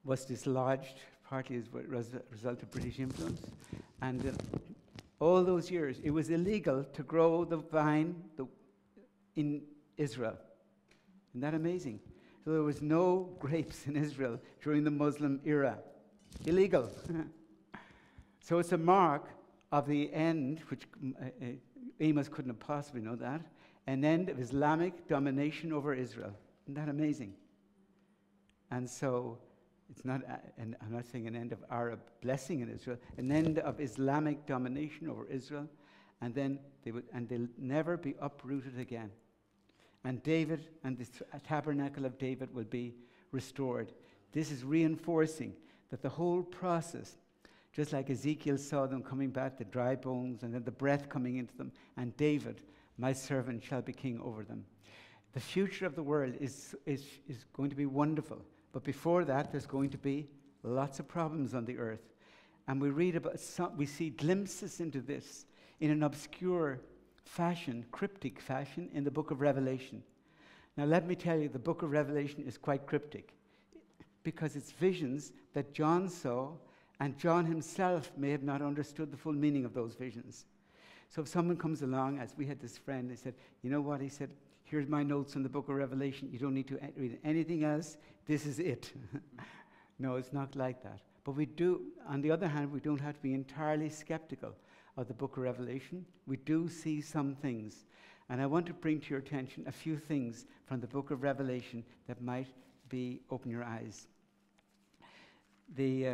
was dislodged, partly as a result of British influence. And uh, all those years, it was illegal to grow the vine the, in Israel. Isn't that amazing? So there was no grapes in Israel during the Muslim era. Illegal. So it's a mark of the end, which uh, uh, Amos couldn't have possibly known that, an end of Islamic domination over Israel. Isn't that amazing? And so it's not, uh, an, I'm not saying an end of Arab blessing in Israel, an end of Islamic domination over Israel, and then they would, and they'll never be uprooted again. And David and the tabernacle of David will be restored. This is reinforcing that the whole process, just like Ezekiel saw them coming back, the dry bones, and then the breath coming into them, and David, my servant, shall be king over them. The future of the world is, is, is going to be wonderful. But before that, there's going to be lots of problems on the earth. And we read about, some, we see glimpses into this in an obscure fashion, cryptic fashion, in the book of Revelation. Now let me tell you, the book of Revelation is quite cryptic because it's visions that John saw, and John himself may have not understood the full meaning of those visions. So if someone comes along, as we had this friend, he said, you know what, he said, here's my notes on the book of Revelation, you don't need to read anything else, this is it. No, it's not like that. But we do, on the other hand, we don't have to be entirely skeptical of the book of Revelation. We do see some things. And I want to bring to your attention a few things from the book of Revelation that might be, open your eyes. The, uh,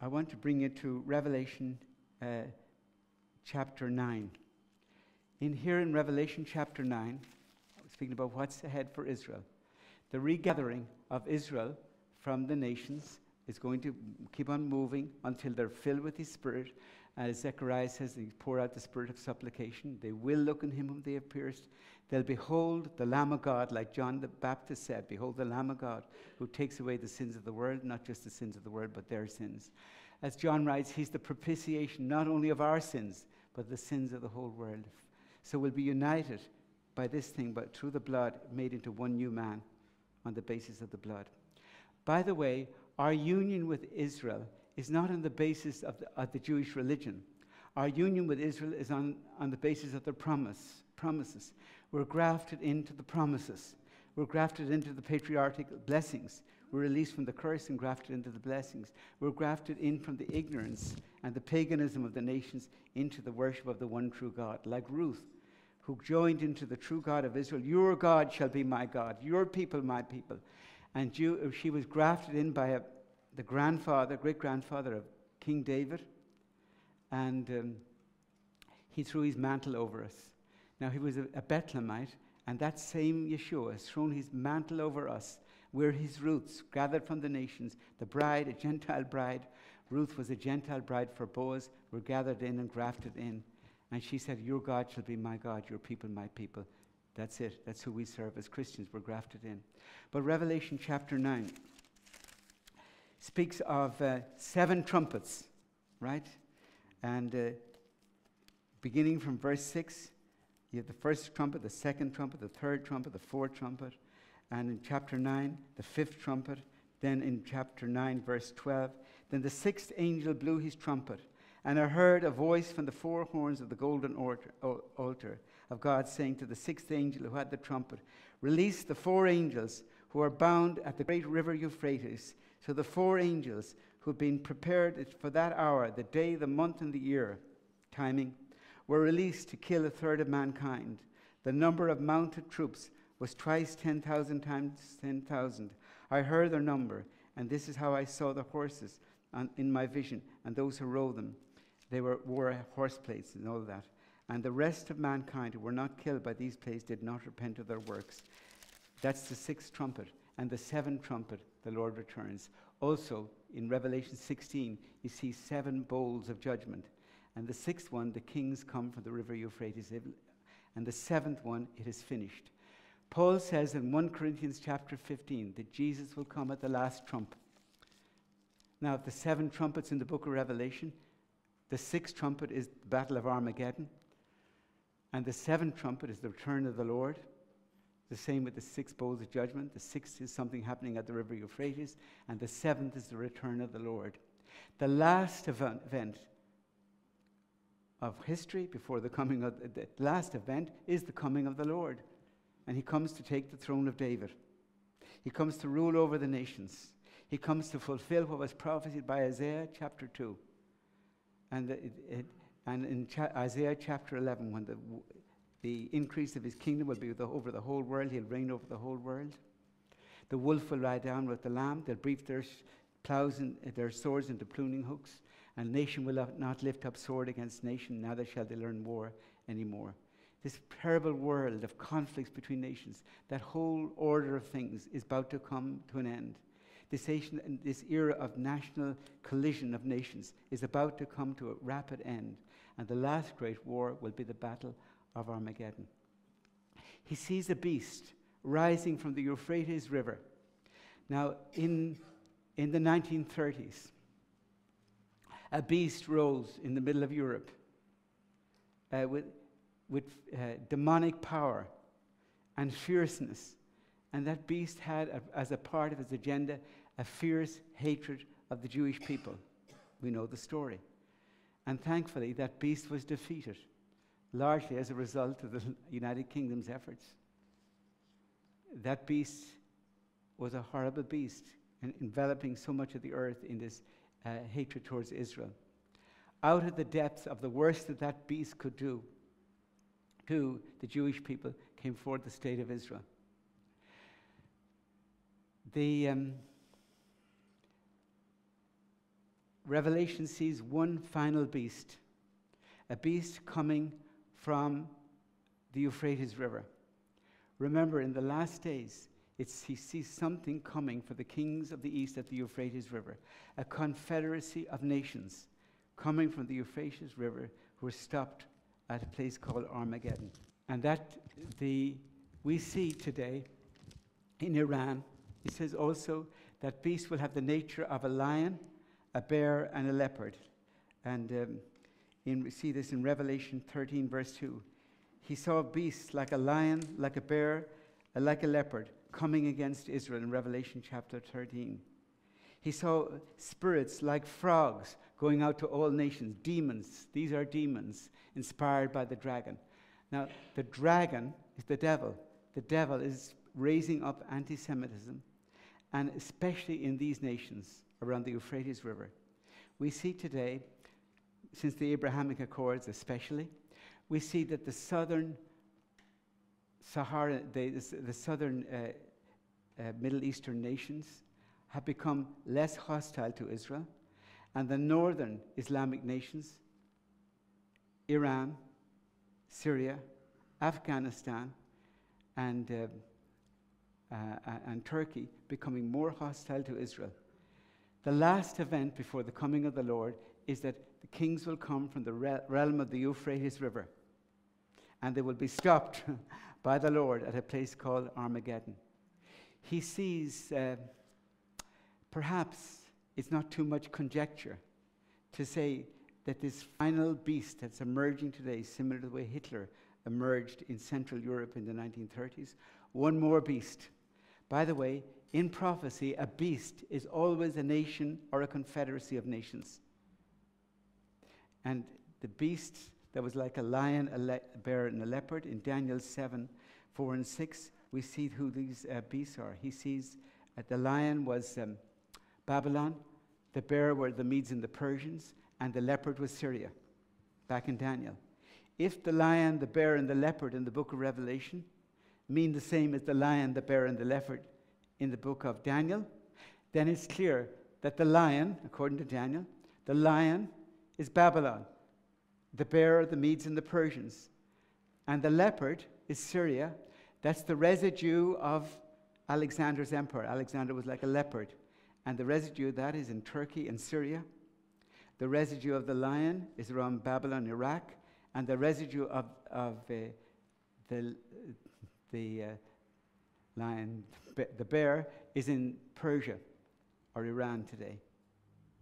I want to bring you to Revelation uh, chapter nine. In here in Revelation chapter nine, speaking about what's ahead for Israel, the regathering of Israel from the nations is going to keep on moving until they're filled with His Spirit. As Zechariah says, they pour out the Spirit of supplication. They will look on Him whom they have pierced. They'll behold the Lamb of God, like John the Baptist said, behold the Lamb of God who takes away the sins of the world, not just the sins of the world, but their sins. As John writes, He's the propitiation not only of our sins, but the sins of the whole world. So we'll be united by this thing, but through the blood, made into one new man on the basis of the blood. By the way, our union with Israel is not on the basis of the, of the Jewish religion. Our union with Israel is on, on the basis of the promise, promises. We're grafted into the promises. We're grafted into the patriarchal blessings. We're released from the curse and grafted into the blessings. We're grafted in from the ignorance and the paganism of the nations into the worship of the one true God, like Ruth, who joined into the true God of Israel. Your God shall be my God, your people my people. And Jew, she was grafted in by a, the grandfather, great-grandfather of King David, and um, he threw his mantle over us. Now, he was a, a Bethlehemite, and that same Yeshua has thrown his mantle over us. We're his roots, gathered from the nations, the bride, a Gentile bride. Ruth was a Gentile bride for Boaz. We're gathered in and grafted in. And she said, your God shall be my God, your people my people. That's it. That's who we serve as Christians. We're grafted in. But Revelation chapter nine speaks of uh, seven trumpets, right? And uh, beginning from verse six, you have the first trumpet, the second trumpet, the third trumpet, the fourth trumpet, and in chapter nine, the fifth trumpet, then in chapter nine, verse twelve, then the sixth angel blew his trumpet, and I heard a voice from the four horns of the golden altar of God saying to the sixth angel who had the trumpet, release the four angels who are bound at the great river Euphrates. So the four angels who had been prepared for that hour, the day, the month, and the year, timing, were released to kill a third of mankind. The number of mounted troops was twice ten thousand times ten thousand. I heard their number, and this is how I saw the horses on, in my vision, and those who rode them. They were, wore horse plates and all that. And the rest of mankind who were not killed by these plagues did not repent of their works. That's the sixth trumpet. And the seventh trumpet, the Lord returns. Also, in Revelation sixteen, you see seven bowls of judgment. And the sixth one, the kings come from the river Euphrates. And the seventh one, it is finished. Paul says in First Corinthians chapter fifteen that Jesus will come at the last trump. Now, of the seven trumpets in the book of Revelation, the sixth trumpet is the Battle of Armageddon, and the seventh trumpet is the return of the Lord. The same with the six bowls of judgment. The sixth is something happening at the river Euphrates, and the seventh is the return of the Lord. The last event, event of history before the coming of the last event is the coming of the Lord, and he comes to take the throne of David. He comes to rule over the nations. He comes to fulfill what was prophesied by Isaiah chapter two, and it, it, and in cha Isaiah chapter eleven, when the The increase of his kingdom will be over the whole world. He'll reign over the whole world. The wolf will lie down with the lamb. They'll beat their plows and their swords into pruning hooks. And nation will not lift up sword against nation, neither shall they learn war anymore. This terrible world of conflicts between nations, that whole order of things is about to come to an end. This, nation, this era of national collision of nations is about to come to a rapid end. And the last great war will be the battle of Armageddon. He sees a beast rising from the Euphrates River. Now, in, in the nineteen thirties, a beast rose in the middle of Europe uh, with, with uh, demonic power and fierceness. And that beast had, a, as a part of his agenda, a fierce hatred of the Jewish people. We know the story. And thankfully, that beast was defeated, largely as a result of the United Kingdom's efforts. That beast was a horrible beast, and enveloping so much of the earth in this uh, hatred towards Israel. Out of the depths of the worst that that beast could do to the Jewish people came forth the state of Israel. The um, Revelation sees one final beast, a beast coming from the Euphrates River. Remember, in the last days, it's, he sees something coming for the kings of the east at the Euphrates River, a confederacy of nations coming from the Euphrates River who are stopped at a place called Armageddon. And that the, we see today in Iran, it says also that beast will have the nature of a lion, a bear, and a leopard. And um, In, we see this in Revelation thirteen, verse two. He saw beasts like a lion, like a bear, and like a leopard coming against Israel in Revelation chapter thirteen. He saw spirits like frogs going out to all nations, demons. These are demons inspired by the dragon. Now, the dragon is the devil. The devil is raising up anti-Semitism, and especially in these nations around the Euphrates River. We see today, since the Abrahamic Accords especially, we see that the southern Sahara, the, the southern uh, uh, Middle Eastern nations have become less hostile to Israel, and the northern Islamic nations, Iran, Syria, Afghanistan, and, uh, uh, and Turkey, becoming more hostile to Israel. The last event before the coming of the Lord is that the kings will come from the realm of the Euphrates River, and they will be stopped by the Lord at a place called Armageddon. He sees, uh, perhaps it's not too much conjecture to say that this final beast that's emerging today, similar to the way Hitler emerged in Central Europe in the nineteen thirties, one more beast. By the way, in prophecy, a beast is always a nation or a confederacy of nations. And the beast that was like a lion, a, le a bear, and a leopard, in Daniel seven, four and six, we see who these uh, beasts are. He sees that the lion was um, Babylon, the bear were the Medes and the Persians, and the leopard was Syria, back in Daniel. If the lion, the bear, and the leopard in the book of Revelation mean the same as the lion, the bear, and the leopard in the book of Daniel, then it's clear that the lion, according to Daniel, the lion is Babylon, the bear, the Medes and the Persians, and the leopard is Syria. That's the residue of Alexander's empire. Alexander was like a leopard, and the residue of that is in Turkey and Syria. The residue of the lion is around Babylon, Iraq, and the residue of, of uh, the, the uh, lion, the bear, is in Persia or Iran today.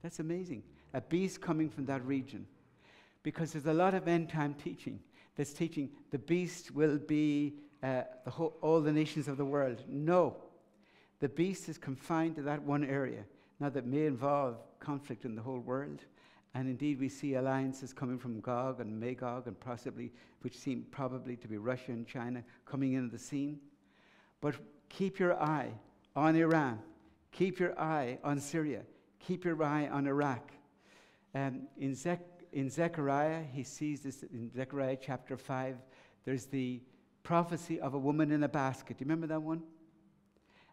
That's amazing. A beast coming from that region. Because there's a lot of end time teaching that's teaching the beast will be uh, the whole, all the nations of the world. No. The beast is confined to that one area. Now, that may involve conflict in the whole world. And indeed, we see alliances coming from Gog and Magog and possibly, which seem probably to be Russia and China, coming into the scene. But keep your eye on Iran. Keep your eye on Syria. Keep your eye on Iraq. Um, in, Ze in Zechariah, he sees this in Zechariah chapter five. There's the prophecy of a woman in a basket. Do you remember that one?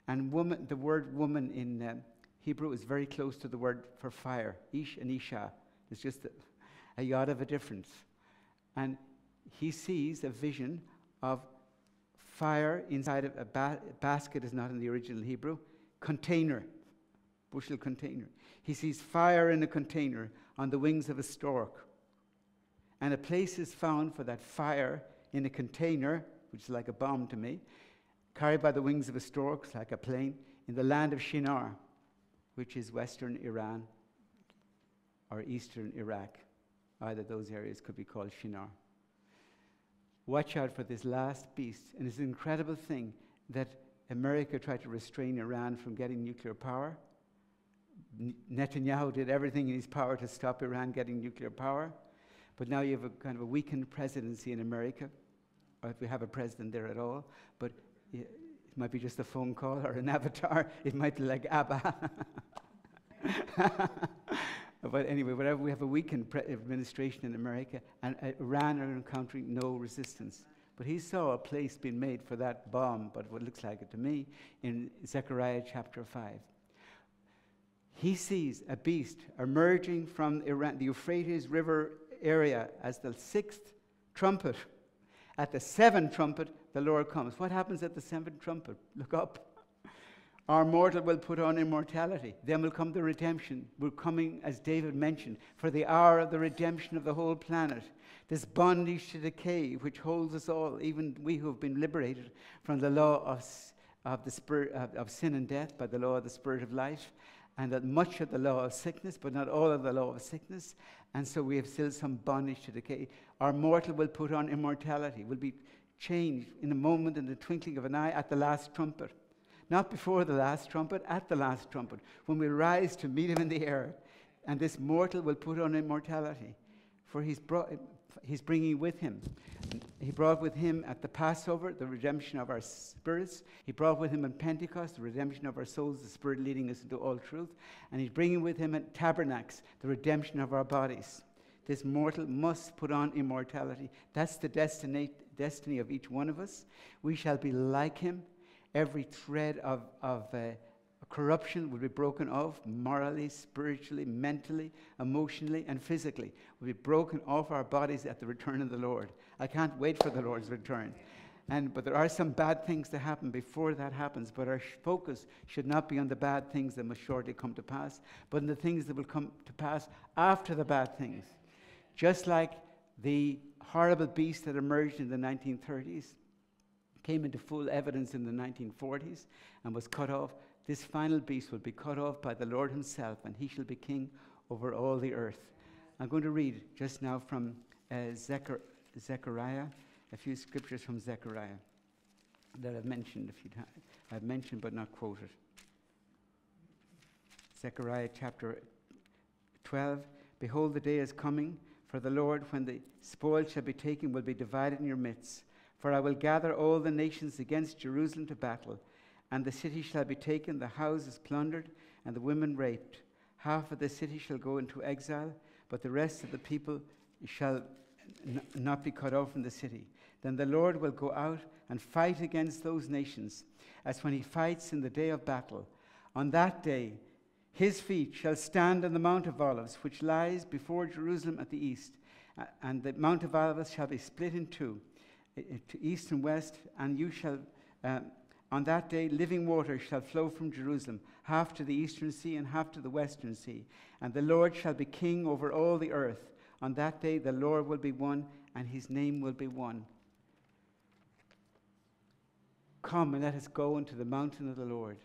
And woman, the word woman in um, Hebrew is very close to the word for fire, Ish and Isha. It's just a, a yod of a difference. And he sees a vision of fire inside of a ba basket is not in the original Hebrew. Container, bushel container. He sees fire in a container on the wings of a stork. And a place is found for that fire in a container, which is like a bomb to me, carried by the wings of a stork, like a plane, in the land of Shinar, which is western Iran or eastern Iraq. Either those areas could be called Shinar. Watch out for this last beast. And it's an incredible thing that America tried to restrain Iran from getting nuclear power. N Netanyahu did everything in his power to stop Iran getting nuclear power. But now you have a kind of a weakened presidency in America, or if we have a president there at all. But it might be just a phone call or an avatar. It might be like Abba. But anyway, whatever, we have a weakened pre administration in America, and uh, Iran are encountering no resistance. But he saw a place being made for that bomb, but what looks like it to me, in Zechariah chapter five. He sees a beast emerging from Iran, the Euphrates River area, as the sixth trumpet. At the seventh trumpet, the Lord comes. What happens at the seventh trumpet? Look up. Our mortal will put on immortality. Then will come the redemption. We're coming, as David mentioned, for the hour of the redemption of the whole planet. This bondage to decay, which holds us all, even we who have been liberated from the law of, of, the spirit, of, of sin and death by the law of the spirit of life, and that much of the law of sickness, but not all of the law of sickness. And so we have still some bondage to decay. Our mortal will put on immortality, will be changed in a moment, in the twinkling of an eye, at the last trumpet. Not before the last trumpet, at the last trumpet, when we rise to meet him in the air. And this mortal will put on immortality, for he's brought... He's bringing with him. He brought with him at the Passover the redemption of our spirits. He brought with him in Pentecost the redemption of our souls, the Spirit leading us into all truth. And he's bringing with him at Tabernacles the redemption of our bodies. This mortal must put on immortality. That's the destiny, destiny of each one of us. We shall be like him. Every thread of, of uh, corruption will be broken off morally, spiritually, mentally, emotionally, and physically. Will be broken off our bodies at the return of the Lord. I can't wait for the Lord's return. And, but there are some bad things to happen before that happens, but our focus should not be on the bad things that must shortly come to pass, but on the things that will come to pass after the bad things. Just like the horrible beast that emerged in the nineteen thirties, came into full evidence in the nineteen forties, and was cut off. This final beast will be cut off by the Lord himself, and he shall be king over all the earth. I'm going to read just now from uh, Zechar Zechariah, a few scriptures from Zechariah that I've mentioned a few times. I've mentioned but not quoted. Zechariah chapter twelve, behold, the day is coming for the Lord when the spoil shall be taken will be divided in your midst. For I will gather all the nations against Jerusalem to battle, and the city shall be taken, the houses plundered, and the women raped. Half of the city shall go into exile, but the rest of the people shall not be cut off from the city. Then the Lord will go out and fight against those nations, as when he fights in the day of battle. On that day, his feet shall stand on the Mount of Olives, which lies before Jerusalem at the east, and the Mount of Olives shall be split in two, to east and west, and you shall... Um, On that day, living water shall flow from Jerusalem, half to the eastern sea and half to the western sea. And the Lord shall be king over all the earth. On that day, the Lord will be one, and his name will be one. Come and let us go into the mountain of the Lord,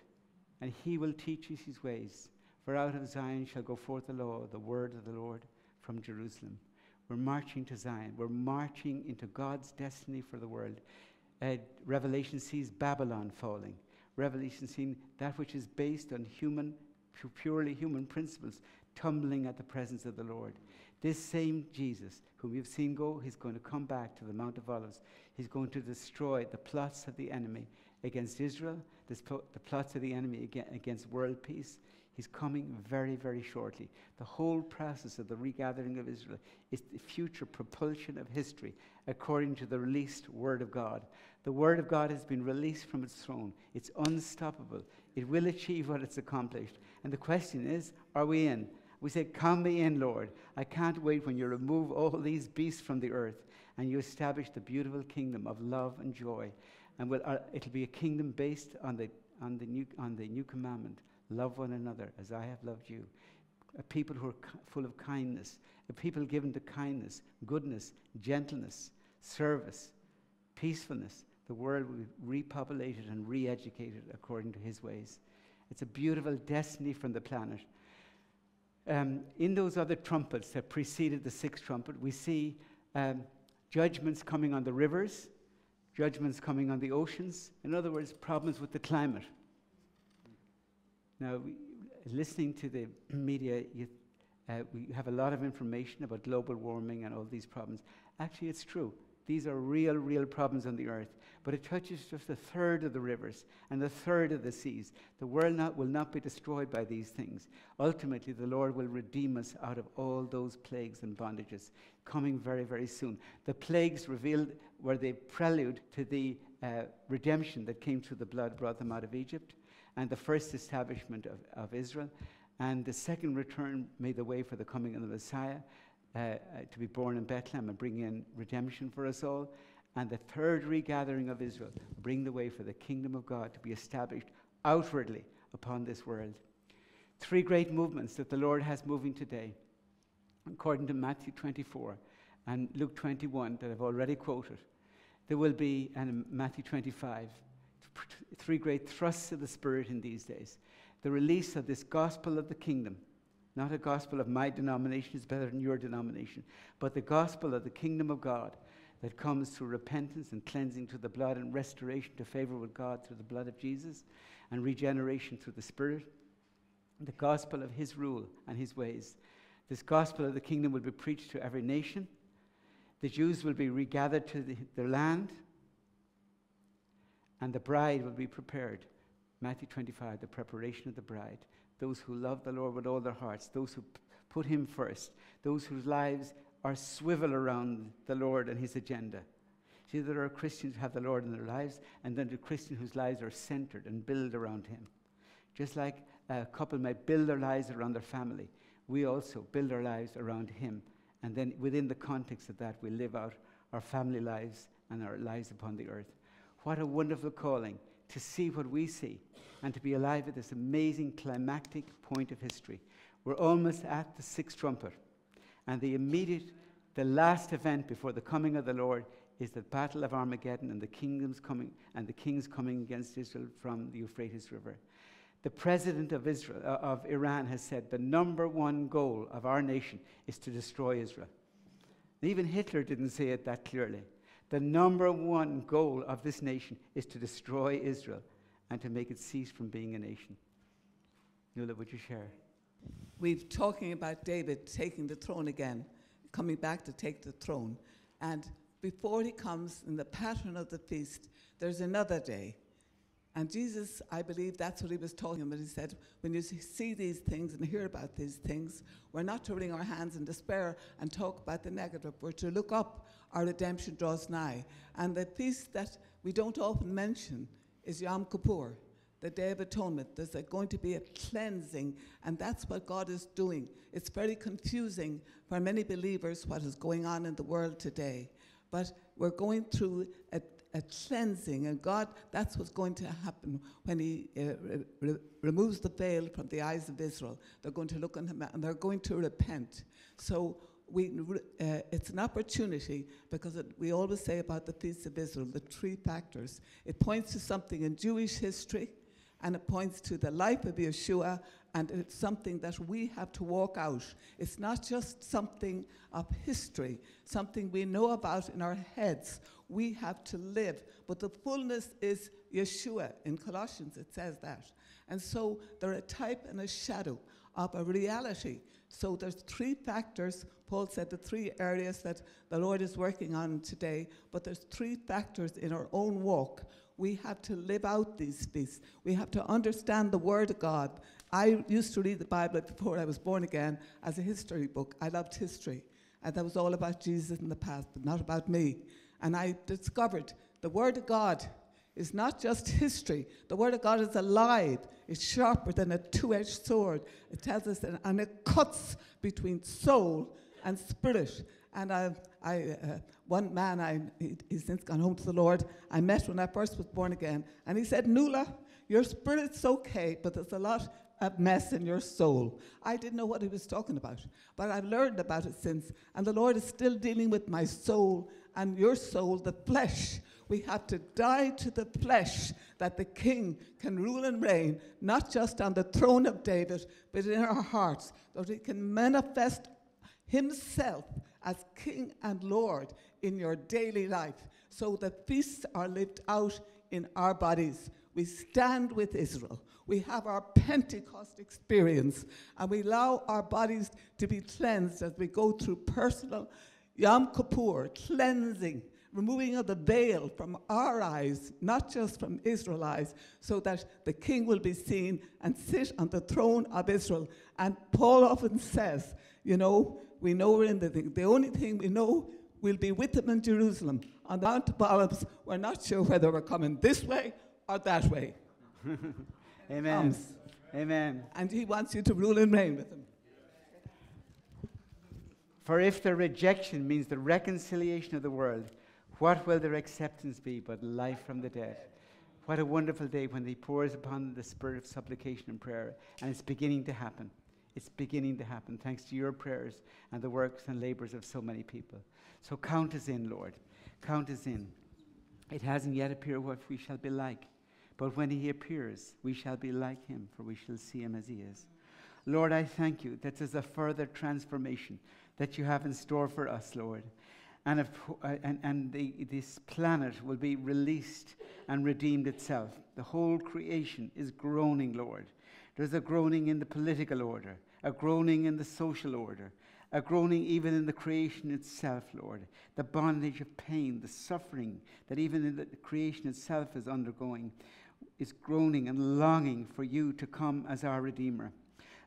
and he will teach us his ways. For out of Zion shall go forth the law, the word of the Lord from Jerusalem. We're marching to Zion. We're marching into God's destiny for the world. Uh, Revelation sees Babylon falling. Revelation sees that which is based on human, purely human principles, tumbling at the presence of the Lord. This same Jesus, whom we've seen go, he's going to come back to the Mount of Olives. He's going to destroy the plots of the enemy against Israel, the plots of the enemy against world peace. He's coming very, very shortly. The whole process of the regathering of Israel is the future propulsion of history according to the released Word of God. The Word of God has been released from its throne. It's unstoppable. It will achieve what it's accomplished. And the question is, are we in? We say, come me in, Lord. I can't wait when you remove all these beasts from the earth and you establish the beautiful kingdom of love and joy. And we'll, uh, it'll be a kingdom based on the, on the new, on the new commandment. Love one another as I have loved you. A people who are full of kindness. A people given to kindness, goodness, gentleness, service, peacefulness. The world will be repopulated and re-educated according to his ways. It's a beautiful destiny from the planet. Um, in those other trumpets that preceded the sixth trumpet, we see um, judgments coming on the rivers, judgments coming on the oceans. In other words, problems with the climate. Now, we, listening to the media, you, uh, we have a lot of information about global warming and all these problems. Actually, it's true. These are real, real problems on the earth. But it touches just a third of the rivers and a third of the seas. The world not, will not be destroyed by these things. Ultimately, the Lord will redeem us out of all those plagues and bondages coming very, very soon. The plagues revealed were the prelude to the uh, redemption that came through the blood, brought them out of Egypt, and the first establishment of, of Israel, and the second return made the way for the coming of the Messiah uh, uh, to be born in Bethlehem and bring in redemption for us all, and the third regathering of Israel, bring the way for the kingdom of God to be established outwardly upon this world. Three great movements that the Lord has moving today, according to Matthew twenty-four and Luke twenty-one that I've already quoted. There will be, and Matthew twenty-five, three great thrusts of the Spirit in these days. The release of this gospel of the kingdom, not a gospel of my denomination is better than your denomination, but the gospel of the kingdom of God that comes through repentance and cleansing through the blood and restoration to favor with God through the blood of Jesus and regeneration through the Spirit. The gospel of his rule and his ways. This gospel of the kingdom will be preached to every nation. The Jews will be regathered to the, their land, and the bride will be prepared. Matthew twenty-five, the preparation of the bride. Those who love the Lord with all their hearts, those who put him first, those whose lives are swivel around the Lord and his agenda. See, there are Christians who have the Lord in their lives, and then the Christians whose lives are centered and build around him. Just like a couple might build their lives around their family, we also build our lives around him. And then within the context of that, we live out our family lives and our lives upon the earth. What a wonderful calling to see what we see and to be alive at this amazing climactic point of history. We're almost at the sixth trumpet, and the immediate, the last event before the coming of the Lord is the battle of Armageddon and the kingdoms coming and the kings coming against Israel from the Euphrates River. The president of Israel, uh, of Iran has said the number one goal of our nation is to destroy Israel. And even Hitler didn't say it that clearly. The number one goal of this nation is to destroy Israel and to make it cease from being a nation. Nuala, would you share? We're talking about David taking the throne again, coming back to take the throne. And before he comes in the pattern of the feast, there's another day. And Jesus, I believe that's what he was talking about. He said, when you see these things and hear about these things, we're not to wring our hands in despair and talk about the negative. We're to look up. Our redemption draws nigh. And the feast that we don't often mention is Yom Kippur, the Day of Atonement. There's going to be a cleansing, and that's what God is doing. It's very confusing for many believers what is going on in the world today. But we're going through a, a cleansing, and God, that's what's going to happen when he uh, re removes the veil from the eyes of Israel. They're going to look on him, and they're going to repent. So We, uh, it's an opportunity, because it, we always say about the Feast of Israel, the three factors. It points to something in Jewish history, and it points to the life of Yeshua, and it's something that we have to walk out. It's not just something of history, something we know about in our heads. We have to live, but the fullness is Yeshua. In Colossians it says that. And so they're a type and a shadow of a reality. So there's three factors. Paul said the three areas that the Lord is working on today, but there's three factors in our own walk. We have to live out these feasts. We have to understand the Word of God. I used to read the Bible before I was born again as a history book. I loved history, and that was all about Jesus in the past, but not about me. And I discovered the Word of God is not just history. The Word of God is alive. It's sharper than a two-edged sword. It tells us, and, and it cuts between soul and spirit. And I, I, uh, one man, I, he, he's since gone home to the Lord, I met when I first was born again, and he said, Nuala, your spirit's okay, but there's a lot of mess in your soul. I didn't know what he was talking about, but I've learned about it since, and the Lord is still dealing with my soul and your soul, the flesh. We have to die to the flesh that the King can rule and reign, not just on the throne of David, but in our hearts, that he can manifest himself as King and Lord in your daily life. So the feasts are lived out in our bodies. We stand with Israel. We have our Pentecost experience, and we allow our bodies to be cleansed as we go through personal Yom Kippur, cleansing, removing of the veil from our eyes, not just from Israel's eyes, so that the King will be seen and sit on the throne of Israel. And Paul often says, you know, we know we're in the thing. The only thing we know, we'll be with them in Jerusalem. On the Mount of Olives, we're not sure whether we're coming this way or that way. Amen. Amen. And he wants you to rule and reign with him. For if the rejection means the reconciliation of the world, what will their acceptance be but life from the dead? What a wonderful day when he pours upon the spirit of supplication and prayer. And it's beginning to happen. It's beginning to happen, thanks to your prayers and the works and labors of so many people. So count us in, Lord. Count us in. It hasn't yet appeared what we shall be like, but when he appears, we shall be like him, for we shall see him as he is. Lord, I thank you that there's a further transformation that you have in store for us, Lord. And, if, uh, and, and the, this planet will be released and redeemed itself. The whole creation is groaning, Lord. There's a groaning in the political order, a groaning in the social order, a groaning even in the creation itself, Lord. The bondage of pain, the suffering that even in the creation itself is undergoing, is groaning and longing for you to come as our Redeemer.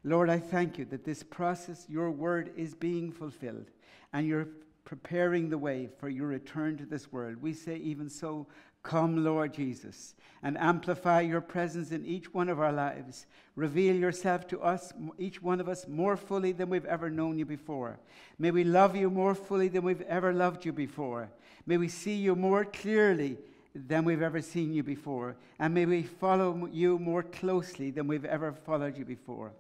Lord, I thank you that this process, your word, is being fulfilled, and you're preparing the way for your return to this world. We say, even so, come, Lord Jesus, and amplify your presence in each one of our lives. Reveal yourself to us, each one of us, more fully than we've ever known you before. May we love you more fully than we've ever loved you before. May we see you more clearly than we've ever seen you before. And may we follow you more closely than we've ever followed you before.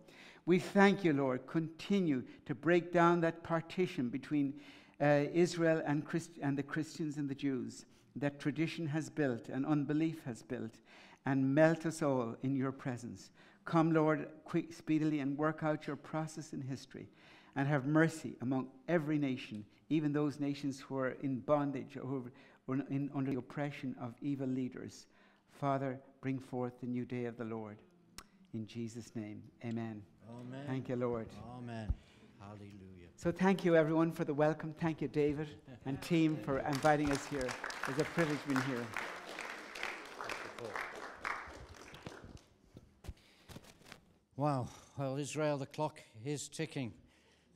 We thank you, Lord. Continue to break down that partition between Uh, Israel and, Christ and the Christians and the Jews that tradition has built and unbelief has built, and melt us all in your presence. Come, Lord, quick, speedily, and work out your process in history, and have mercy among every nation, even those nations who are in bondage or, or in, under the oppression of evil leaders. Father, bring forth the new day of the Lord. In Jesus' name, amen. Amen. Thank you, Lord. Amen. Hallelujah. So thank you, everyone, for the welcome. Thank you, David and team, for inviting us here. It's a privilege being here. Wow. Well, Israel, the clock is ticking,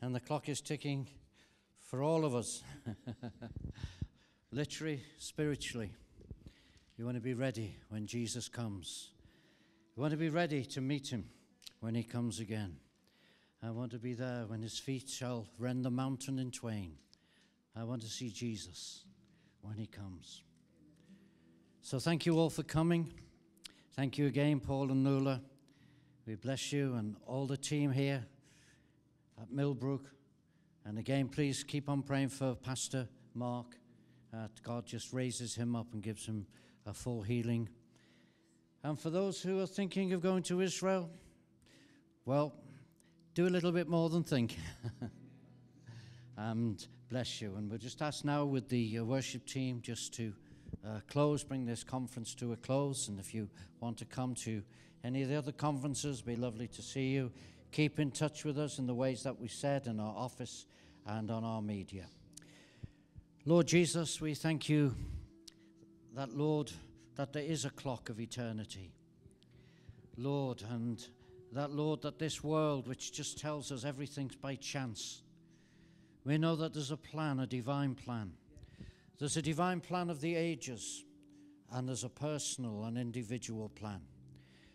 and the clock is ticking for all of us, literally, spiritually. You want to be ready when Jesus comes. You want to be ready to meet him when he comes again. I want to be there when his feet shall rend the mountain in twain. I want to see Jesus when he comes. So thank you all for coming. Thank you again, Paul and Nuala. We bless you and all the team here at Millbrook. And again, please keep on praying for Pastor Mark, that God just raises him up and gives him a full healing. And for those who are thinking of going to Israel, Well, do a little bit more than think. And bless you. And we'll just ask now with the uh, worship team just to uh, close, bring this conference to a close. And if you want to come to any of the other conferences, it'd be lovely to see you. Keep in touch with us in the ways that we said in our office and on our media. Lord Jesus, we thank you that, Lord, that there is a clock of eternity. Lord, and that, Lord, that this world which just tells us everything's by chance, we know that there's a plan, a divine plan. There's a divine plan of the ages, and there's a personal and individual plan.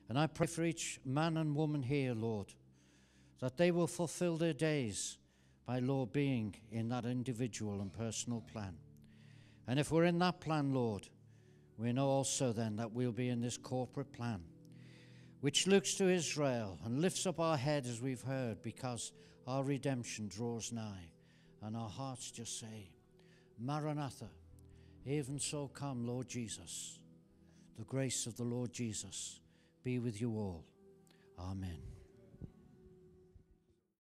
And I pray for each man and woman here, Lord, that they will fulfill their days by, Lord, being in that individual and personal plan. And if we're in that plan, Lord, we know also then that we'll be in this corporate plan, which looks to Israel and lifts up our head, as we've heard, because our redemption draws nigh. And our hearts just say, Maranatha, even so come, Lord Jesus. The grace of the Lord Jesus be with you all. Amen.